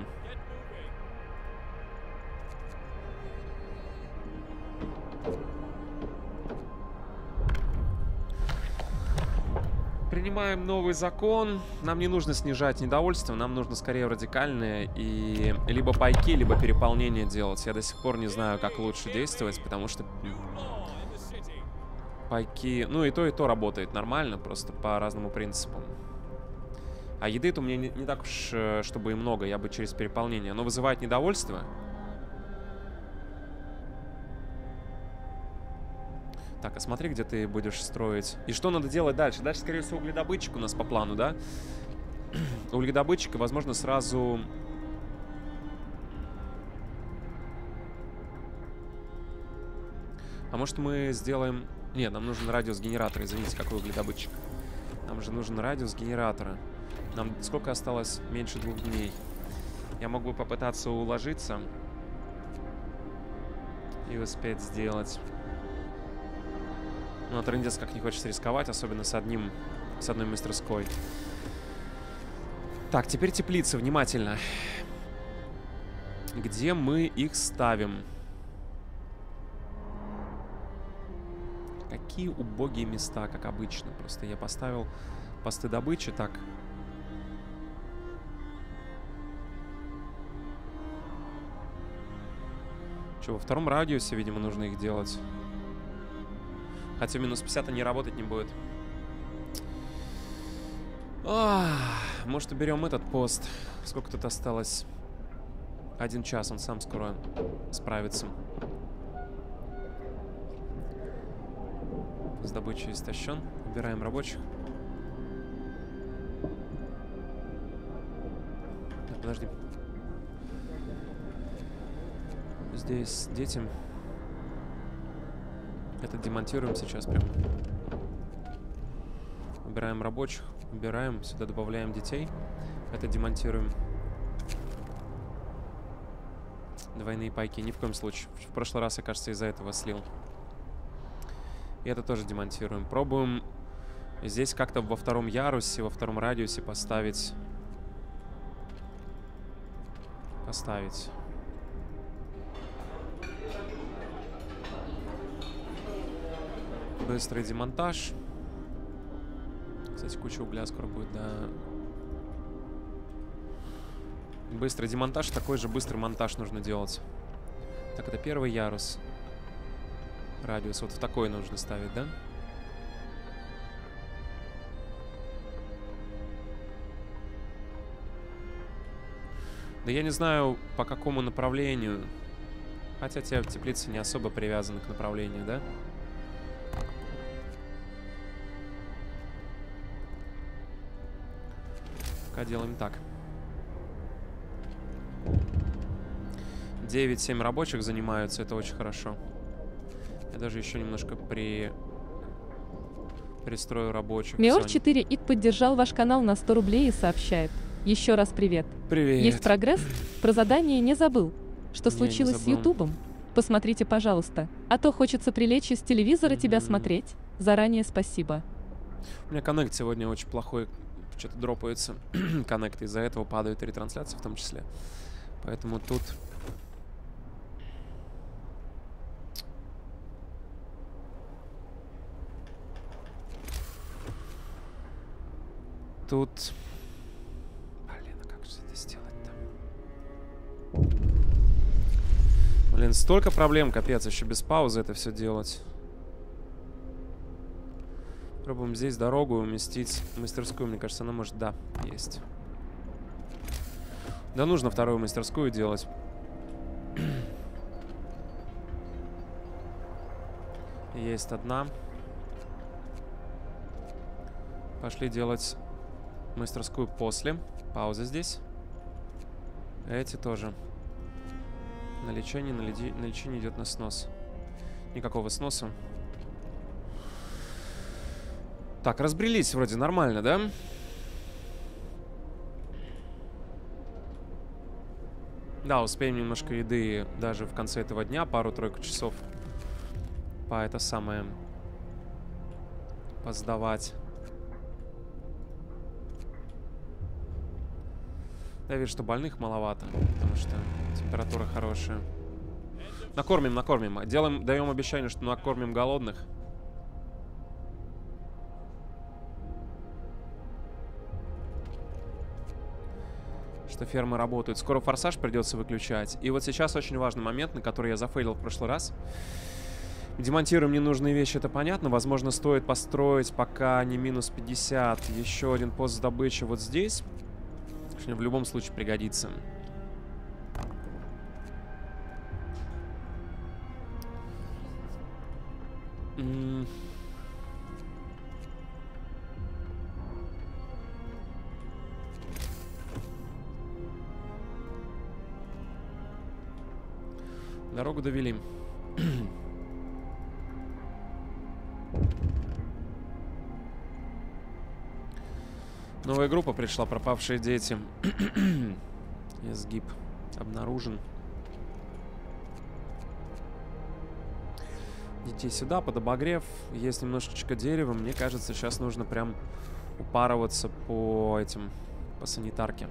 Принимаем новый закон. Нам не нужно снижать недовольство. Нам нужно скорее радикальное и либо пайки, либо переполнение делать. Я до сих пор не знаю, как лучше действовать, потому что... Пайки. Ну, и то работает нормально, просто по разному принципу. А еды-то у меня не так уж, чтобы и много. Я бы через переполнение. Оно вызывает недовольство. Так, а смотри, где ты будешь строить. И что надо делать дальше? Дальше, скорее всего, угледобытчик у нас по плану, да? Угледобытчик, возможно, сразу... А может, мы сделаем... Нет, нам нужен радиус генератора. Извините, какой угледобытчик. Нам же нужен радиус генератора. Нам сколько осталось? Меньше 2 дней. Я могу попытаться уложиться. И успеть сделать. Но трындец как не хочется рисковать, особенно с одной мастерской. Так, теперь теплицы, внимательно. Где мы их ставим? Какие убогие места, как обычно. Просто я поставил посты добычи. Так. Че, во втором радиусе, видимо, нужно их делать. Хотя минус 50 они работать не будет. Может, уберем этот пост. Сколько тут осталось? 1 час, он сам скоро справится. С добычей истощен. Убираем рабочих. Так, подожди. Здесь дети. Это демонтируем сейчас прям. Убираем рабочих. Убираем. Сюда добавляем детей. Это демонтируем. Двойные пайки. Ни в коем случае. В прошлый раз, я, кажется, из-за этого слил. И это тоже демонтируем. Пробуем здесь как-то во втором ярусе, во втором радиусе поставить. Быстрый демонтаж. Кстати, куча угля скоро будет, да. Быстрый демонтаж. Такой же быстрый монтаж нужно делать. Так, это первый ярус. Радиус вот в такой нужно ставить, да? Да я не знаю, по какому направлению. Хотя те теплицы не особо привязаны к направлению, да? Пока делаем так. 9-7 рабочих занимаются, это очень хорошо. Я даже еще немножко пристрою рабочих. Meor4it поддержал ваш канал на 100 рублей и сообщает. Еще раз привет. Привет. Есть прогресс? Про задание не забыл. Что случилось с Ютубом? Посмотрите, пожалуйста. А то хочется прилечь и с телевизора тебя смотреть. Заранее спасибо. У меня коннект сегодня очень плохой. Что-то дропается коннект. Из-за этого падают ретрансляции в том числе. Поэтому тут... Блин, а как же это сделать-то? Блин, столько проблем, капец, еще без паузы это все делать. Пробуем здесь дорогу уместить в мастерскую. Мне кажется, она может... Да, есть. Да, нужно вторую мастерскую делать. Есть одна. Пошли делать... мастерскую после. Пауза здесь. Эти тоже. На лечение идет на снос. Никакого сноса. Так, разбрелись вроде нормально, да? Да, успеем немножко еды даже в конце этого дня. Пару-тройку часов. Поздавать. Я вижу, что больных маловато, потому что температура хорошая. Накормим, накормим. Даем обещание, что накормим голодных. Что фермы работают. Скоро форсаж придется выключать. И вот сейчас очень важный момент, на который я зафейлил в прошлый раз. Демонтируем ненужные вещи, это понятно. Возможно, стоит построить, пока не минус 50, еще один пост добычи вот здесь. В любом случае пригодится. Дорогу довели. Новая группа пришла, пропавшие дети. Сгиб обнаружен. Детей сюда, под обогрев. Есть немножечко дерева. Мне кажется, сейчас нужно прям упарываться по этим, по санитарке.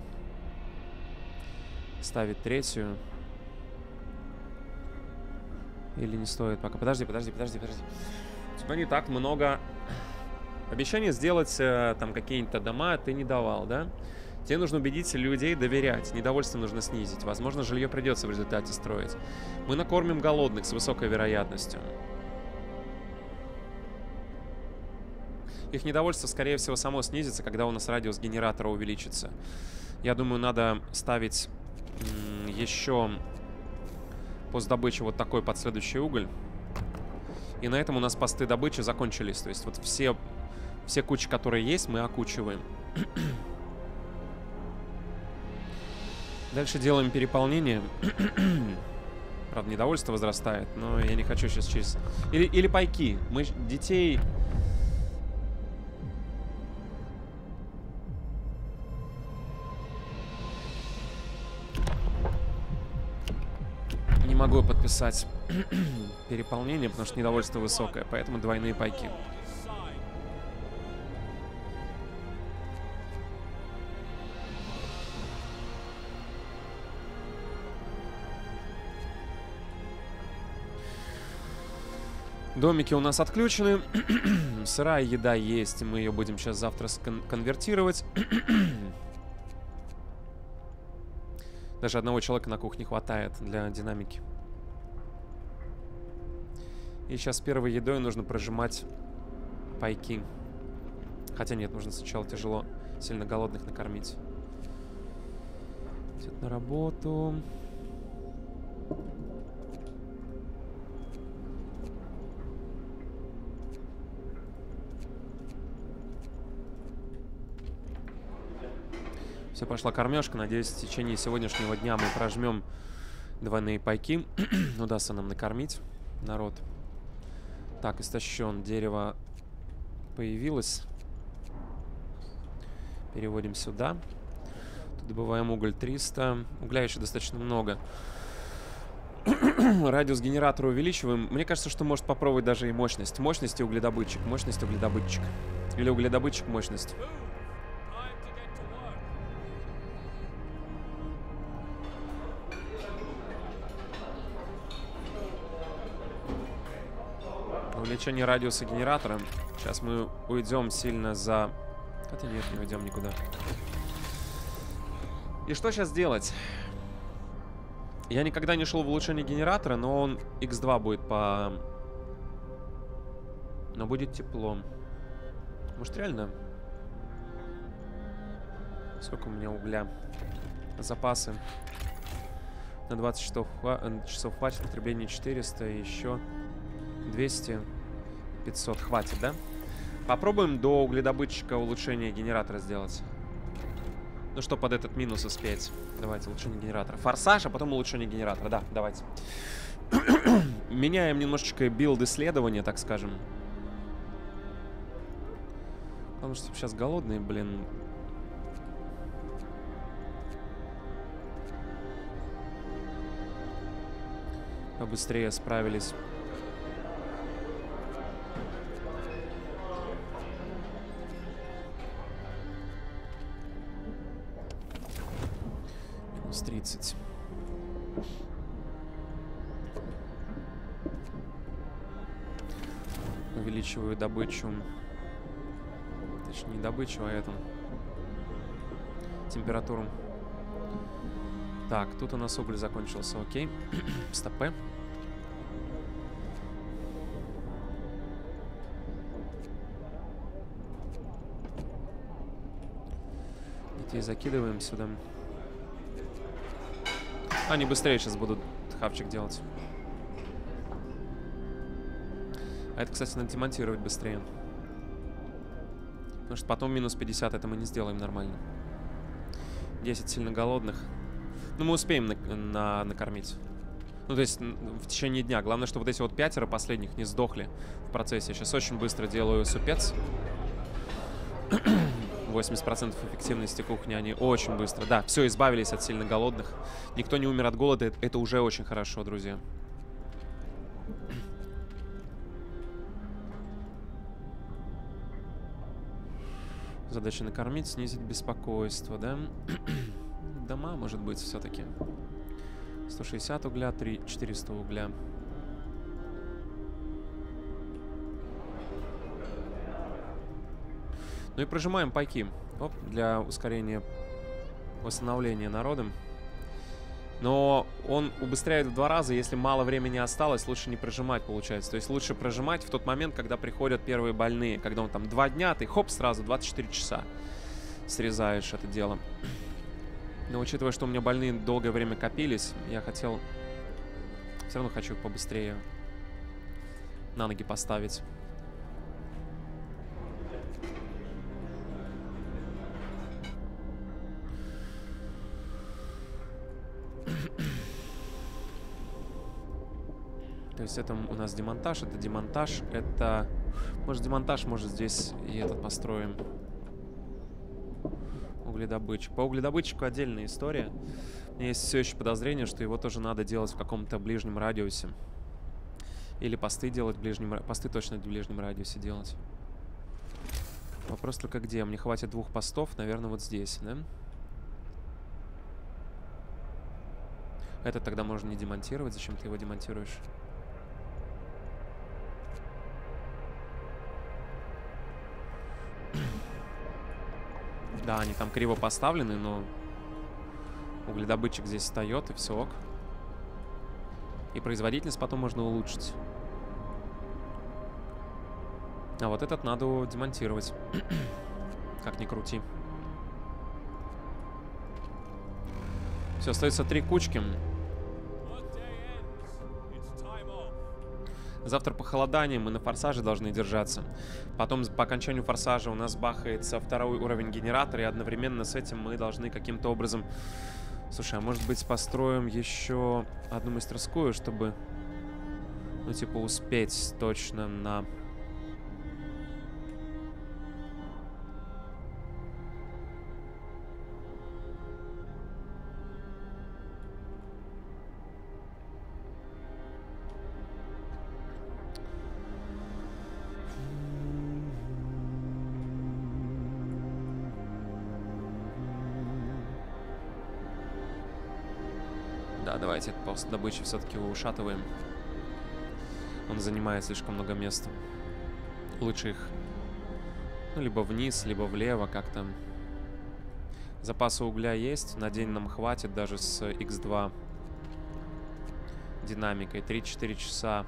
Ставить третью. Или не стоит пока. Подожди. тебя не так много... Обещание сделать там какие-то дома ты не давал, да? Тебе нужно убедить людей доверять, недовольство нужно снизить. Возможно, жилье придется в результате строить. Мы накормим голодных с высокой вероятностью. Их недовольство, скорее всего, само снизится, когда у нас радиус генератора увеличится. Я думаю, надо ставить еще постдобычу вот такой под следующий уголь. И на этом у нас посты добычи закончились. То есть вот все кучи, которые есть, мы окучиваем. Дальше делаем переполнение. Правда, недовольство возрастает, но я не хочу сейчас через... Или пайки. Мы детей... Не могу подписать переполнение, потому что недовольство высокое, поэтому двойные пайки. Домики у нас отключены. Сырая еда есть, мы ее будем сейчас завтра конвертировать. Даже одного человека на кухне хватает для динамики. И сейчас первой едой нужно прожимать пайки. Хотя нет, нужно сначала тяжело сильно голодных накормить. Идет на работу. Все, пошла кормежка. Надеюсь, в течение сегодняшнего дня мы прожмем двойные пайки. Удастся нам накормить народ. Так, истощен. Дерево появилось. Переводим сюда. Тут добываем уголь 300. Угля еще достаточно много. Радиус генератора увеличиваем. Мне кажется, что может попробовать даже и мощность. Мощность и угледобытчик. Мощность и угледобытчик. Или угледобытчик мощность. Увеличение радиуса генератора. Сейчас мы уйдем сильно за... Хотя нет, не уйдем никуда. И что сейчас делать? Я никогда не шел в улучшение генератора, но он x2 будет по... Но будет тепло. Может, реально? Сколько у меня угля? Запасы. На 20 часов хватит, потребление 400, еще 200... 500 хватит, да? Попробуем до угледобытчика улучшение генератора сделать. Ну что, под этот минус успеть. Давайте, улучшение генератора. Форсаж, а потом улучшение генератора. Да, давайте. Меняем немножечко билд исследования, так скажем. Потому что сейчас голодные, блин. Побыстрее справились. С 30. Увеличиваю добычу. Точнее, не добычу, а эту. Температуру. Так, тут у нас уголь закончился, окей. Стопэ. Детей закидываем сюда. Они быстрее сейчас будут хавчик делать. А это, кстати, надо демонтировать быстрее. Потому что потом минус 50, это мы не сделаем нормально. 10 сильно голодных. Ну, мы успеем накормить. Ну, то есть в течение дня. Главное, что вот эти вот 5 последних не сдохли в процессе. Я сейчас очень быстро делаю супец. 80% эффективности кухни, они очень быстро. Да, все, избавились от сильно голодных. Никто не умер от голода, это уже очень хорошо, друзья. Задача накормить, снизить беспокойство, да? Дома, может быть, все-таки. 160 угля, 400 угля. Ну и прожимаем пайки. Оп, для ускорения восстановления народа. Но он убыстряет в 2 раза, если мало времени осталось, лучше не прожимать, получается. То есть лучше прожимать в тот момент, когда приходят первые больные. Когда он там 2 дня, ты хоп, сразу 24 часа срезаешь это дело. Но учитывая, что у меня больные долгое время копились, я хотел... Все равно хочу их побыстрее на ноги поставить. То есть это у нас демонтаж, это демонтаж, это... Может демонтаж, может здесь и этот построим. Угледобытчик. По угледобытчику отдельная история. У меня есть все еще подозрение, что его тоже надо делать в каком-то ближнем радиусе. Или посты делать в ближнем... Посты точно в ближнем радиусе делать. Вопрос только где? Мне хватит 2 постов, наверное, вот здесь, да? Это тогда можно не демонтировать. Зачем ты его демонтируешь? Да, они там криво поставлены, но угледобытчик здесь встает, и все ок. И производительность потом можно улучшить. А вот этот надо демонтировать. Как ни крути. Все, остается 3 кучки. Завтра похолодание, мы на форсаже должны держаться. Потом по окончанию форсажа у нас бахается 2-й уровень генератора, и одновременно с этим мы должны каким-то образом... Слушай, а может быть построим еще одну мастерскую, чтобы, ну типа, успеть точно на... Давайте пост добычи все-таки ушатываем. Он занимает слишком много места. Лучше их, ну, либо вниз, либо влево как-то. Запаса угля есть. На день нам хватит даже с X2 динамикой. 3-4 часа.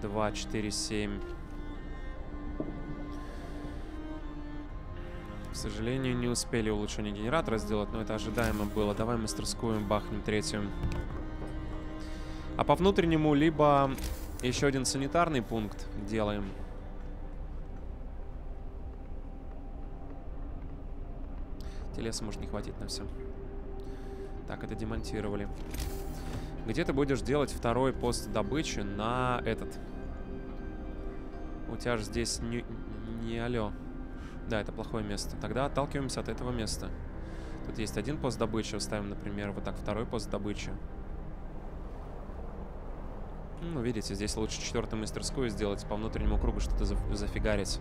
2-4-7. К сожалению, не успели улучшение генератора сделать, но это ожидаемо было. Давай мастерскую бахнем 3-ю. А по внутреннему либо еще один санитарный пункт делаем. Телеса может не хватить на все. Так, это демонтировали. Где ты будешь делать 2-й пост добычи на этот? У тебя же здесь не алё. Да, это плохое место. Тогда отталкиваемся от этого места. Тут есть 1 пост добычи. Ставим, например, вот так 2-й пост добычи. Ну, видите, здесь лучше 4-ю мастерскую сделать. По внутреннему кругу что-то зафигарить.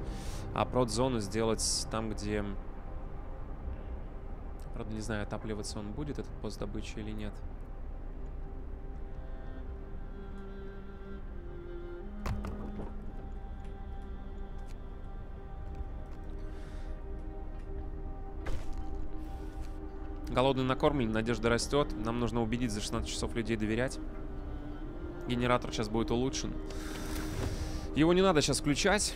А прод-зону сделать там, где... Правда, не знаю, отапливаться он будет, этот пост добычи, или нет. Голодный накормлен, надежда растет. Нам нужно убедить за 16 часов людей доверять. Генератор сейчас будет улучшен. Его не надо сейчас включать.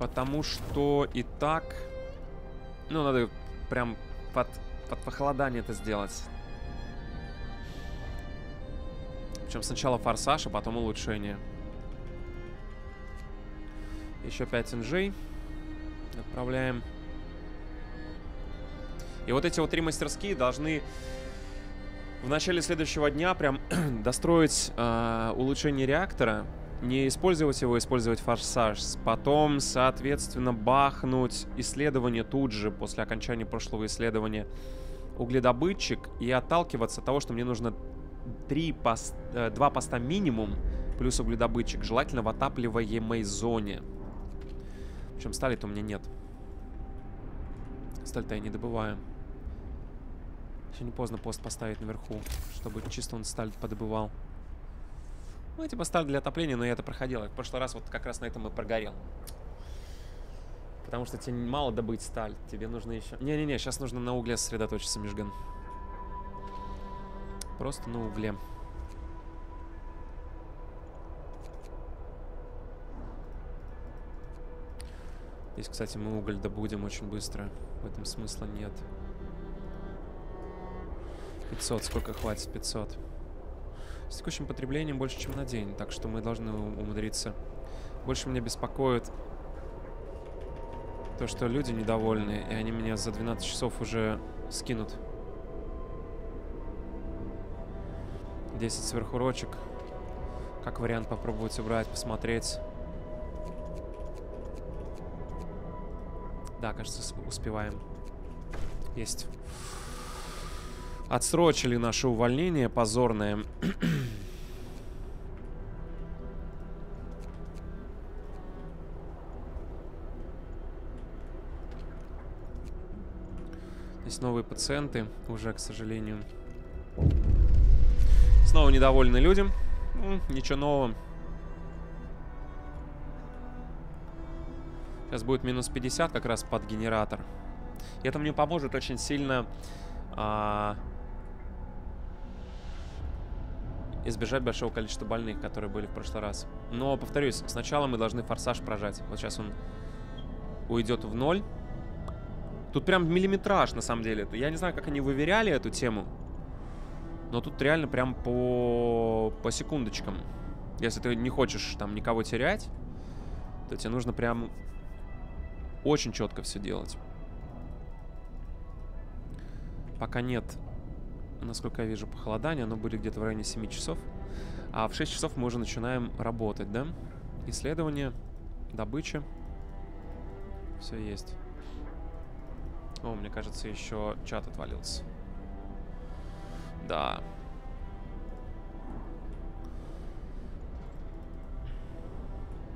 Потому что и так... Ну, надо прям под похолодание это сделать. Причем сначала форсаж, а потом улучшение. Еще 5 NG. Отправляем. И вот эти вот 3 мастерские должны в начале следующего дня прям достроить улучшение реактора, не использовать его, использовать форсаж, потом, соответственно, бахнуть исследование тут же, после окончания прошлого исследования, угледобытчик, и отталкиваться от того, что мне нужно 2 поста минимум, плюс угледобытчик, желательно в отапливаемой зоне. Причем стали-то у меня нет. Сталь-то я не добываю. Еще не поздно пост поставить наверху, чтобы чисто он сталь подобывал. Ну, типа сталь для отопления, но я это проходил. В прошлый раз вот как раз на этом и прогорел. потому что тебе мало добыть сталь, тебе нужно еще... Не-не-не, сейчас нужно на угле сосредоточиться, Мишган. Просто на угле. Здесь, кстати, мы уголь добудем очень быстро. В этом смысла нет. 500, сколько хватит? 500. С текущим потреблением больше, чем на день, так что мы должны умудриться. Больше меня беспокоит то, что люди недовольны, и они меня за 12 часов уже скинут. 10 сверхурочек. Как вариант попробовать убрать, посмотреть. Да, кажется, успеваем. Есть. Отсрочили наше увольнение позорное. Здесь новые пациенты уже, к сожалению. Снова недовольны люди. Ничего нового. Сейчас будет минус 50 как раз под генератор. И это мне поможет очень сильно избежать большого количества больных, которые были в прошлый раз. Но, повторюсь, сначала мы должны форсаж прожать. Вот сейчас он уйдет в ноль. Тут прям миллиметраж, на самом деле. Я не знаю, как они выверяли эту тему. Но тут реально прям по секундочкам. Если ты не хочешь там никого терять, то тебе нужно прям... очень четко все делать. Пока нет, насколько я вижу, похолодания. Оно будет где-то в районе 7 часов. А в 6 часов мы уже начинаем работать, да? Исследование, добыча. Все есть. О, мне кажется, еще чат отвалился. Да.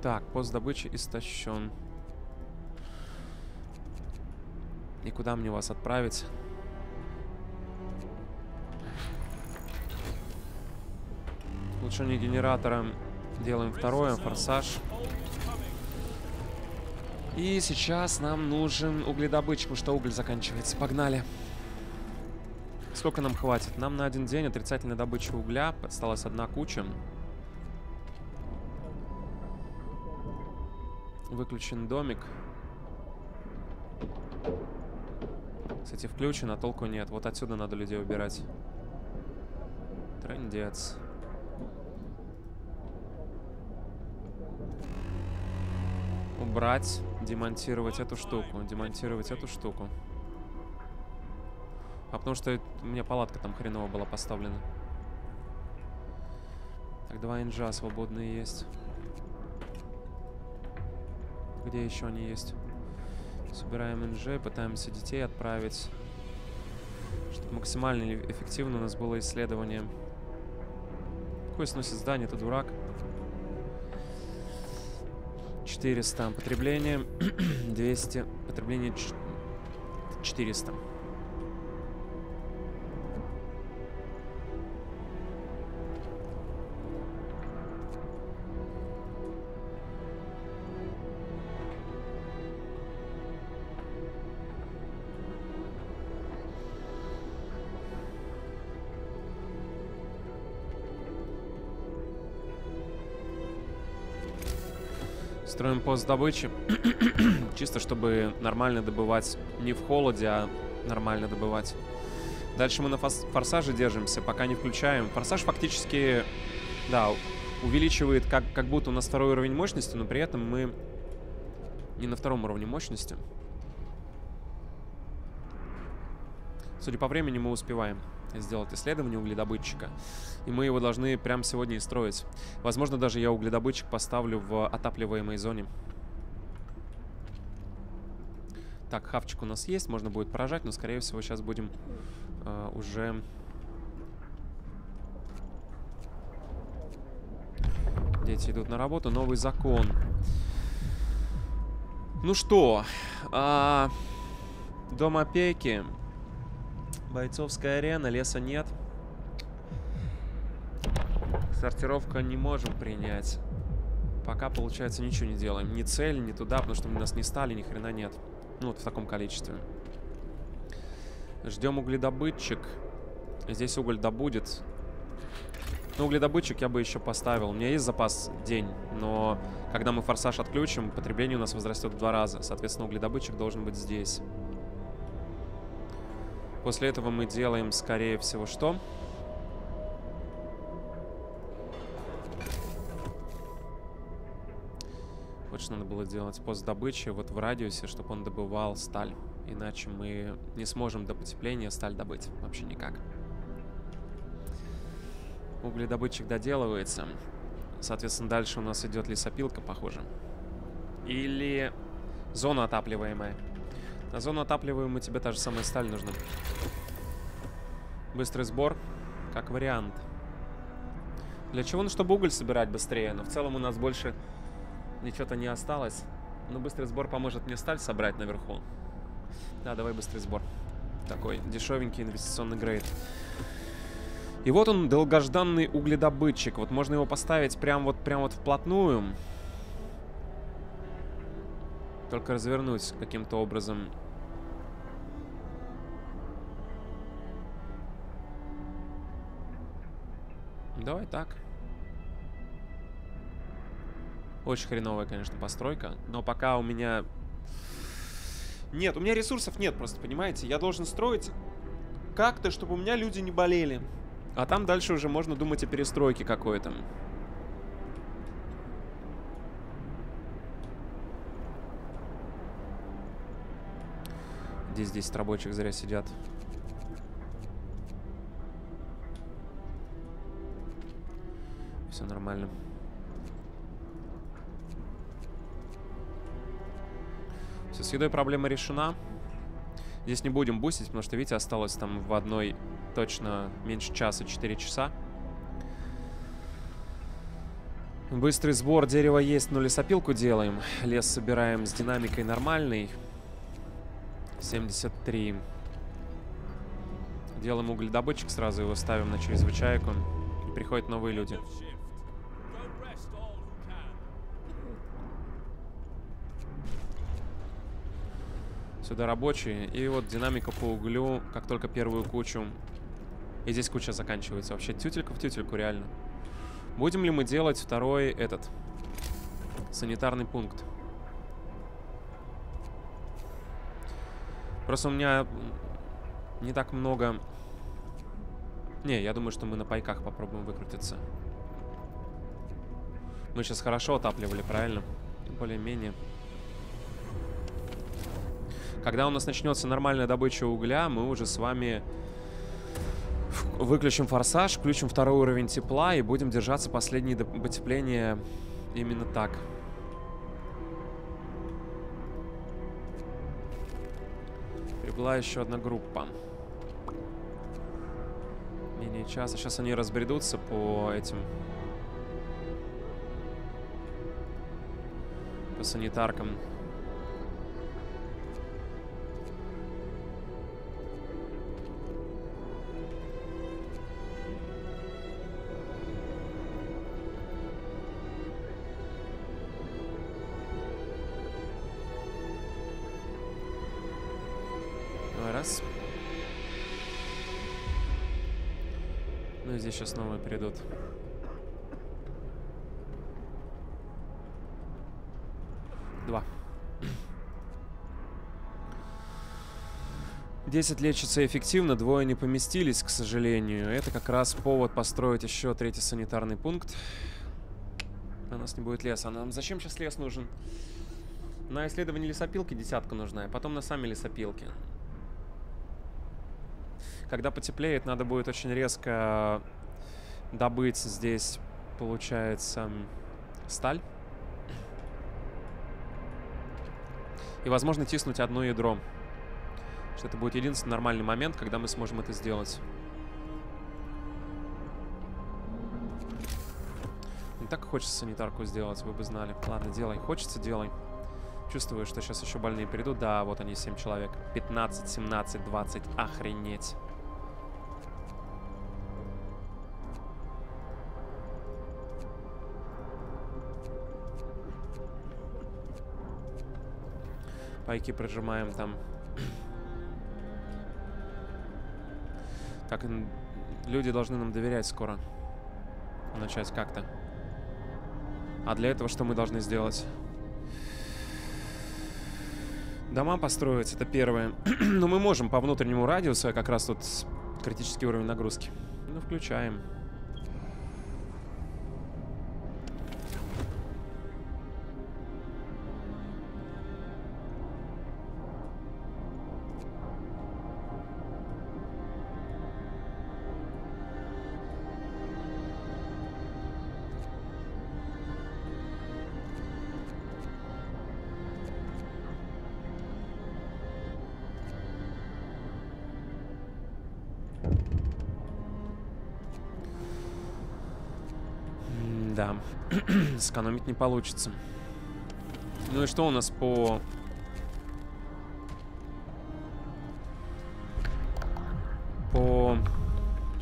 Так, пост добычи истощен. И куда мне вас отправить? Улучшение генератора. Делаем второе. Форсаж. И сейчас нам нужен угледобытчик, потому что уголь заканчивается. Погнали. Сколько нам хватит? Нам на один день отрицательная добыча угля. Осталась одна куча. Выключен домик. Кстати, включен, а толку нет. Вот отсюда надо людей убирать. Трындец. Убрать, демонтировать эту штуку. Демонтировать эту штуку. А потому что у меня палатка там хреново была поставлена. Так, два инжа свободные есть. Где еще они есть? Собираем инжей, пытаемся детей отправить, чтобы максимально эффективно у нас было исследование. Какой сносит здание, ты дурак. 400. Потребление 200. Потребление 400. Строим пост добычи, чисто чтобы нормально добывать, не в холоде, а нормально добывать. Дальше мы на форсаже держимся, пока не включаем. Форсаж фактически, да, увеличивает как будто у нас второй уровень мощности, но при этом мы не на втором уровне мощности. Судя по времени, мы успеваем сделать исследование угледобытчика. И мы его должны прямо сегодня и строить. Возможно, даже я угледобытчик поставлю в отапливаемой зоне. Так, хавчик у нас есть. Можно будет поражать, но, скорее всего, сейчас будем уже... Дети идут на работу. Новый закон. Ну что? Дом опеки... Бойцовская арена, леса нет. Сортировка не можем принять. пока, получается, ничего не делаем. Ни цель, ни туда, потому что мы нас не стали, ни хрена нет. Ну, вот в таком количестве. Ждем угледобытчик. Здесь уголь добудет. Ну, угледобытчик я бы еще поставил. У меня есть запас день, но когда мы форсаж отключим, потребление у нас возрастет в 2 раза. Соответственно, угледобытчик должен быть здесь. После этого мы делаем, скорее всего, что? Вот что надо было делать. Пост добычи вот в радиусе, чтобы он добывал сталь. Иначе мы не сможем до потепления сталь добыть. Вообще никак. Угледобытчик доделывается. Соответственно, дальше у нас идет лесопилка, похоже. Или зона отапливаемая. На зону отапливаемую тебе та же самая сталь нужна. Быстрый сбор, как вариант. Для чего? Ну, чтобы уголь собирать быстрее. Но в целом у нас больше ничего-то не осталось. Но быстрый сбор поможет мне сталь собрать наверху. Да, давай быстрый сбор. Такой дешевенький инвестиционный грейд. И вот он, долгожданный угледобытчик. Вот можно его поставить прям вот вплотную. Только развернуть каким-то образом. Давай так. Очень хреновая, конечно, постройка. Но пока у меня... Нет, у меня ресурсов нет просто, понимаете? Я должен строить как-то, чтобы у меня люди не болели. А там дальше уже можно думать о перестройке какой-то. Где здесь рабочих зря сидят? Все нормально. Все, с едой проблема решена. Здесь не будем бустить, потому что, видите, осталось там в одной точно меньше часа, 4 часа. Быстрый сбор, дерева есть, но лесопилку делаем. Лес собираем с динамикой нормальной. 73. Делаем угледобытчик, сразу его ставим на чрезвычайку. И приходят новые люди. Сюда рабочие. И вот динамика по углю, как только первую кучу. И здесь куча заканчивается. Вообще тютелька в тютельку, реально. Будем ли мы делать второй этот санитарный пункт? Просто у меня не так много... Не, я думаю, что мы на пайках попробуем выкрутиться. Мы сейчас хорошо отапливали, правильно? Более-менее. Когда у нас начнется нормальная добыча угля, мы уже с вами выключим форсаж, включим второй уровень тепла и будем держаться последние потепления именно так. Была еще одна группа. Менее часа. Сейчас они разбредутся по этим... По санитаркам. Здесь сейчас снова перейдут. Два. 10 лечится эффективно, 2 не поместились, к сожалению. Это как раз повод построить еще 3-й санитарный пункт. У нас не будет леса. А нам зачем сейчас лес нужен? На исследование лесопилки 10-ка нужна, а потом на сами лесопилки. Когда потеплеет, надо будет очень резко добыть здесь, получается, сталь. И, возможно, тиснуть одно ядро. Что это будет единственный нормальный момент, когда мы сможем это сделать. Не так хочется санитарку сделать, вы бы знали. Ладно, делай. Хочется, делай. Чувствую, что сейчас еще больные придут. Да, вот они, 7 человек. 15, 17, 20. Охренеть. Пайки прожимаем там. Так, люди должны нам доверять скоро. Начать как-то. А для этого что мы должны сделать? Дома построить, это первое. Но мы можем по внутреннему радиусу, а как раз тут критический уровень нагрузки. Ну, включаем. Да, сэкономить не получится. Ну и что у нас по...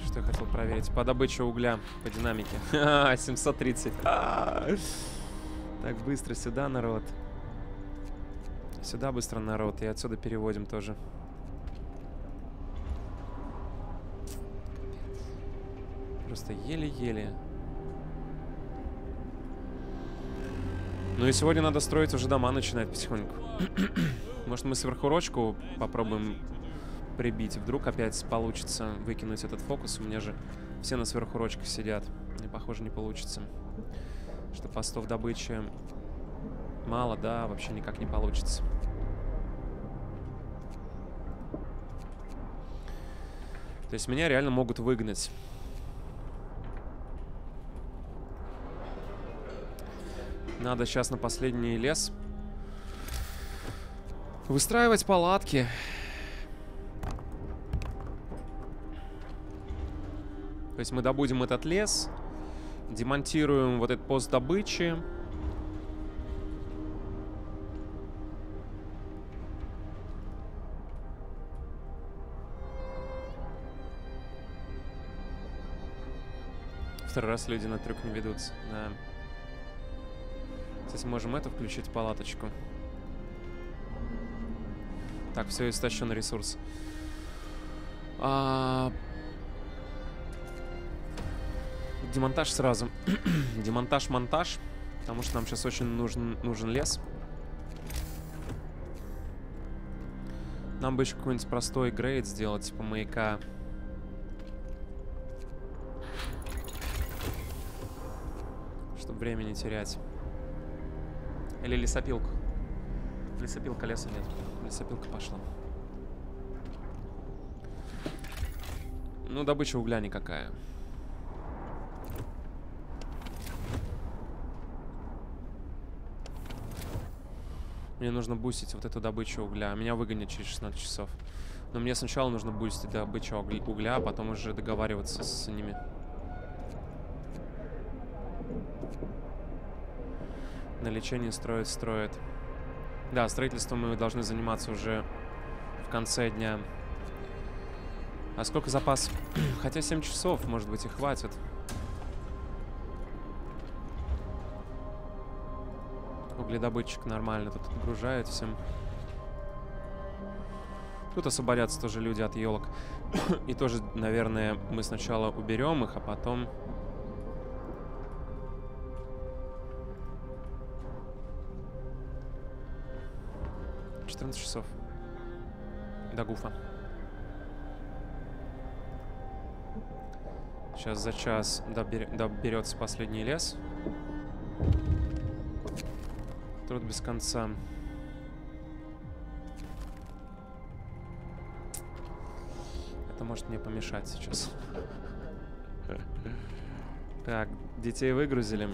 Что я хотел проверить? По добыче угля, по динамике. 730. Так, быстро сюда, народ. Сюда быстро, народ. И отсюда переводим тоже. Просто еле-еле. Ну и сегодня надо строить уже дома, начинать потихоньку. Может, мы сверхурочку попробуем прибить. Вдруг опять получится выкинуть этот фокус. У меня же все на сверхурочках сидят. И, похоже, не получится. Что постов добычи мало, да, вообще никак не получится. То есть меня реально могут выгнать. Надо сейчас на последний лес выстраивать палатки. То есть мы добудем этот лес, демонтируем вот этот пост добычи. Второй раз люди на трюк не ведутся, да. Кстати, можем это включить, палаточку. Так, все, истощен ресурс. Демонтаж сразу. Демонтаж, монтаж. Потому что нам сейчас очень нужен лес. Нам бы еще какой-нибудь простой грейд сделать, типа маяка. Чтобы время не терять. Или лесопилку. Лесопилка, леса нет. Лесопилка пошла. Ну, добыча угля никакая. Мне нужно бустить вот эту добычу угля. Меня выгонят через 16 часов. Но мне сначала нужно бустить добычу угля, а потом уже договариваться с ними. На лечение строит. Да, строительством мы должны заниматься уже в конце дня. А сколько запас? Хотя 7 часов, может быть, и хватит. Угледобытчик нормально тут отгружает всем. Тут освободятся тоже люди от елок. И тоже, наверное, мы сначала уберем их, а потом... часов до гуфа. Сейчас за час доберется последний лес. Труд без конца. Это может мне помешать сейчас. Так, детей выгрузили.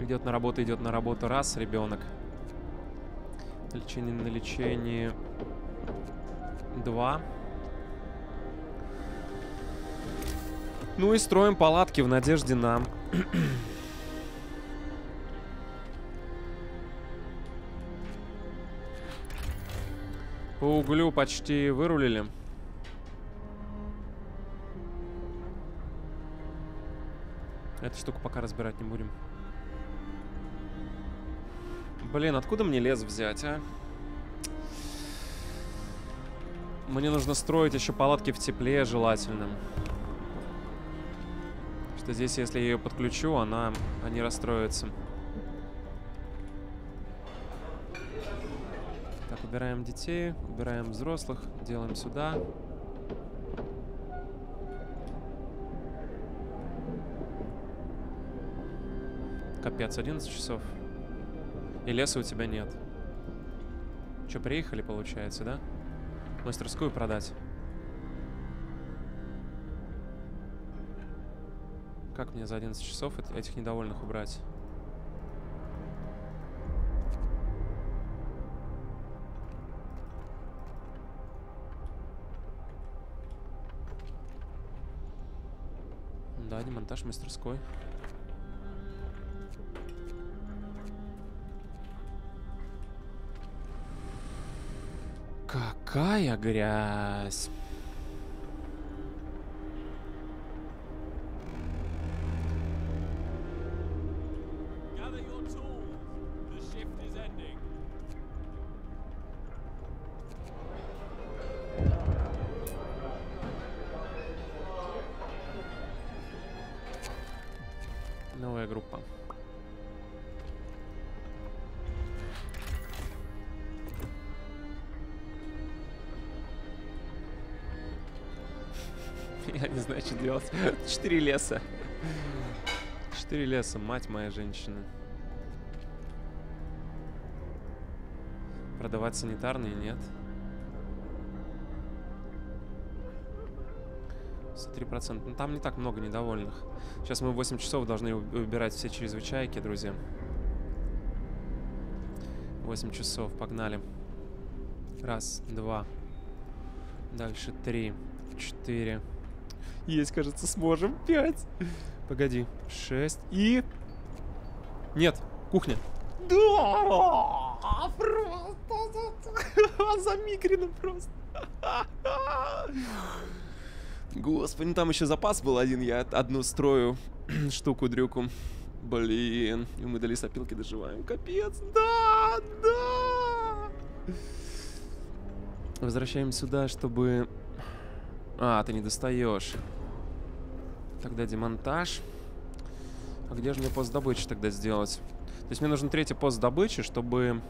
Идет на работу раз ребенок. Лечение на лечение 2. Ну и строим палатки в надежде на... По углю почти вырулили. Эту штуку пока разбирать не будем. Блин, откуда мне лес взять, а? Мне нужно строить еще палатки в тепле желательно. Что здесь, если я ее подключу, они расстроятся. Так, убираем детей, убираем взрослых, делаем сюда. Капец, 11 часов. И леса у тебя нет. Че, приехали, получается, да? Мастерскую продать. Как мне за 11 часов этих недовольных убрать? Да, демонтаж мастерской. Какая грязь. Новая группа. Я не знаю, что делать. 4 леса. 4 леса, мать моя женщина. Продавать санитарные нет. 3%. Ну, там не так много недовольных. Сейчас мы в 8 часов должны убирать все чрезвычайки, друзья. 8 часов. Погнали. Раз, два. Дальше 3. 4. Есть, кажется, сможем. 5. Погоди. 6. И... Нет. Кухня. Да! Просто... Замикрено просто. Господи, ну там еще запас был один, я одну строю штуку-дрюку. Блин, и мы до лесопилки доживаем. Капец, да, да. Возвращаем сюда, чтобы... А, ты не достаешь. Тогда демонтаж. А где же мне пост добычи тогда сделать? То есть мне нужен третий пост добычи, чтобы...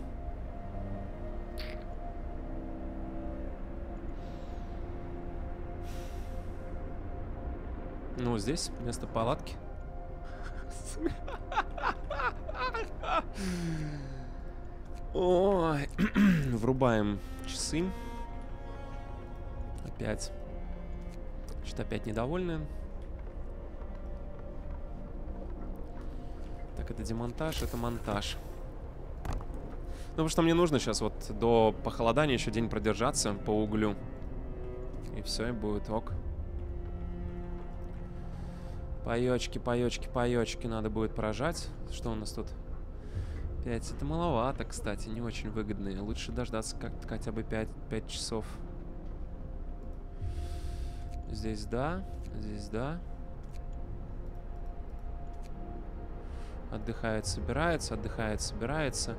Ну, здесь вместо палатки. Ой. Врубаем часы. Опять. Что-то опять недовольны. Так, это демонтаж, это монтаж. Ну, потому что мне нужно сейчас вот до похолодания еще день продержаться по углю. И все, и будет ок. Паёчки, паёчки, паёчки надо будет поражать. Что у нас тут? 5. Это маловато, кстати, не очень выгодные. Лучше дождаться как-то хотя бы 5 часов. Здесь да, здесь да. Отдыхает, собирается, отдыхает, собирается.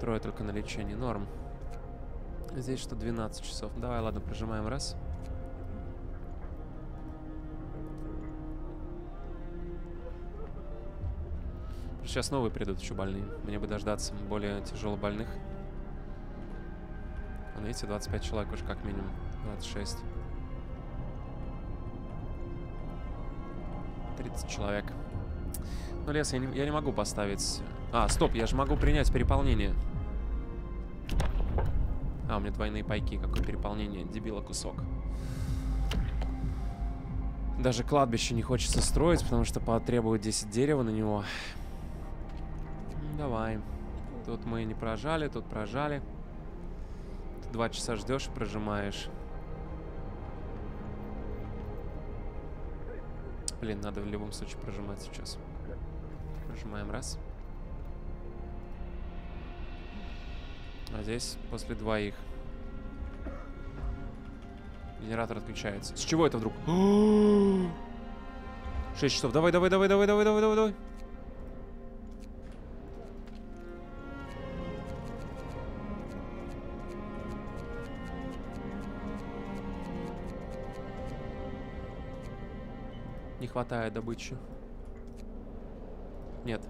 Трое только на лечении, норм. Здесь что, 12 часов. Давай, ладно, прожимаем раз. Сейчас новые придут еще больные. Мне бы дождаться более тяжело больных. Вон, видите, 25 человек уже как минимум. 26. 30 человек. Но лес я не могу поставить... А, стоп, я же могу принять переполнение. А, у меня двойные пайки. Какое переполнение. Дебила кусок. Даже кладбище не хочется строить, потому что потребует 10 дерева на него. Давай. Тут мы не прожали, тут прожали. Ты 2 часа ждешь, прожимаешь. Блин, надо в любом случае прожимать сейчас. Прожимаем раз. А здесь после двоих. Генератор отключается. С чего это вдруг? 6 часов. Давай, давай, давай, давай, давай, давай, давай. не хватает добычи. Нет.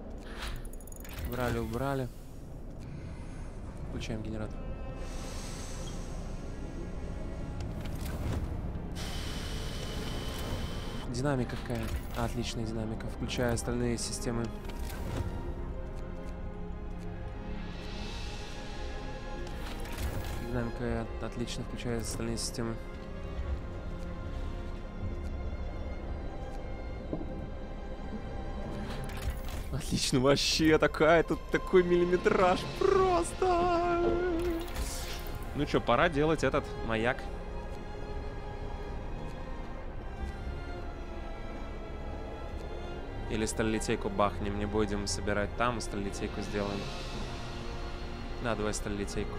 Убрали, убрали. Включаем генератор. Динамика какая? Отличная динамика. Включая остальные системы. Динамика отлично включает остальные системы. Отлично, вообще такая, тут такой миллиметраж просто. Ну что, пора делать этот маяк. Или сталелитейку бахнем, не будем собирать там, сталелитейку сделаем. Да, давай сталелитейку.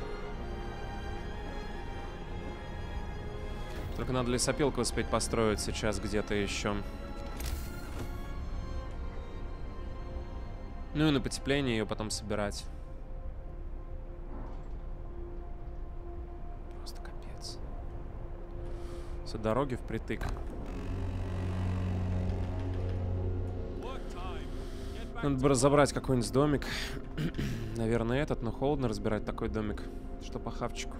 Только надо лесопилку успеть построить сейчас где-то еще. Ну и на потепление ее потом собирать. Просто капец. Все дороги впритык. Надо бы разобрать какой-нибудь домик. Наверное, этот, но холодно разбирать такой домик. Что по хавчику?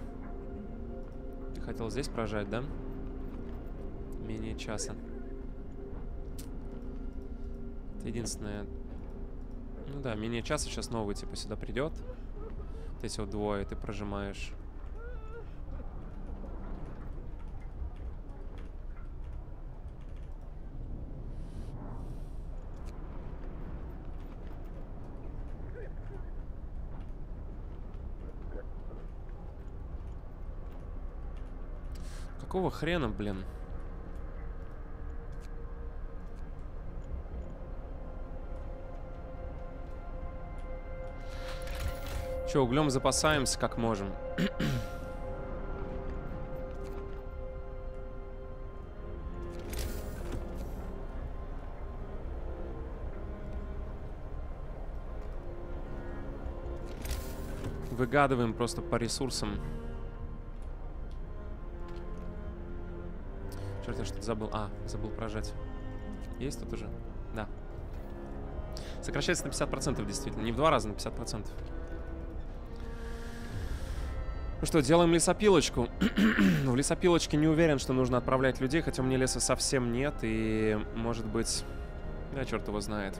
Ты хотел здесь прожать, да? Менее часа. Это единственное. Ну да, менее часа сейчас новый типа сюда придет. Вот эти вот двое ты прожимаешь. Какого хрена, блин? Че, углем запасаемся как можем. Выгадываем просто по ресурсам. Черт, я что-то забыл. А, забыл прожать. Есть тут уже? Да. Сокращается на 50%, действительно. Не в 2 раза, на 50%. Ну что, делаем лесопилочку. В лесопилочке не уверен, что нужно отправлять людей, хотя у меня леса совсем нет, и, может быть... Да, черт его знает.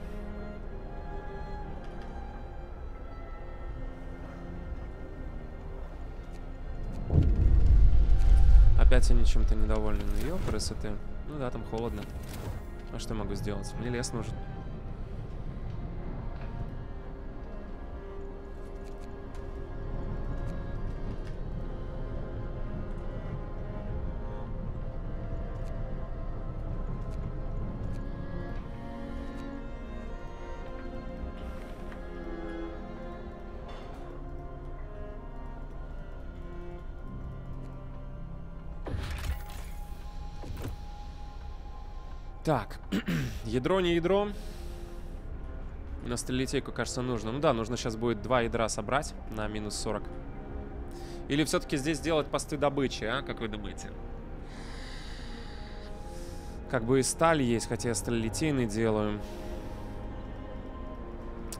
Опять они чем-то недовольны. Ну, ёпрсы ты. Ну да, там холодно. А что я могу сделать? Мне лес нужен. Так, ядро не ядро. На стрелетейку, кажется, нужно. Ну да, нужно сейчас будет 2 ядра собрать на минус 40. Или все-таки здесь делать посты добычи, а? Как вы думаете? Как бы и сталь есть, хотя я стрелетейный делаю.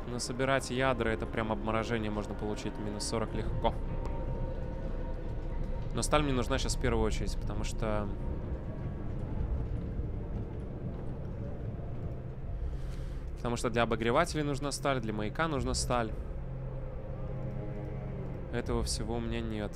Но собирать ядра, это прям обморожение можно получить. Минус 40 легко. Но сталь мне нужна сейчас в первую очередь, потому что... Потому что для обогревателей нужна сталь, для маяка нужна сталь. Этого всего у меня нет.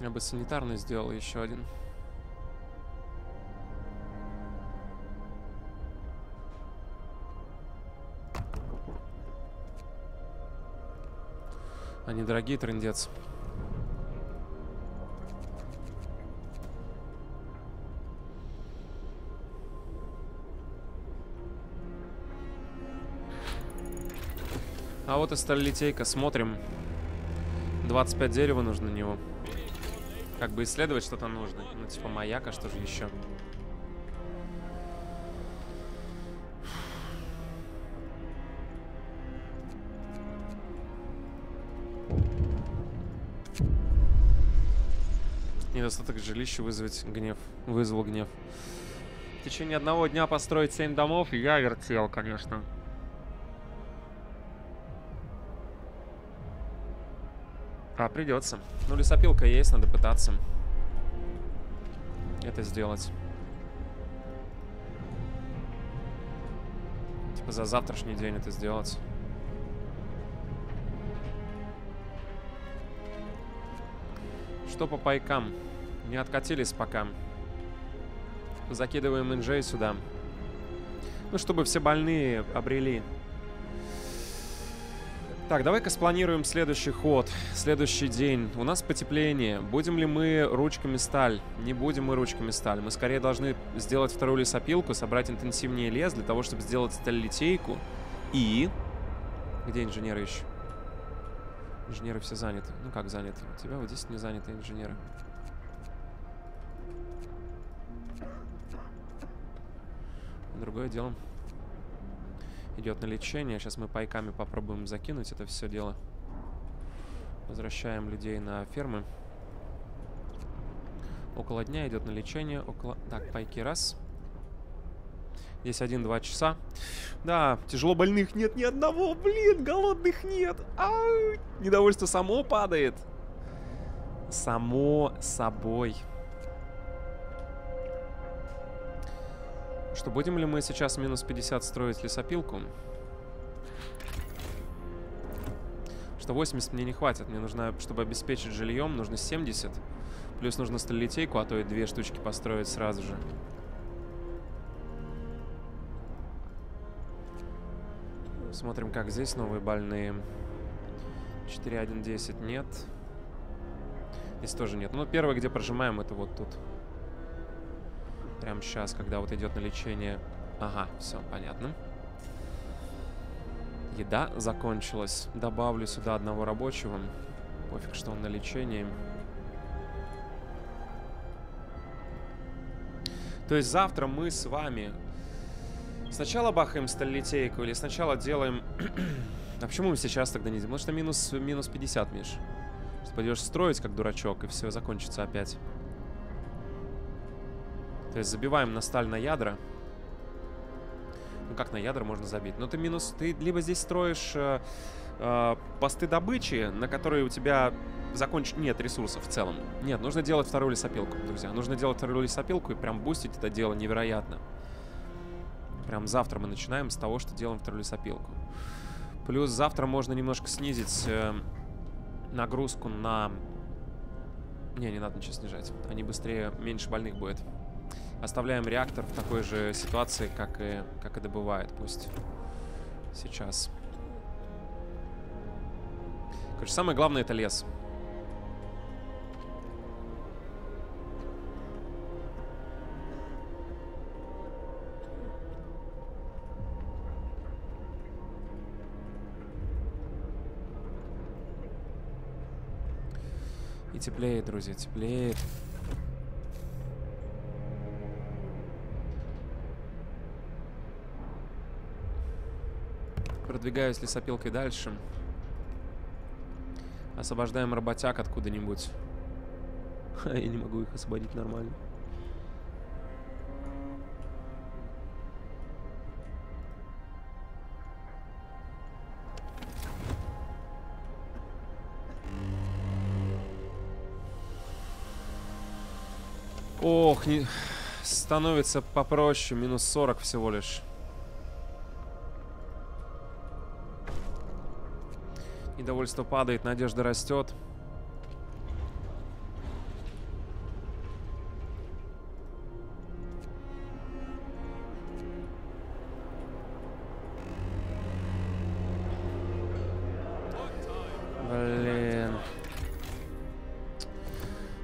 Я бы санитарный сделал еще один. Они дорогие, трындец. А вот и сталелитейка. Смотрим. 25 дерева нужно на него. Как бы исследовать что-то нужно. Ну, типа маяк, а что же еще? Недостаток жилища вызвать гнев. Вызвал гнев. В течение одного дня построить 7 домов, и я вертел, конечно. А, придется. Ну, лесопилка есть, надо пытаться это сделать. Типа за завтрашний день это сделать. Что по пайкам? Не откатились пока. Закидываем инжей сюда. Ну, чтобы все больные обрели. Так, давай-ка спланируем следующий ход, следующий день. У нас потепление. Будем ли мы ручками сталь? Не будем мы ручками сталь. Мы скорее должны сделать вторую лесопилку, собрать интенсивнее лес для того, чтобы сделать сталелитейку. И... Где инженеры еще? Инженеры все заняты. Ну как заняты? У тебя вот здесь не заняты инженеры. Другое дело. Идет на лечение. Сейчас мы пайками попробуем закинуть это все дело. Возвращаем людей на фермы. Около дня идет на лечение. Около... Так, пайки раз. Здесь 1-2 часа. Да, тяжело больных нет ни одного. Блин, голодных нет. Ау! Недовольство само падает. Само собой. Что, будем ли мы сейчас минус 50 строить лесопилку? Что 80 мне не хватит. Мне нужно, чтобы обеспечить жильем, нужно 70. Плюс нужно сталелитейку, а то и 2 штучки построить сразу же. Смотрим, как здесь новые больные. 4-1-10 нет. Здесь тоже нет. Ну, первое, где прожимаем, это вот тут. Прямо сейчас, когда вот идет на лечение. Ага, все, понятно. Еда закончилась. Добавлю сюда одного рабочего. Пофиг, что он на лечении. То есть завтра мы с вами сначала бахаем сталелитейку или сначала делаем... А почему мы сейчас тогда не делаем? Потому что минус 50, Миш. Ты пойдешь строить, как дурачок, и все закончится опять. То есть забиваем на сталь, на ядра. Ну как на ядра можно забить? Но ты минус... Ты либо здесь строишь посты добычи, на которые у тебя нет ресурсов в целом. Нет, нужно делать вторую лесопилку, друзья. Нужно делать вторую лесопилку и прям бустить это дело невероятно. Прям завтра мы начинаем с того, что делаем вторую лесопилку. Плюс завтра можно немножко снизить нагрузку на... Не, не надо ничего снижать. Они быстрее, меньше больных будет. Оставляем реактор в такой же ситуации, как и добывает, пусть сейчас. Короче, самое главное — это лес. И теплее, друзья, теплее. Продвигаюсь лесопилкой дальше. Освобождаем работяг откуда-нибудь. Я не могу их освободить нормально. Ох, не... становится попроще. Минус 40 всего лишь. Недовольство падает, надежда растет. Блин.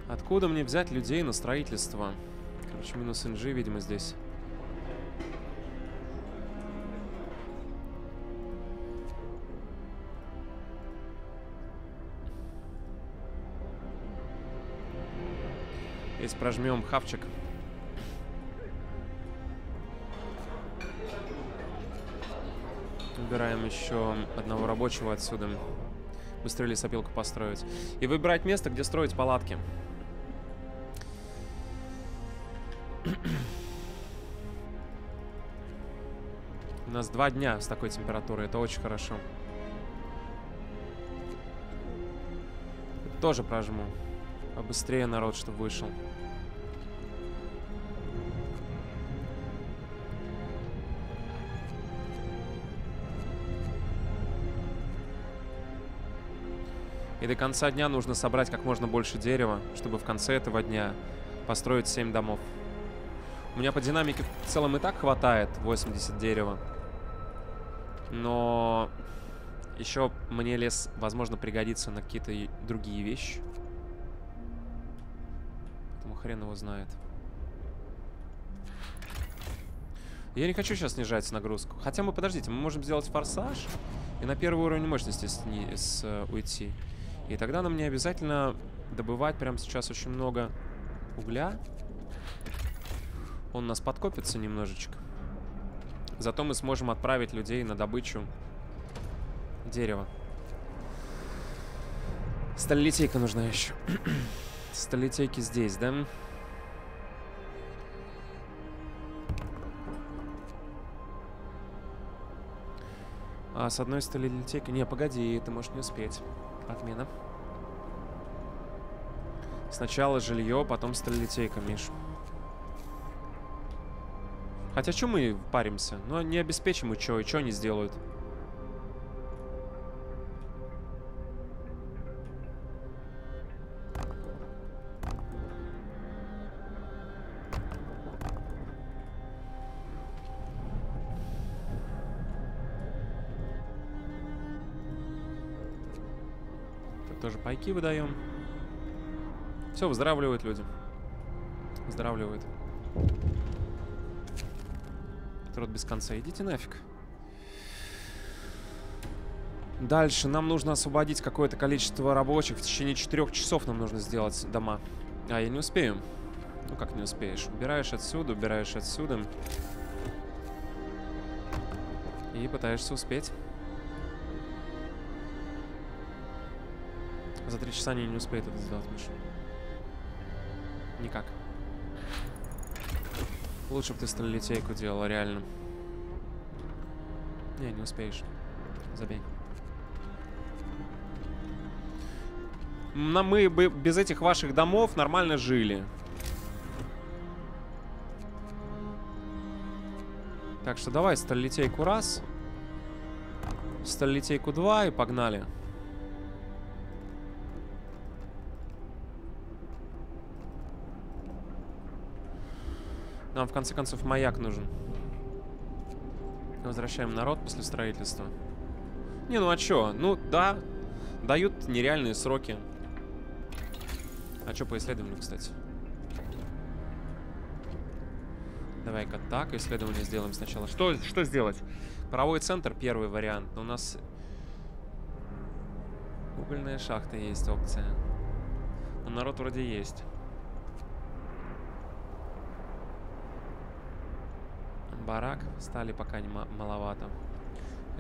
Откуда мне взять людей на строительство? Короче, минус NG, видимо, здесь. Здесь прожмем хавчик. Убираем еще одного рабочего отсюда. Быстрее лесопилку построить. И выбирать место, где строить палатки. У нас 2 дня с такой температурой. Это очень хорошо. Тоже прожму. Побыстрее народ, чтобы вышел. И до конца дня нужно собрать как можно больше дерева, чтобы в конце этого дня построить 7 домов. У меня по динамике в целом и так хватает 80 дерева. Но еще мне лес, возможно, пригодится на какие-то другие вещи. Поэтому хрен его знает. Я не хочу сейчас снижать нагрузку. Хотя мы, подождите, мы можем сделать форсаж и на первый уровень мощности уйти. И тогда нам не обязательно добывать прямо сейчас очень много угля. Он у нас подкопится немножечко. Зато мы сможем отправить людей на добычу дерева. Сталелитейка нужна еще. Сталелитейки здесь, да? А с одной сталелитейки... Не, погоди, ты можешь не успеть. Отмена. Сначала жилье, потом сталелитейка, Миш. Хотя что мы паримся? Но не обеспечим и что они сделают? Тут тоже пайки выдаем. Все, выздоравливают люди. Выздоравливают. Труд без конца. Идите нафиг. Дальше нам нужно освободить какое-то количество рабочих. В течение 4 часов нам нужно сделать дома. А, я не успею. Ну как не успеешь? Убираешь отсюда, убираешь отсюда. И пытаешься успеть. За 3 часа они не успеют это сделать, Миша. Никак. Лучше бы ты сталелитейку делала, реально. Не, не успеешь. Забей. Но мы бы без этих ваших домов нормально жили. Так что давай сталелитейку раз. Сталелитейку 2 и погнали. Нам, в конце концов, маяк нужен. Возвращаем народ после строительства. Не, ну а чё? Ну, да. Дают нереальные сроки. А чё по исследованию, кстати? Давай-ка так. Исследование сделаем сначала. Что сделать? Паровой центр, первый вариант. У нас... Угольная шахта есть опция. Но народ вроде есть. Барак. Стали пока не маловато.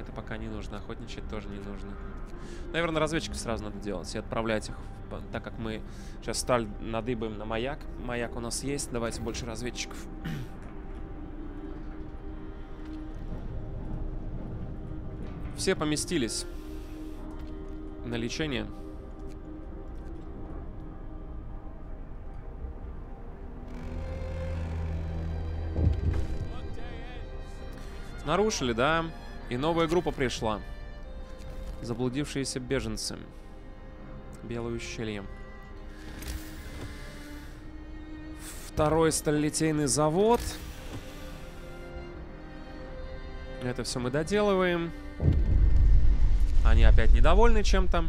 Это пока не нужно. Охотничать тоже не нужно. Наверное, разведчиков сразу надо делать и отправлять их. Так как мы сейчас сталь надыбаем на маяк. Маяк у нас есть. Давайте больше разведчиков. Все поместились на лечение. Нарушили, да? И новая группа пришла. Заблудившиеся беженцы. Белое ущелье. Второй сталелитейный завод. Это все мы доделываем. Они опять недовольны чем-то.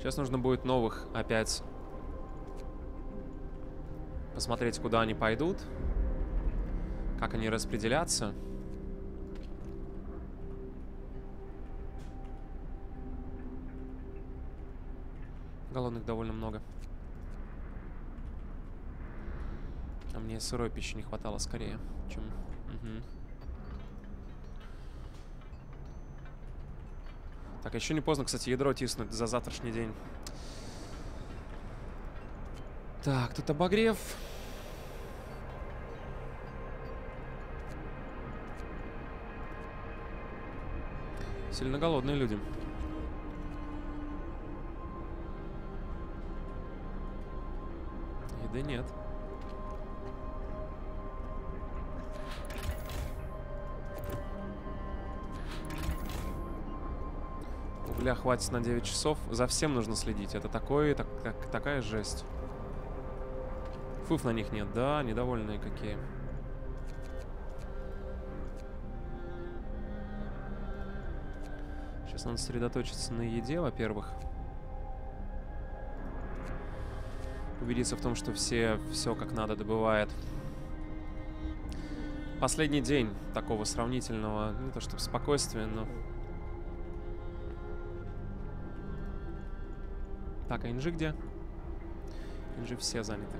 Сейчас нужно будет новых опять посмотреть, куда они пойдут, как они распределятся. Галлонок довольно много. А мне сырой пищи не хватало скорее, чем... Угу. Так, еще не поздно, кстати, ядро тиснуть за завтрашний день. Так, тут обогрев. Сильно голодные люди. Еды нет. Угля хватит на 9 часов. За всем нужно следить. Это такая жесть. Фуф на них нет. Да, недовольные какие. Сейчас надо сосредоточиться на еде, во-первых. Убедиться в том, что все как надо добывает. Последний день такого сравнительного, не то чтобы спокойствия, но... Так, а инжи где? Инжи все заняты.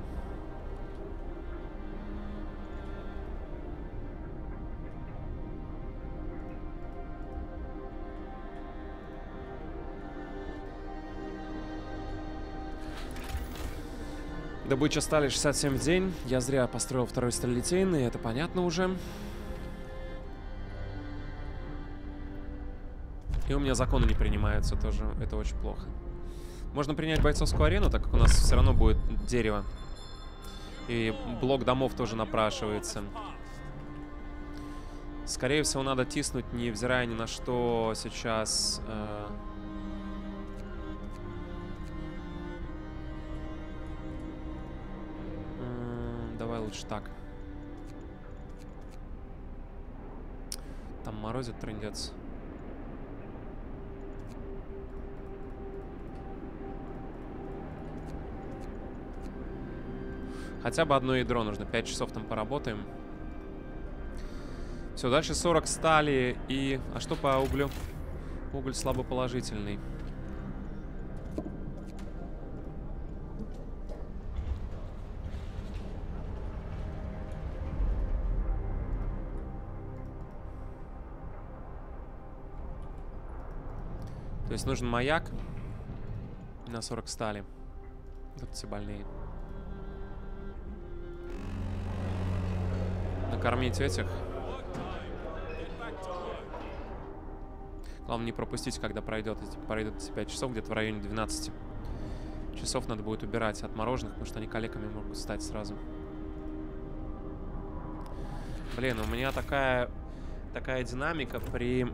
Добыча стали 67 в день. Я зря построил второй стрелетейный, это понятно уже. И у меня законы не принимаются тоже. Это очень плохо. Можно принять бойцовскую арену, так как у нас все равно будет дерево. И блок домов тоже напрашивается. Скорее всего, надо тиснуть, невзирая ни на что сейчас... Давай лучше так. Там морозит, трындец. Хотя бы одно ядро нужно. 5 часов там поработаем. Все, дальше 40 стали и... А что по углю? Уголь слабо положительный. То есть нужен маяк на 40 стали. Тут все больные. Накормить этих. Главное не пропустить, когда пройдет. Если пройдут 5 часов, где-то в районе 12 часов надо будет убирать от мороженых, потому что они калеками могут стать сразу. Блин, у меня такая динамика при...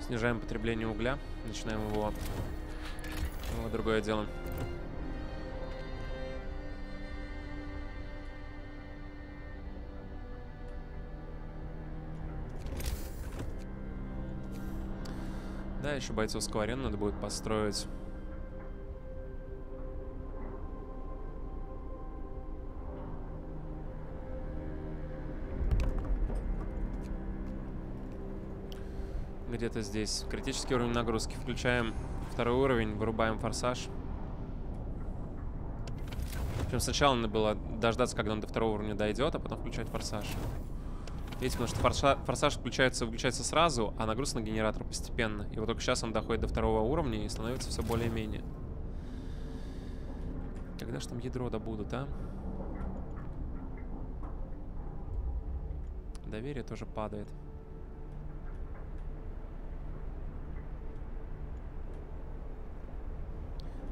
Снижаем потребление угля. Начинаем его... Вот другое дело. Да, еще бойцовскую арену надо будет построить. Где-то здесь. Критический уровень нагрузки. Включаем второй уровень, вырубаем форсаж. Причем сначала надо было дождаться, когда он до второго уровня дойдет, а потом включать форсаж. Видите, потому что форсаж включается сразу, а нагрузка на генератор постепенно. И вот только сейчас он доходит до второго уровня и становится все более-менее. Когда же там ядро добудут, а? Доверие тоже падает.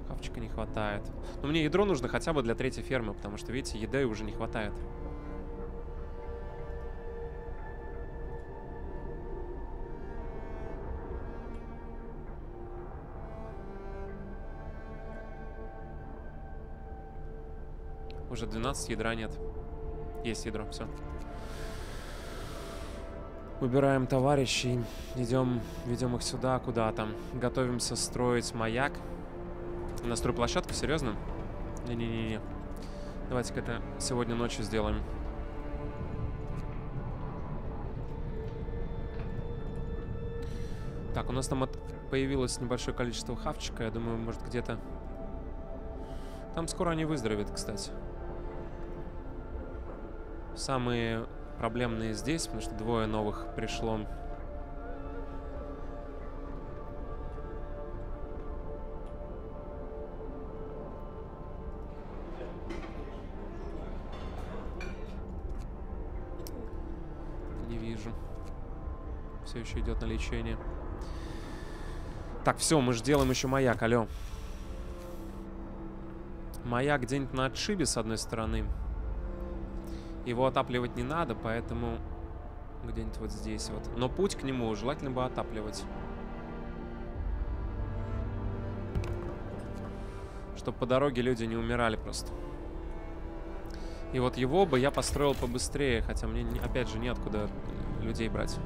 Хавчика не хватает. Но мне ядро нужно хотя бы для третьей фермы, потому что, видите, еды уже не хватает. Уже 12, ядра нет. Есть ядро, все. Убираем товарищей, идем, ведем их сюда, куда-то. Готовимся строить маяк. На стройплощадку, серьезно? Не-не-не-не. Давайте-ка это сегодня ночью сделаем. Так, у нас там появилось небольшое количество хавчика. Я думаю, может где-то... Там скоро они выздоровеют, кстати. Самые проблемные здесь, потому что двое новых пришло. Не вижу. Все еще идет на лечение. Так, все, мы же делаем еще маяк, алло. Маяк где-нибудь на отшибе, с одной стороны. Его отапливать не надо, поэтому где-нибудь вот здесь вот. Но путь к нему желательно бы отапливать. Чтобы по дороге люди не умирали просто. И вот его бы я построил побыстрее, хотя мне, опять же, неоткуда людей брать.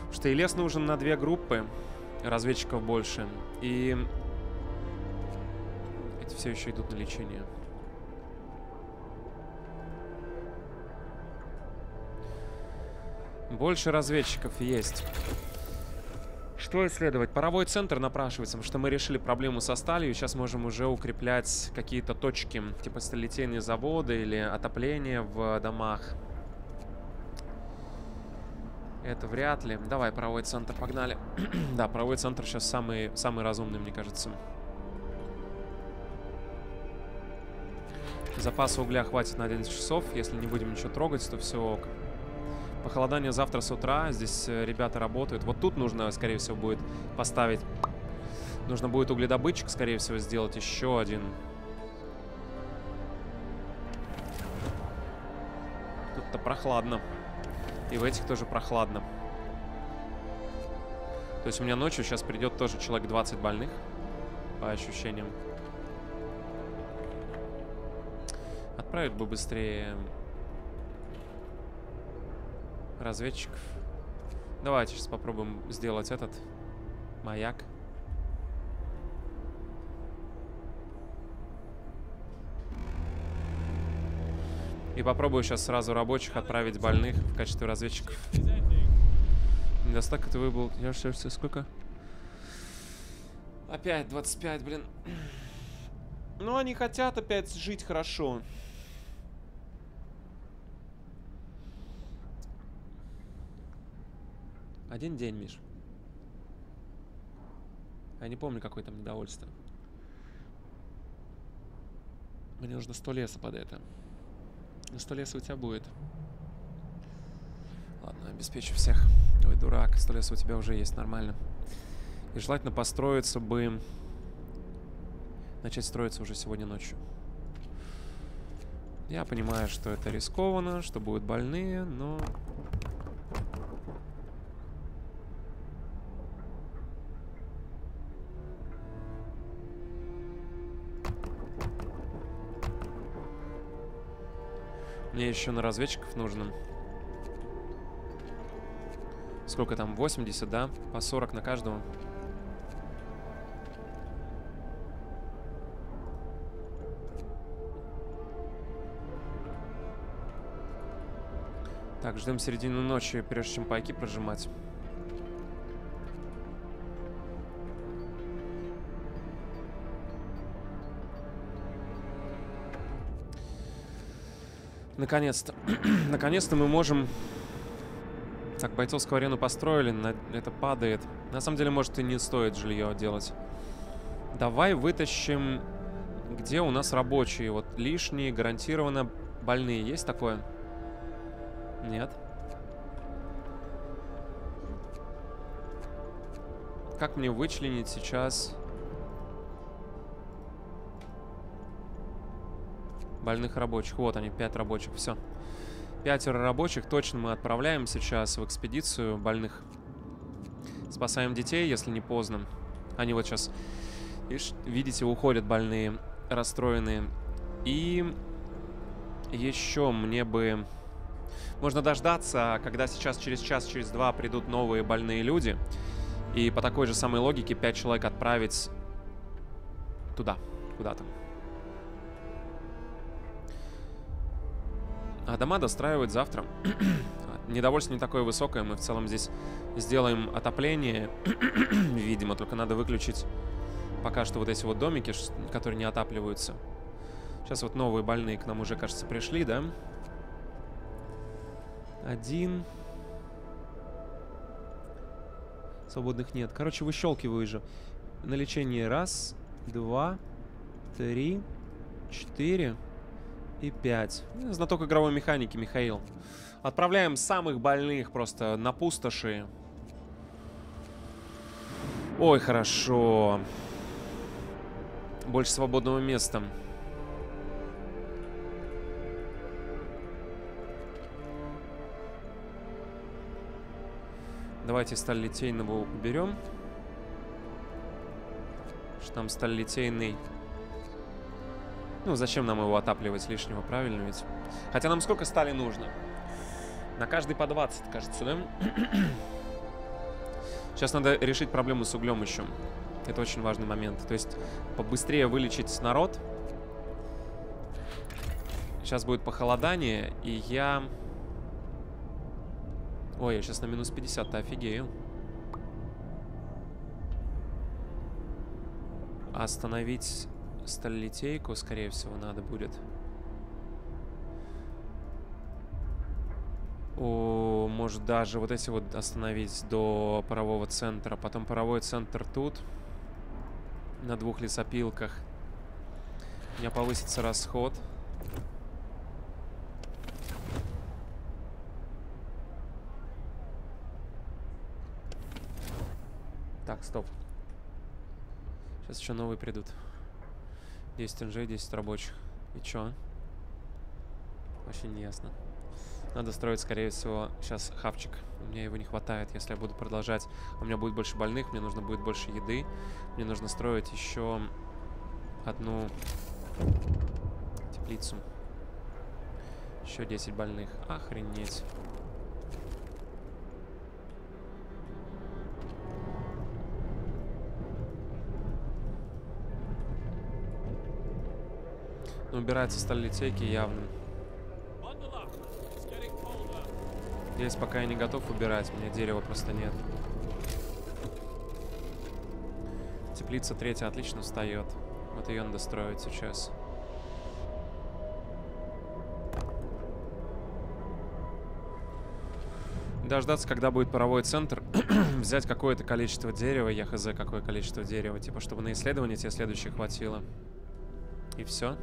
Потому что и лес нужен на две группы, разведчиков больше. И эти все еще идут на лечение. Больше разведчиков есть. Что исследовать? Паровой центр напрашивается, потому что мы решили проблему со сталью. И сейчас можем уже укреплять какие-то точки, типа сталелитейные заводы или отопление в домах. Это вряд ли. Давай, паровой центр, погнали. Да, паровой центр сейчас самый разумный, мне кажется. Запаса угля хватит на 11 часов. Если не будем ничего трогать, то все ок. Похолодание завтра с утра. Здесь ребята работают. Вот тут нужно, скорее всего, будет поставить... Нужно будет угледобытчик, скорее всего, сделать еще один. Тут-то прохладно. И в этих тоже прохладно. То есть у меня ночью сейчас придет тоже человек 20 больных. По ощущениям. Отправить бы быстрее... разведчиков. Давайте сейчас попробуем сделать этот маяк. И попробую сейчас сразу рабочих отправить больных в качестве разведчиков. Недостаток это выбыл. Я же все сколько? Опять 25, блин. Ну, они хотят опять жить хорошо. Один день, Миш. Я не помню, какое там недовольство. Мне нужно 100 леса под это. 100 леса у тебя будет. Ладно, обеспечу всех. Ой, дурак, 100 леса у тебя уже есть, нормально. И желательно построиться бы... Начать строиться уже сегодня ночью. Я понимаю, что это рискованно, что будут больные, но... Мне еще на разведчиков нужно. Сколько там? 80, да? По 40 на каждого. Так, ждем середину ночи, прежде чем пайки прожимать. Наконец-то. Наконец-то мы можем... Так, бойцовскую арену построили, это падает. На самом деле, может, и не стоит жилье делать. Давай вытащим, где у нас рабочие. Вот лишние, гарантированно больные. Есть такое? Нет. Как мне вычленить сейчас больных рабочих? Вот они, 5 рабочих. Все. 5 рабочих точно мы отправляем сейчас в экспедицию больных. Спасаем детей, если не поздно. Они вот сейчас, видите, уходят больные, расстроенные. И еще мне бы... Можно дождаться, когда сейчас через час, через два придут новые больные люди. И по такой же самой логике 5 человек отправить туда, куда-то. А дома достраивают завтра. Недовольство не такое высокое. Мы в целом здесь сделаем отопление. Видимо, только надо выключить пока что вот эти вот домики, которые не отапливаются. Сейчас вот новые больные к нам уже, кажется, пришли, да? Один. Свободных нет. Короче, выщелкиваю же. На лечение раз, два, три, четыре и пять. Знаток игровой механики, Михаил. Отправляем самых больных просто на пустоши. Ой, хорошо. Больше свободного места. Давайте сталь литейного уберем. Что там сталь литейный? Ну, зачем нам его отапливать лишнего, правильно ведь? Хотя нам сколько стали нужно? На каждый по 20, кажется, да? Сейчас надо решить проблему с углем еще. Это очень важный момент. То есть побыстрее вылечить народ. Сейчас будет похолодание, и я... Ой, я сейчас на минус 50-то офигею. Остановить... Сталелитейку, скорее всего, надо будет. О, может даже вот эти вот остановить до парового центра. Потом паровой центр тут. На двух лесопилках. У меня повысится расход. Так, стоп. Сейчас еще новые придут. 10 НЖ, 10 рабочих. И чё? Вообще не ясно. Надо строить, скорее всего, сейчас хавчик. Мне его не хватает, если я буду продолжать. У меня будет больше больных, мне нужно будет больше еды. Мне нужно строить еще одну теплицу. Еще 10 больных. Охренеть. Убирается сталелитейки явно. Здесь пока я не готов убирать. У меня дерева просто нет. Теплица третья отлично встает. Вот ее надо строить сейчас. Дождаться, когда будет паровой центр. Взять какое-то количество дерева. Я хз, какое количество дерева. Типа, чтобы на исследование тебе следующее хватило. И все.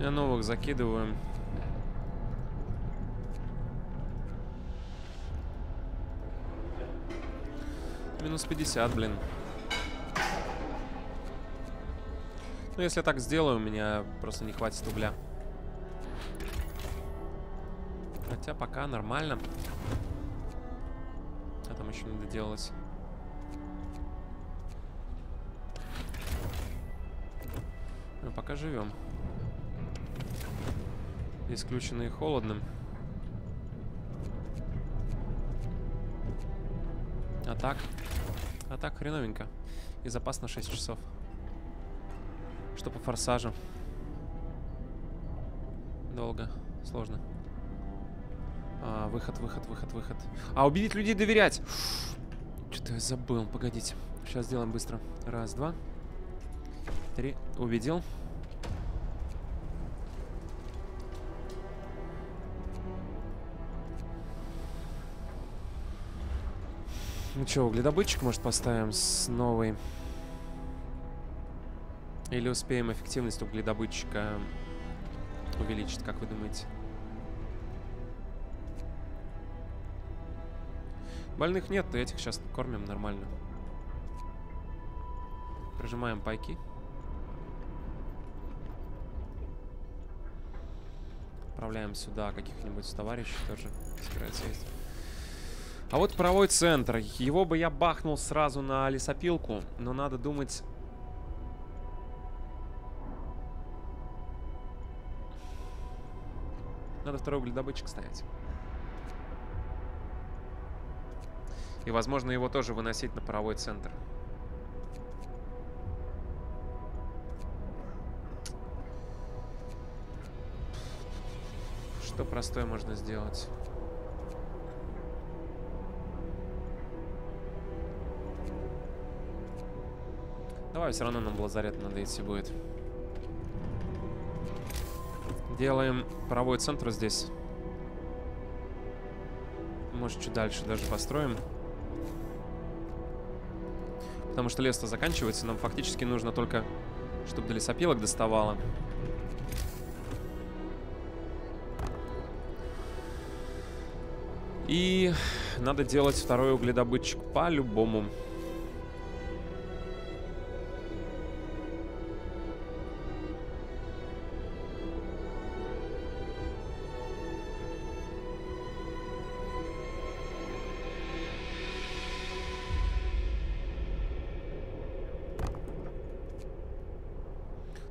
Я новых закидываю. Минус 50, блин. Ну, если я так сделаю, у меня просто не хватит угля. Хотя пока нормально. А там еще не доделалось. Ну, пока живем. Исключенные холодным. А так хреновенько. И запас на 6 часов. Что по форсажу? Долго. Сложно. А, выход, выход, выход, выход. А, убедить людей доверять! Что-то я забыл. Погодите. Сейчас сделаем быстро. Раз, два. Три. Убедил. Ну что, угледобытчик, может, поставим с новой? Или успеем эффективность угледобытчика увеличить, как вы думаете? Больных нет, но этих сейчас кормим нормально. Прижимаем пайки. Отправляем сюда каких-нибудь товарищей тоже. Собирается есть. А вот паровой центр. Его бы я бахнул сразу на лесопилку, но надо думать Надо второй угледобытчик ставить. И, возможно, его тоже выносить на паровой центр. Что простое можно сделать? Давай, все равно нам в лазарет надо идти будет. Делаем паровой центр здесь. Может, чуть дальше даже построим. Потому что лес-то заканчивается. Нам фактически нужно только, чтобы до лесопилок доставало. И надо делать второй угледобытчик по-любому.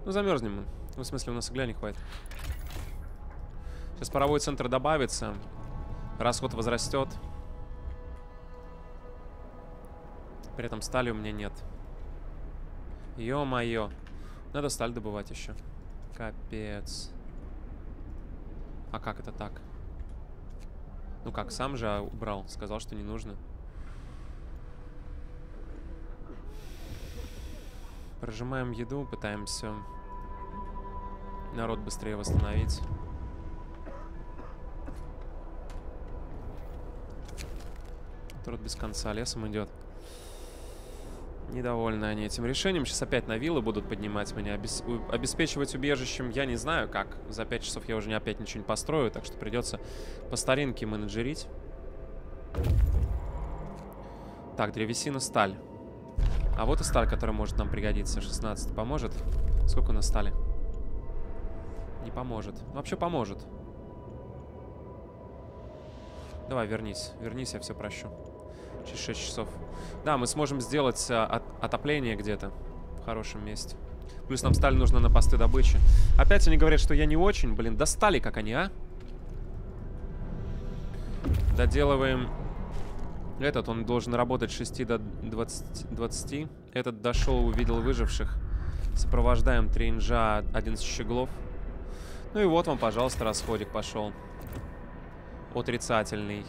Ну, замерзнем мы. Ну, в смысле, у нас угля не хватит. Сейчас паровой центр добавится. Расход возрастет. При этом стали у меня нет. Ё-моё. Надо сталь добывать еще. Капец. А как это так? Ну как, сам же убрал. Сказал, что не нужно. Прожимаем еду, пытаемся народ быстрее восстановить. Труд без конца лесом идет. Недовольны они этим решением. Сейчас опять на виллы будут поднимать меня. Обеспечивать убежищем я не знаю как. За 5 часов я уже опять ничего не построю, так что придется по старинке менеджерить. Так, древесина, сталь. А вот и сталь, которая может нам пригодиться. 16 поможет. Сколько у нас стали? Не поможет. Вообще поможет. Давай, вернись. Вернись, я все прощу. Через 6 часов. Да, мы сможем сделать отопление где-то в хорошем месте. Плюс нам сталь нужна на посты добычи. Опять они говорят, что я не очень. Блин, достали как они, а? Доделываем... Этот, он должен работать с 6 до 20. Этот дошел, увидел выживших. Сопровождаем 3 инжа, 11 щеглов. Ну и вот вам, пожалуйста, расходик пошел. Отрицательный.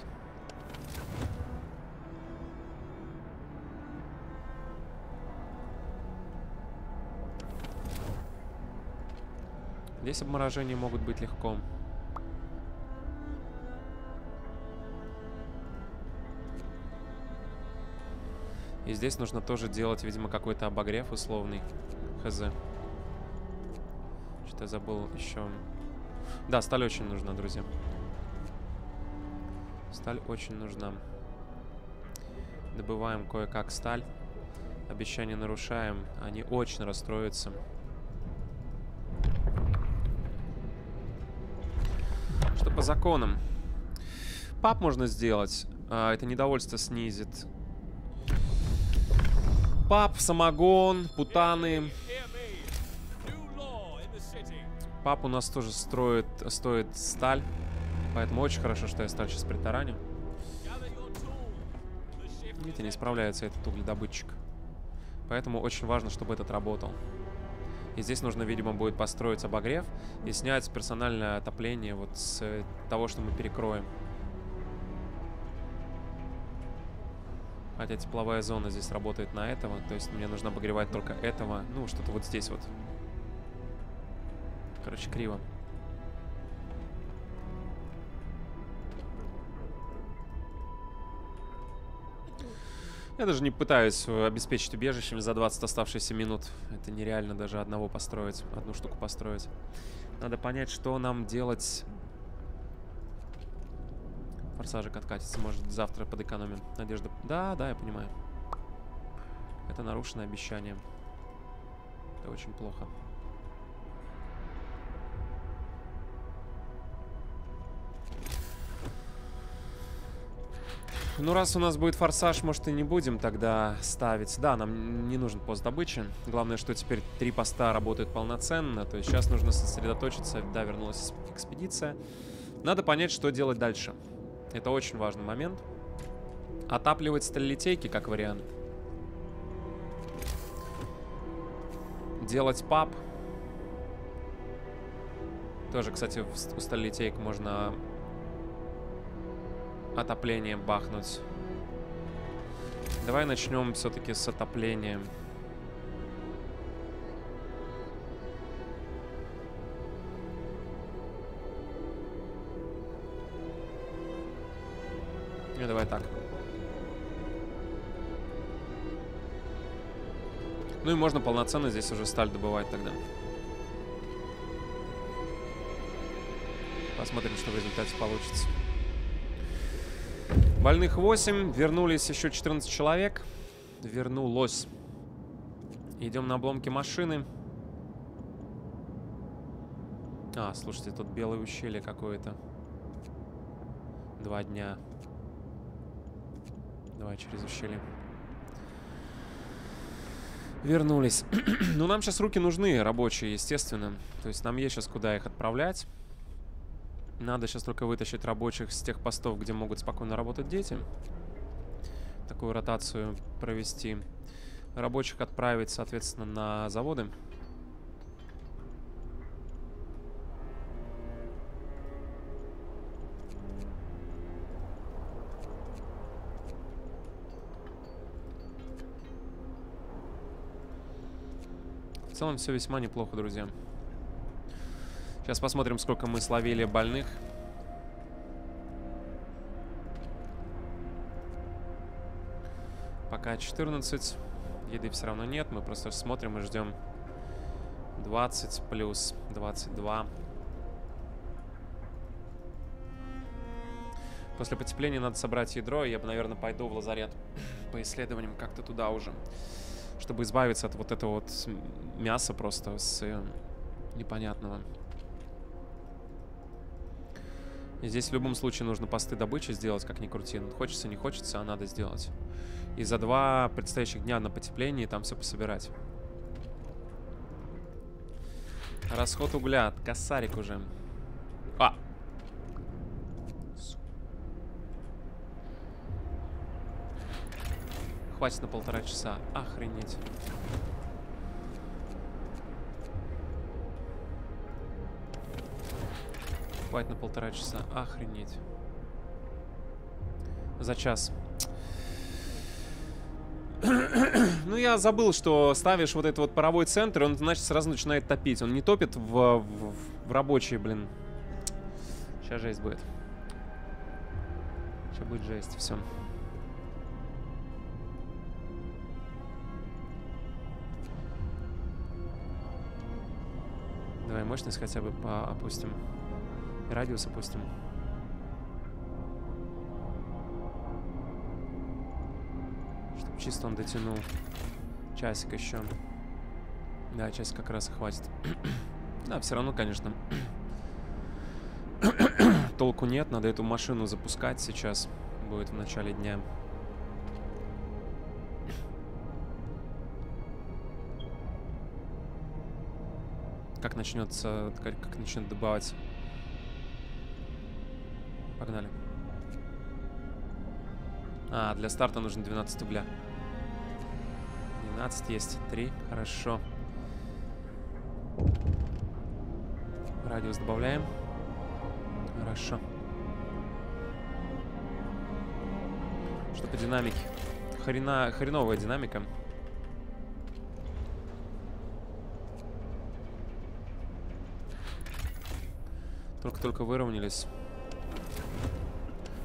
Здесь обморожения могут быть легко. И здесь нужно тоже делать, видимо, какой-то обогрев условный. ХЗ. Что-то я забыл еще. Да, сталь очень нужна, друзья. Сталь очень нужна. Добываем кое-как сталь. Обещание нарушаем. Они очень расстроятся. Что по законам? Пап можно сделать. Это недовольство снизит. Пап, самогон, путаны. Пап у нас тоже стоит сталь. Поэтому очень хорошо, что я сталь сейчас притараню. Видите, не справляется этот угледобытчик. Поэтому очень важно, чтобы этот работал. И здесь нужно, видимо, будет построить обогрев и снять персональное отопление вот с того, что мы перекроем. Хотя тепловая зона здесь работает на этого. То есть мне нужно обогревать только этого. Ну, что-то вот здесь вот. Короче, криво. Я даже не пытаюсь обеспечить убежищем за 20 оставшихся минут. Это нереально даже одного построить. Одну штуку построить. Надо понять, что нам делать... Форсажик откатится, может, завтра подэкономим. Надежда... Да, да, я понимаю. Это нарушенное обещание. Это очень плохо. Ну, раз у нас будет форсаж, может, и не будем тогда ставить. Да, нам не нужен пост добычи. Главное, что теперь 3 поста работают полноценно. То есть сейчас нужно сосредоточиться. Да, вернулась экспедиция. Надо понять, что делать дальше. Это очень важный момент. Отапливать сталелитейки, как вариант. Делать пап. Тоже, кстати, у сталелитейк можно отоплением бахнуть. Давай начнем все-таки с отопления. Ну, давай так. Ну и можно полноценно здесь уже сталь добывать тогда. Посмотрим, что в результате получится. Больных 8. Вернулись еще 14 человек. Вернулось. Идем на обломки машины. А, слушайте, тут белое ущелье какое-то. 2 дня. Давай через ущелье. Вернулись. Ну, нам сейчас руки нужны, рабочие, естественно. То есть нам есть сейчас куда их отправлять. Надо сейчас только вытащить рабочих с тех постов, где могут спокойно работать дети. Такую ротацию провести. Рабочих отправить, соответственно, на заводы. В целом все весьма неплохо, друзья. Сейчас посмотрим, сколько мы словили больных. Пока 14. Еды все равно нет. Мы просто смотрим и ждем. 20 плюс 22. После потепления надо собрать ядро. Я бы, наверное, пойду в лазарет по исследованиям как-то туда уже. Чтобы избавиться от вот этого вот мяса просто с непонятного. И здесь в любом случае нужно посты добычи сделать, как ни крути. Хочется, не хочется, а надо сделать. И за 2 предстоящих дня на потепление там все пособирать. Расход угля. Косарик уже. А! Хватит на 1,5 часа. Охренеть. Хватит на 1,5 часа. Охренеть. За час. Ну, я забыл, что ставишь вот этот вот паровой центр, и он, значит, сразу начинает топить. Он не топит в рабочие, блин. Сейчас жесть будет. Сейчас будет жесть. Все. Давай мощность хотя бы опустим. И радиус опустим. Чтобы чисто он дотянул. Часик еще. Да, часик как раз и хватит. Да, все равно, конечно. Толку нет. Надо эту машину запускать сейчас. Будет в начале дня. Как начнется, как начнет добавить. Погнали. А, для старта нужно 12 угля. 12 есть. 3. Хорошо. Радиус добавляем. Хорошо. Что по динамике? Хреновая динамика. Только выровнялись.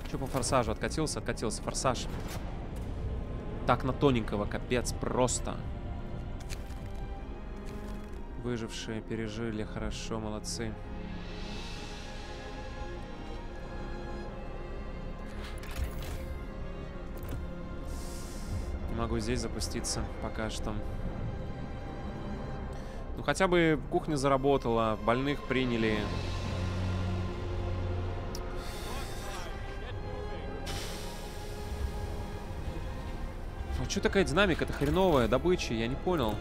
Че по форсажу? Откатился? Откатился. Форсаж. Так на тоненького. Капец. Просто. Выжившие пережили. Хорошо. Молодцы. Не могу здесь запуститься пока что. Ну, хотя бы кухня заработала. Больных приняли. Че такая динамика? Это хреновая добыча, я не понял.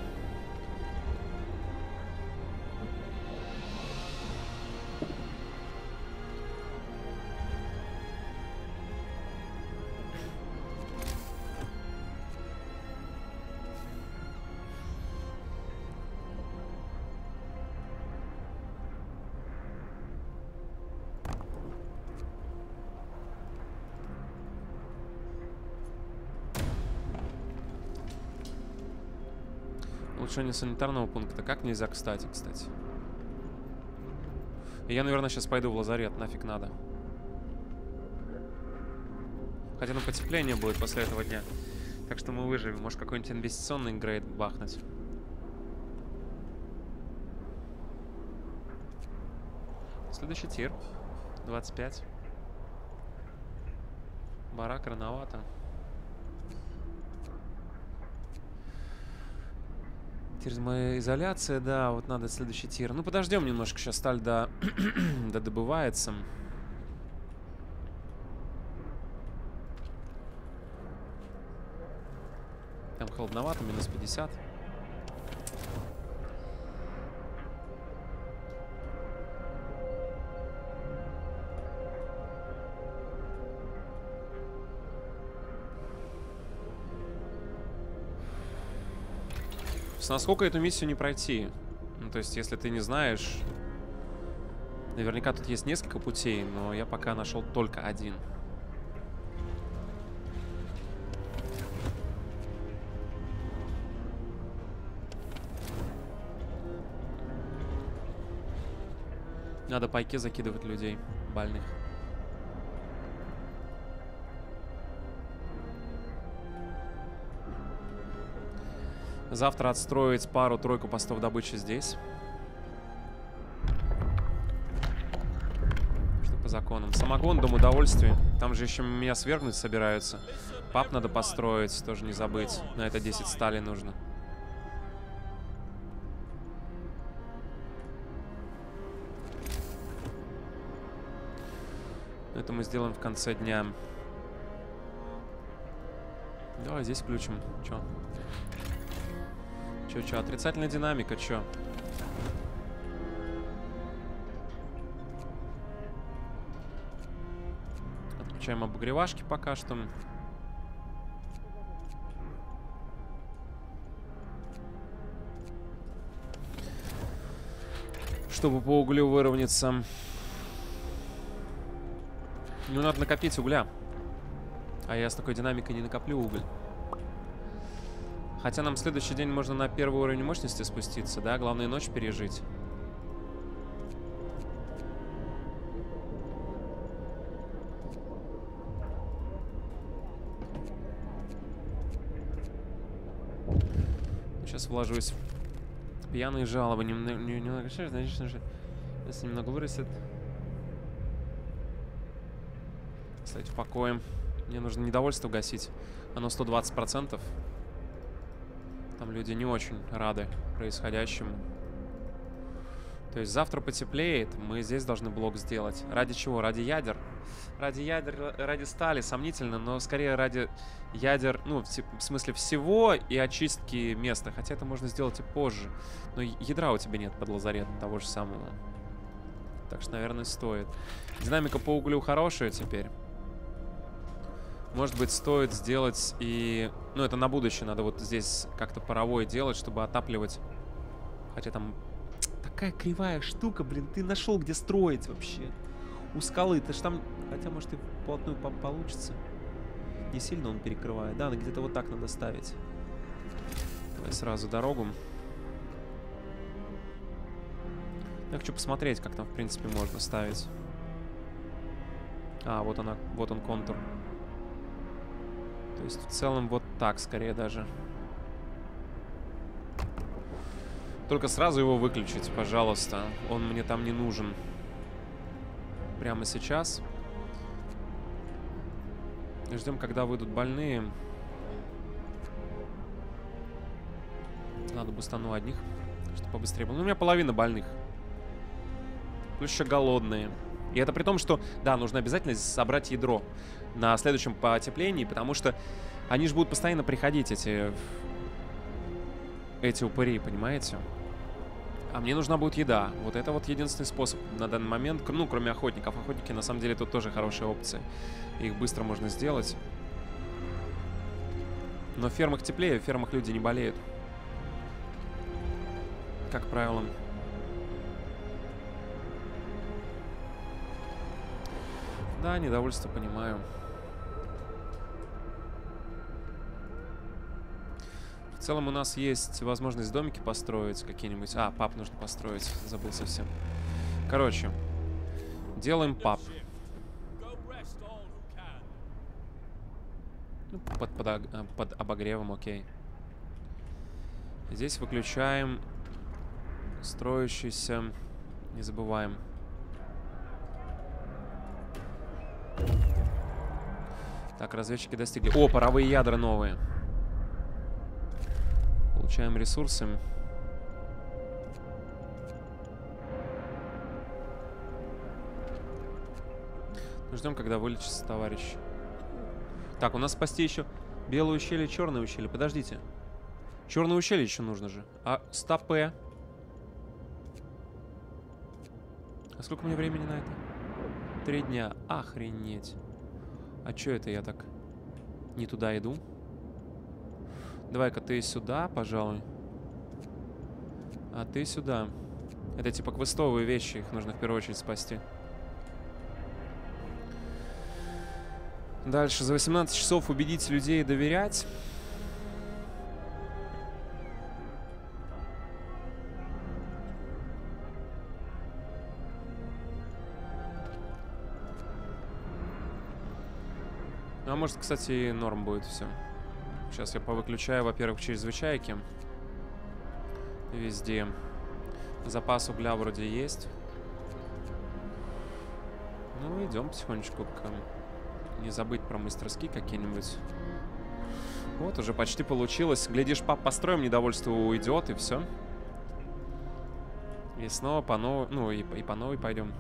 Улучшение санитарного пункта. Как нельзя кстати. Я, наверное, сейчас пойду в лазарет. Нафиг надо. Хотя, ну, потепление будет после этого дня. Так что мы выживем. Может, какой-нибудь инвестиционный грейд бахнуть. Следующий тир. 25. Барак рановато. Термоизоляция, да, вот надо следующий тир. Ну, подождем немножко, сейчас сталь добывается. Там холодновато, минус 50. Насколько эту миссию не пройти? Ну, то есть, если ты не знаешь... Наверняка тут есть несколько путей, но я пока нашел только один. Надо пайки закидывать людей больных. Завтра отстроить пару-тройку постов добычи здесь. Что по законам? Самогон, дом удовольствия. Там же еще меня свергнуть собираются. Пап надо построить, тоже не забыть. На это 10 стали нужно. Это мы сделаем в конце дня. Давай здесь включим. Че? Чё, отрицательная динамика, чё? Отключаем обогревашки пока что. Чтобы по углю выровняться. Ну, надо накопить угля. А я с такой динамикой не накоплю уголь. Хотя нам в следующий день можно на первый уровень мощности спуститься, да? Главное, ночь пережить. Сейчас вложусь. Пьяные жалобы. Немного, значит, если немного вырастет. Кстати, в покое. Мне нужно недовольство гасить. Оно 120%. Там люди не очень рады происходящему. То есть завтра потеплеет, мы здесь должны блок сделать. Ради чего? Ради ядер. Ради ядер, ради стали, сомнительно, но скорее ради ядер, ну, в смысле всего и очистки места. Хотя это можно сделать и позже. Но ядра у тебя нет под лазарет того же самого. Так что, наверное, стоит. Динамика по углю хорошая теперь. Может быть, стоит сделать и... Ну, это на будущее. Надо вот здесь как-то паровое делать, чтобы отапливать. Хотя там... Такая кривая штука, блин. Ты нашел, где строить вообще. У скалы. Ты ж там... Хотя, может, и полотную получится. Не сильно он перекрывает. Да, где-то вот так надо ставить. Давай сразу дорогу. Я хочу посмотреть, как там, в принципе, можно ставить. А, вот она. Вот он контур. То есть в целом вот так, скорее даже. Только сразу его выключить, пожалуйста. Он мне там не нужен. Прямо сейчас. Ждем, когда выйдут больные. Надо бустану одних, чтобы побыстрее было. Ну, у меня половина больных. Плюс еще голодные. И это при том, что, да, нужно обязательно собрать ядро на следующем потеплении, потому что они же будут постоянно приходить, эти упыри, понимаете? А мне нужна будет еда. Вот это вот единственный способ на данный момент, ну, кроме охотников. Охотники, на самом деле, тут тоже хорошие опции. Их быстро можно сделать. Но в фермах теплее, в фермах люди не болеют. Как правило... Да, недовольство понимаю. В целом у нас есть возможность домики построить какие-нибудь. А, паб нужно построить. Забыл совсем. Короче, делаем паб. Под обогревом, окей. Здесь выключаем строящийся. Не забываем. Так, разведчики достигли. О, паровые ядра новые. Получаем ресурсы. Ждем, когда вылечится товарищ. Так, у нас спасти еще белое ущелье, черное ущелье. Подождите. Черное ущелье еще нужно же. А стопе. А сколько мне времени на это? 3 дня. Охренеть. А чё это я так не туда иду? Давай-ка ты сюда, пожалуй. А ты сюда. Это типа квестовые вещи. Их нужно в первую очередь спасти. Дальше. За 18 часов убедить людей доверять. А может, кстати, и норм будет все. Сейчас я повыключаю, во-первых, чрезвычайки. Везде. Запас угля вроде есть. Ну, идем потихонечку пока. Не забыть про мастерские какие-нибудь. Вот, уже почти получилось. Глядишь, пап, построим, недовольство уйдет, и все. И снова по новой, ну, и по новой пойдем.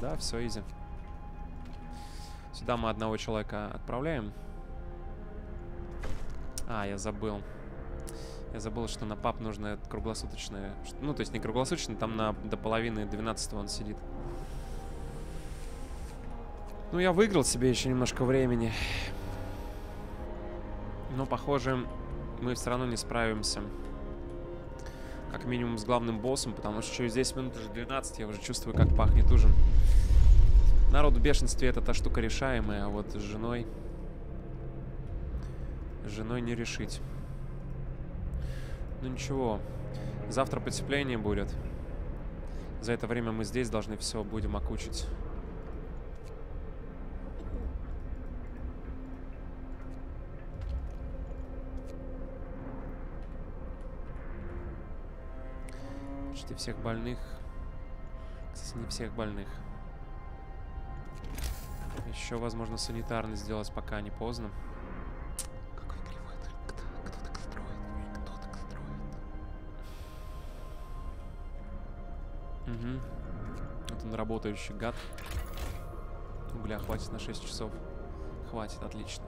Да, все, изи. Сюда мы одного человека отправляем. А, я забыл. Я забыл, что на пап нужно круглосуточное. Ну, то есть не круглосуточное, там до половины 12 он сидит. Ну, я выиграл себе еще немножко времени. Но, похоже, мы все равно не справимся. Как минимум с главным боссом, потому что через 10 минут уже 12, я уже чувствую, как пахнет ужин. Народ в бешенстве — это та штука решаемая, а вот с женой... С женой не решить. Ну, ничего. Завтра потепление будет. За это время мы здесь должны все будем окучить. Почти всех больных. Кстати, не всех больных. Еще, возможно, санитарно сделать, пока не поздно. Какой кривой. Кто так строит? Кто так строит? Угу. Вот он, работающий гад. Угля хватит на 6 часов. Хватит, отлично.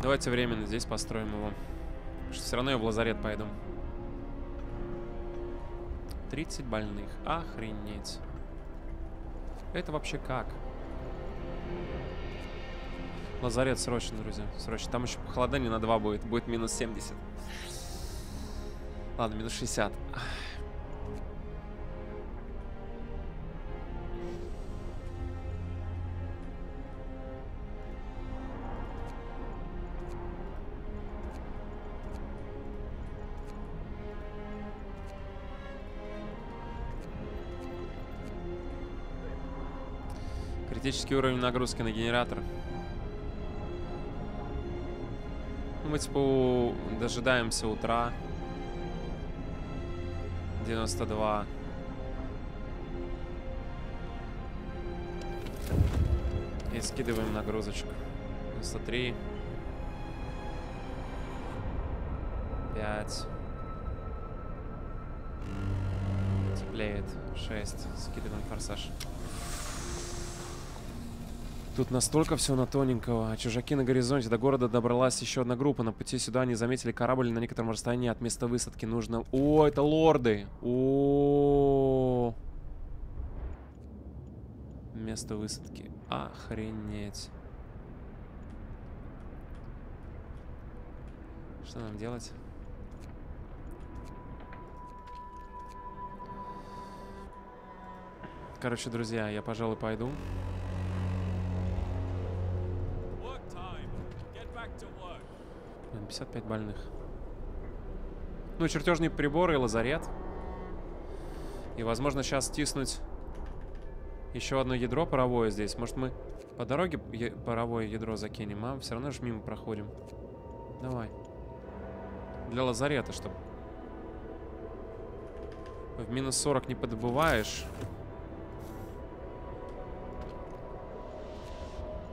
Давайте временно здесь построим его. Потому что все равно я в лазарет пойду. 30 больных. Охренеть. Это вообще как? Лазарет срочно, друзья. Срочно. Там еще похолодание на 2 будет. Будет минус 70. Ладно, минус 60. Критический уровень нагрузки на генератор. Мы типа дожидаемся утра. 92. И скидываем нагрузочку. 93. 5. Теплеет. 6. Скидываем форсаж. Тут настолько все на тоненького. Чужаки на горизонте. До города добралась еще одна группа. На пути сюда они заметили корабль на некотором расстоянии от места высадки. Нужно... О, это лорды! О, место высадки. Охренеть. Что нам делать? Короче, друзья, я, пожалуй, пойду. Блин, 55 больных. Ну, чертежные приборы и лазарет. И, возможно, сейчас стиснуть еще одно ядро паровое здесь. Может, мы по дороге паровое ядро закинем, а? Все равно же мимо проходим. Давай. Для лазарета, чтобы... В минус 40 не подобываешь.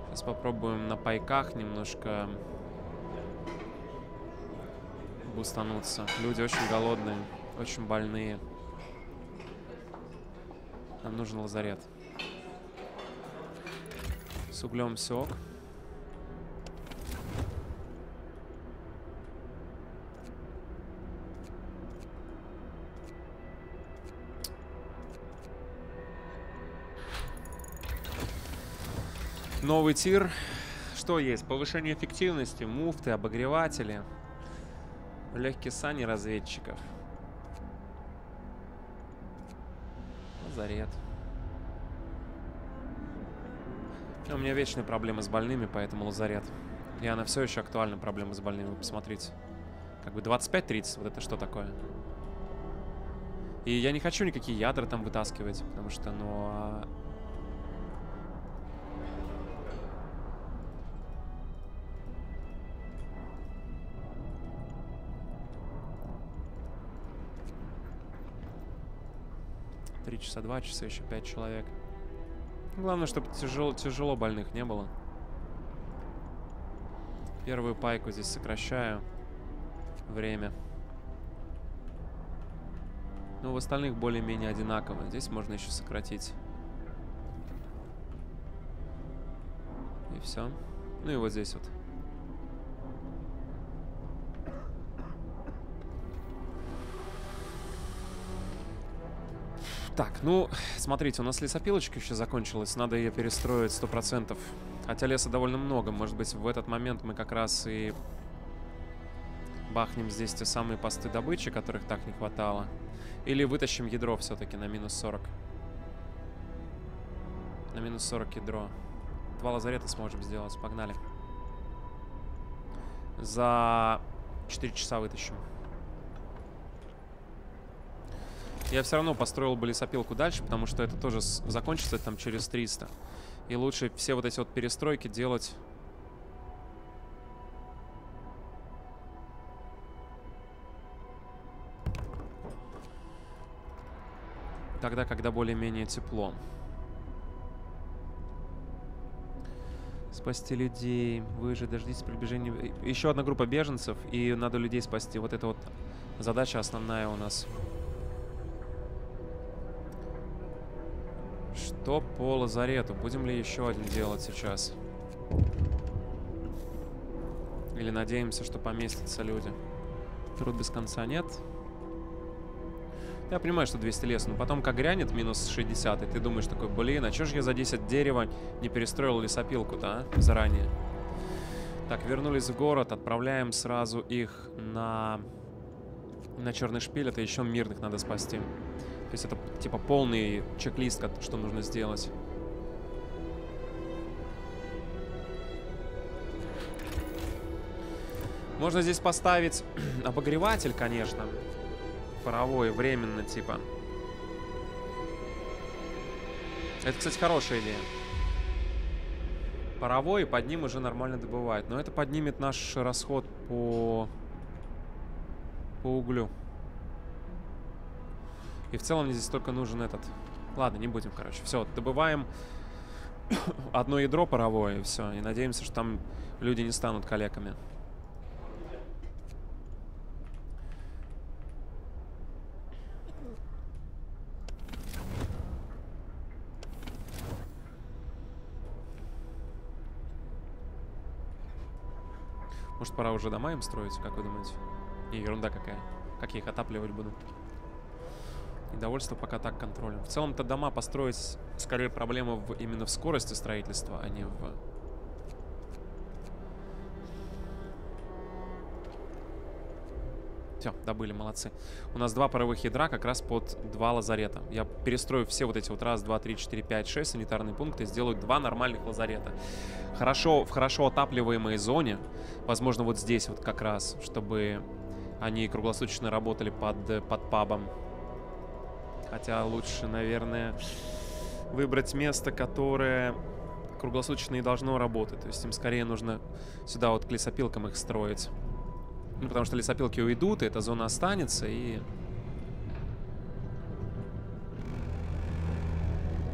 Сейчас попробуем на пайках немножко бустануться. Люди очень голодные, очень больные. Нам нужен лазарет. С углем все ок. Новый тир. Что есть? Повышение эффективности, муфты, обогреватели, легкие сани разведчиков. Лазарет. У меня вечные проблемы с больными, поэтому лазарет. И она все еще актуальна, проблема с больными. Посмотрите. Как бы 25-30, вот это что такое? И я не хочу никакие ядра там вытаскивать, потому что, ну... часа, 2 часа, еще 5 человек. Главное, чтобы тяжело больных не было. Первую пайку здесь сокращаю. Время. Но в остальных более-менее одинаково. Здесь можно еще сократить. И все. Ну и вот здесь вот. Так, ну, смотрите, у нас лесопилочка еще закончилась, надо ее перестроить 100%. Хотя леса довольно много, может быть, в этот момент мы как раз и бахнем здесь те самые посты добычи, которых так не хватало. Или вытащим ядро все-таки на минус 40. На минус 40 ядро. 2 лазарета сможем сделать, погнали. За 4 часа вытащим. Я все равно построил бы лесопилку дальше, потому что это тоже закончится там через 300. И лучше все вот эти вот перестройки делать... Тогда, когда более-менее тепло. Спасти людей. Вы же дождитесь приближения... Еще одна группа беженцев, и надо людей спасти. Вот это вот задача основная у нас... Что по лазарету? Будем ли еще один делать сейчас? Или надеемся, что поместятся люди? Труд без конца нет. Я понимаю, что 200 леса, но потом как грянет минус 60, и ты думаешь такой, блин, а чё ж я за 10 дерева не перестроил лесопилку-то, а? Заранее. Так, вернулись в город, отправляем сразу их на черный шпиль, это еще мирных надо спасти. То есть это типа полный чек-лист, что нужно сделать. Можно здесь поставить обогреватель, конечно. Паровой, временно, типа. Это, кстати, хорошая идея. Паровой, под ним уже нормально добывает. Но это поднимет наш расход по углю. И в целом мне здесь только нужен этот... Ладно, не будем, короче. Все, добываем одно ядро паровое, и все. И надеемся, что там люди не станут калеками. Может, пора уже дома им строить, как вы думаете? Не, ерунда какая. Как я их отапливать буду? Недовольство пока так контролем. В целом-то дома построить скорее проблема именно в скорости строительства, а не в... Все, добыли, молодцы. У нас 2 паровых ядра как раз под 2 лазарета. Я перестрою все вот эти вот 1, 2, 3, 4, 5, 6 санитарные пункты, сделаю 2 нормальных лазарета. Хорошо, в хорошо отапливаемой зоне, возможно, вот здесь вот как раз, чтобы они круглосуточно работали под пабом. Хотя лучше, наверное, выбрать место, которое круглосуточно и должно работать. То есть им скорее нужно сюда вот к лесопилкам их строить. Ну, потому что лесопилки уйдут, и эта зона останется, и...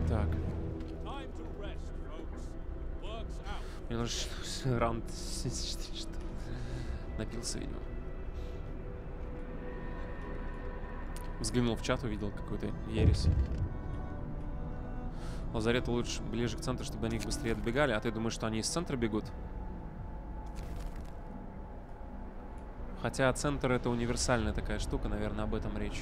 Так. Мне нужно раунд 74, что... Напился, видимо. Взглянул в чат, увидел какую-то ересь. Лазареты лучше ближе к центру, чтобы до них быстрее отбегали. А ты думаешь, что они из центра бегут? Хотя центр — это универсальная такая штука, наверное, об этом речь.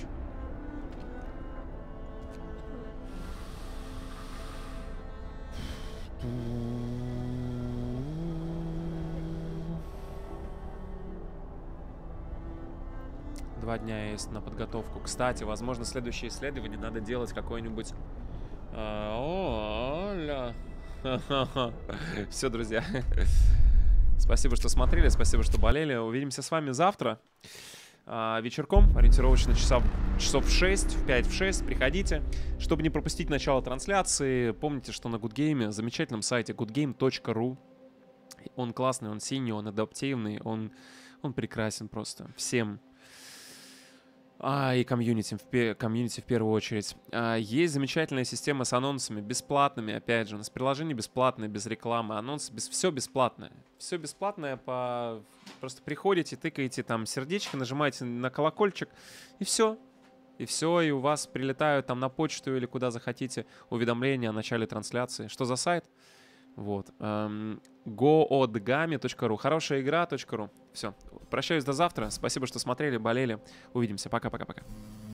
Два дня есть на подготовку. Кстати, возможно, следующее исследование надо делать какое-нибудь... Все, друзья. Спасибо, что смотрели, спасибо, что болели. Увидимся с вами завтра вечерком, ориентировочно часов в 6, в 5, в 6. Приходите. Чтобы не пропустить начало трансляции, помните, что на Goodgame, замечательном сайте goodgame.ru, он классный, он синий, он адаптивный, он прекрасен просто всем. И комьюнити в первую очередь. Есть замечательная система с анонсами, бесплатными, опять же. У нас приложение бесплатное, без рекламы, анонсы, все бесплатное. Все бесплатное, просто приходите, тыкаете там сердечко, нажимаете на колокольчик, и все. И все, и у вас прилетают там на почту или куда захотите уведомления о начале трансляции. Что за сайт? Вот. goodgame.ru. Хорошая игра.ru. Все. Прощаюсь до завтра. Спасибо, что смотрели, болели. Увидимся. Пока-пока-пока.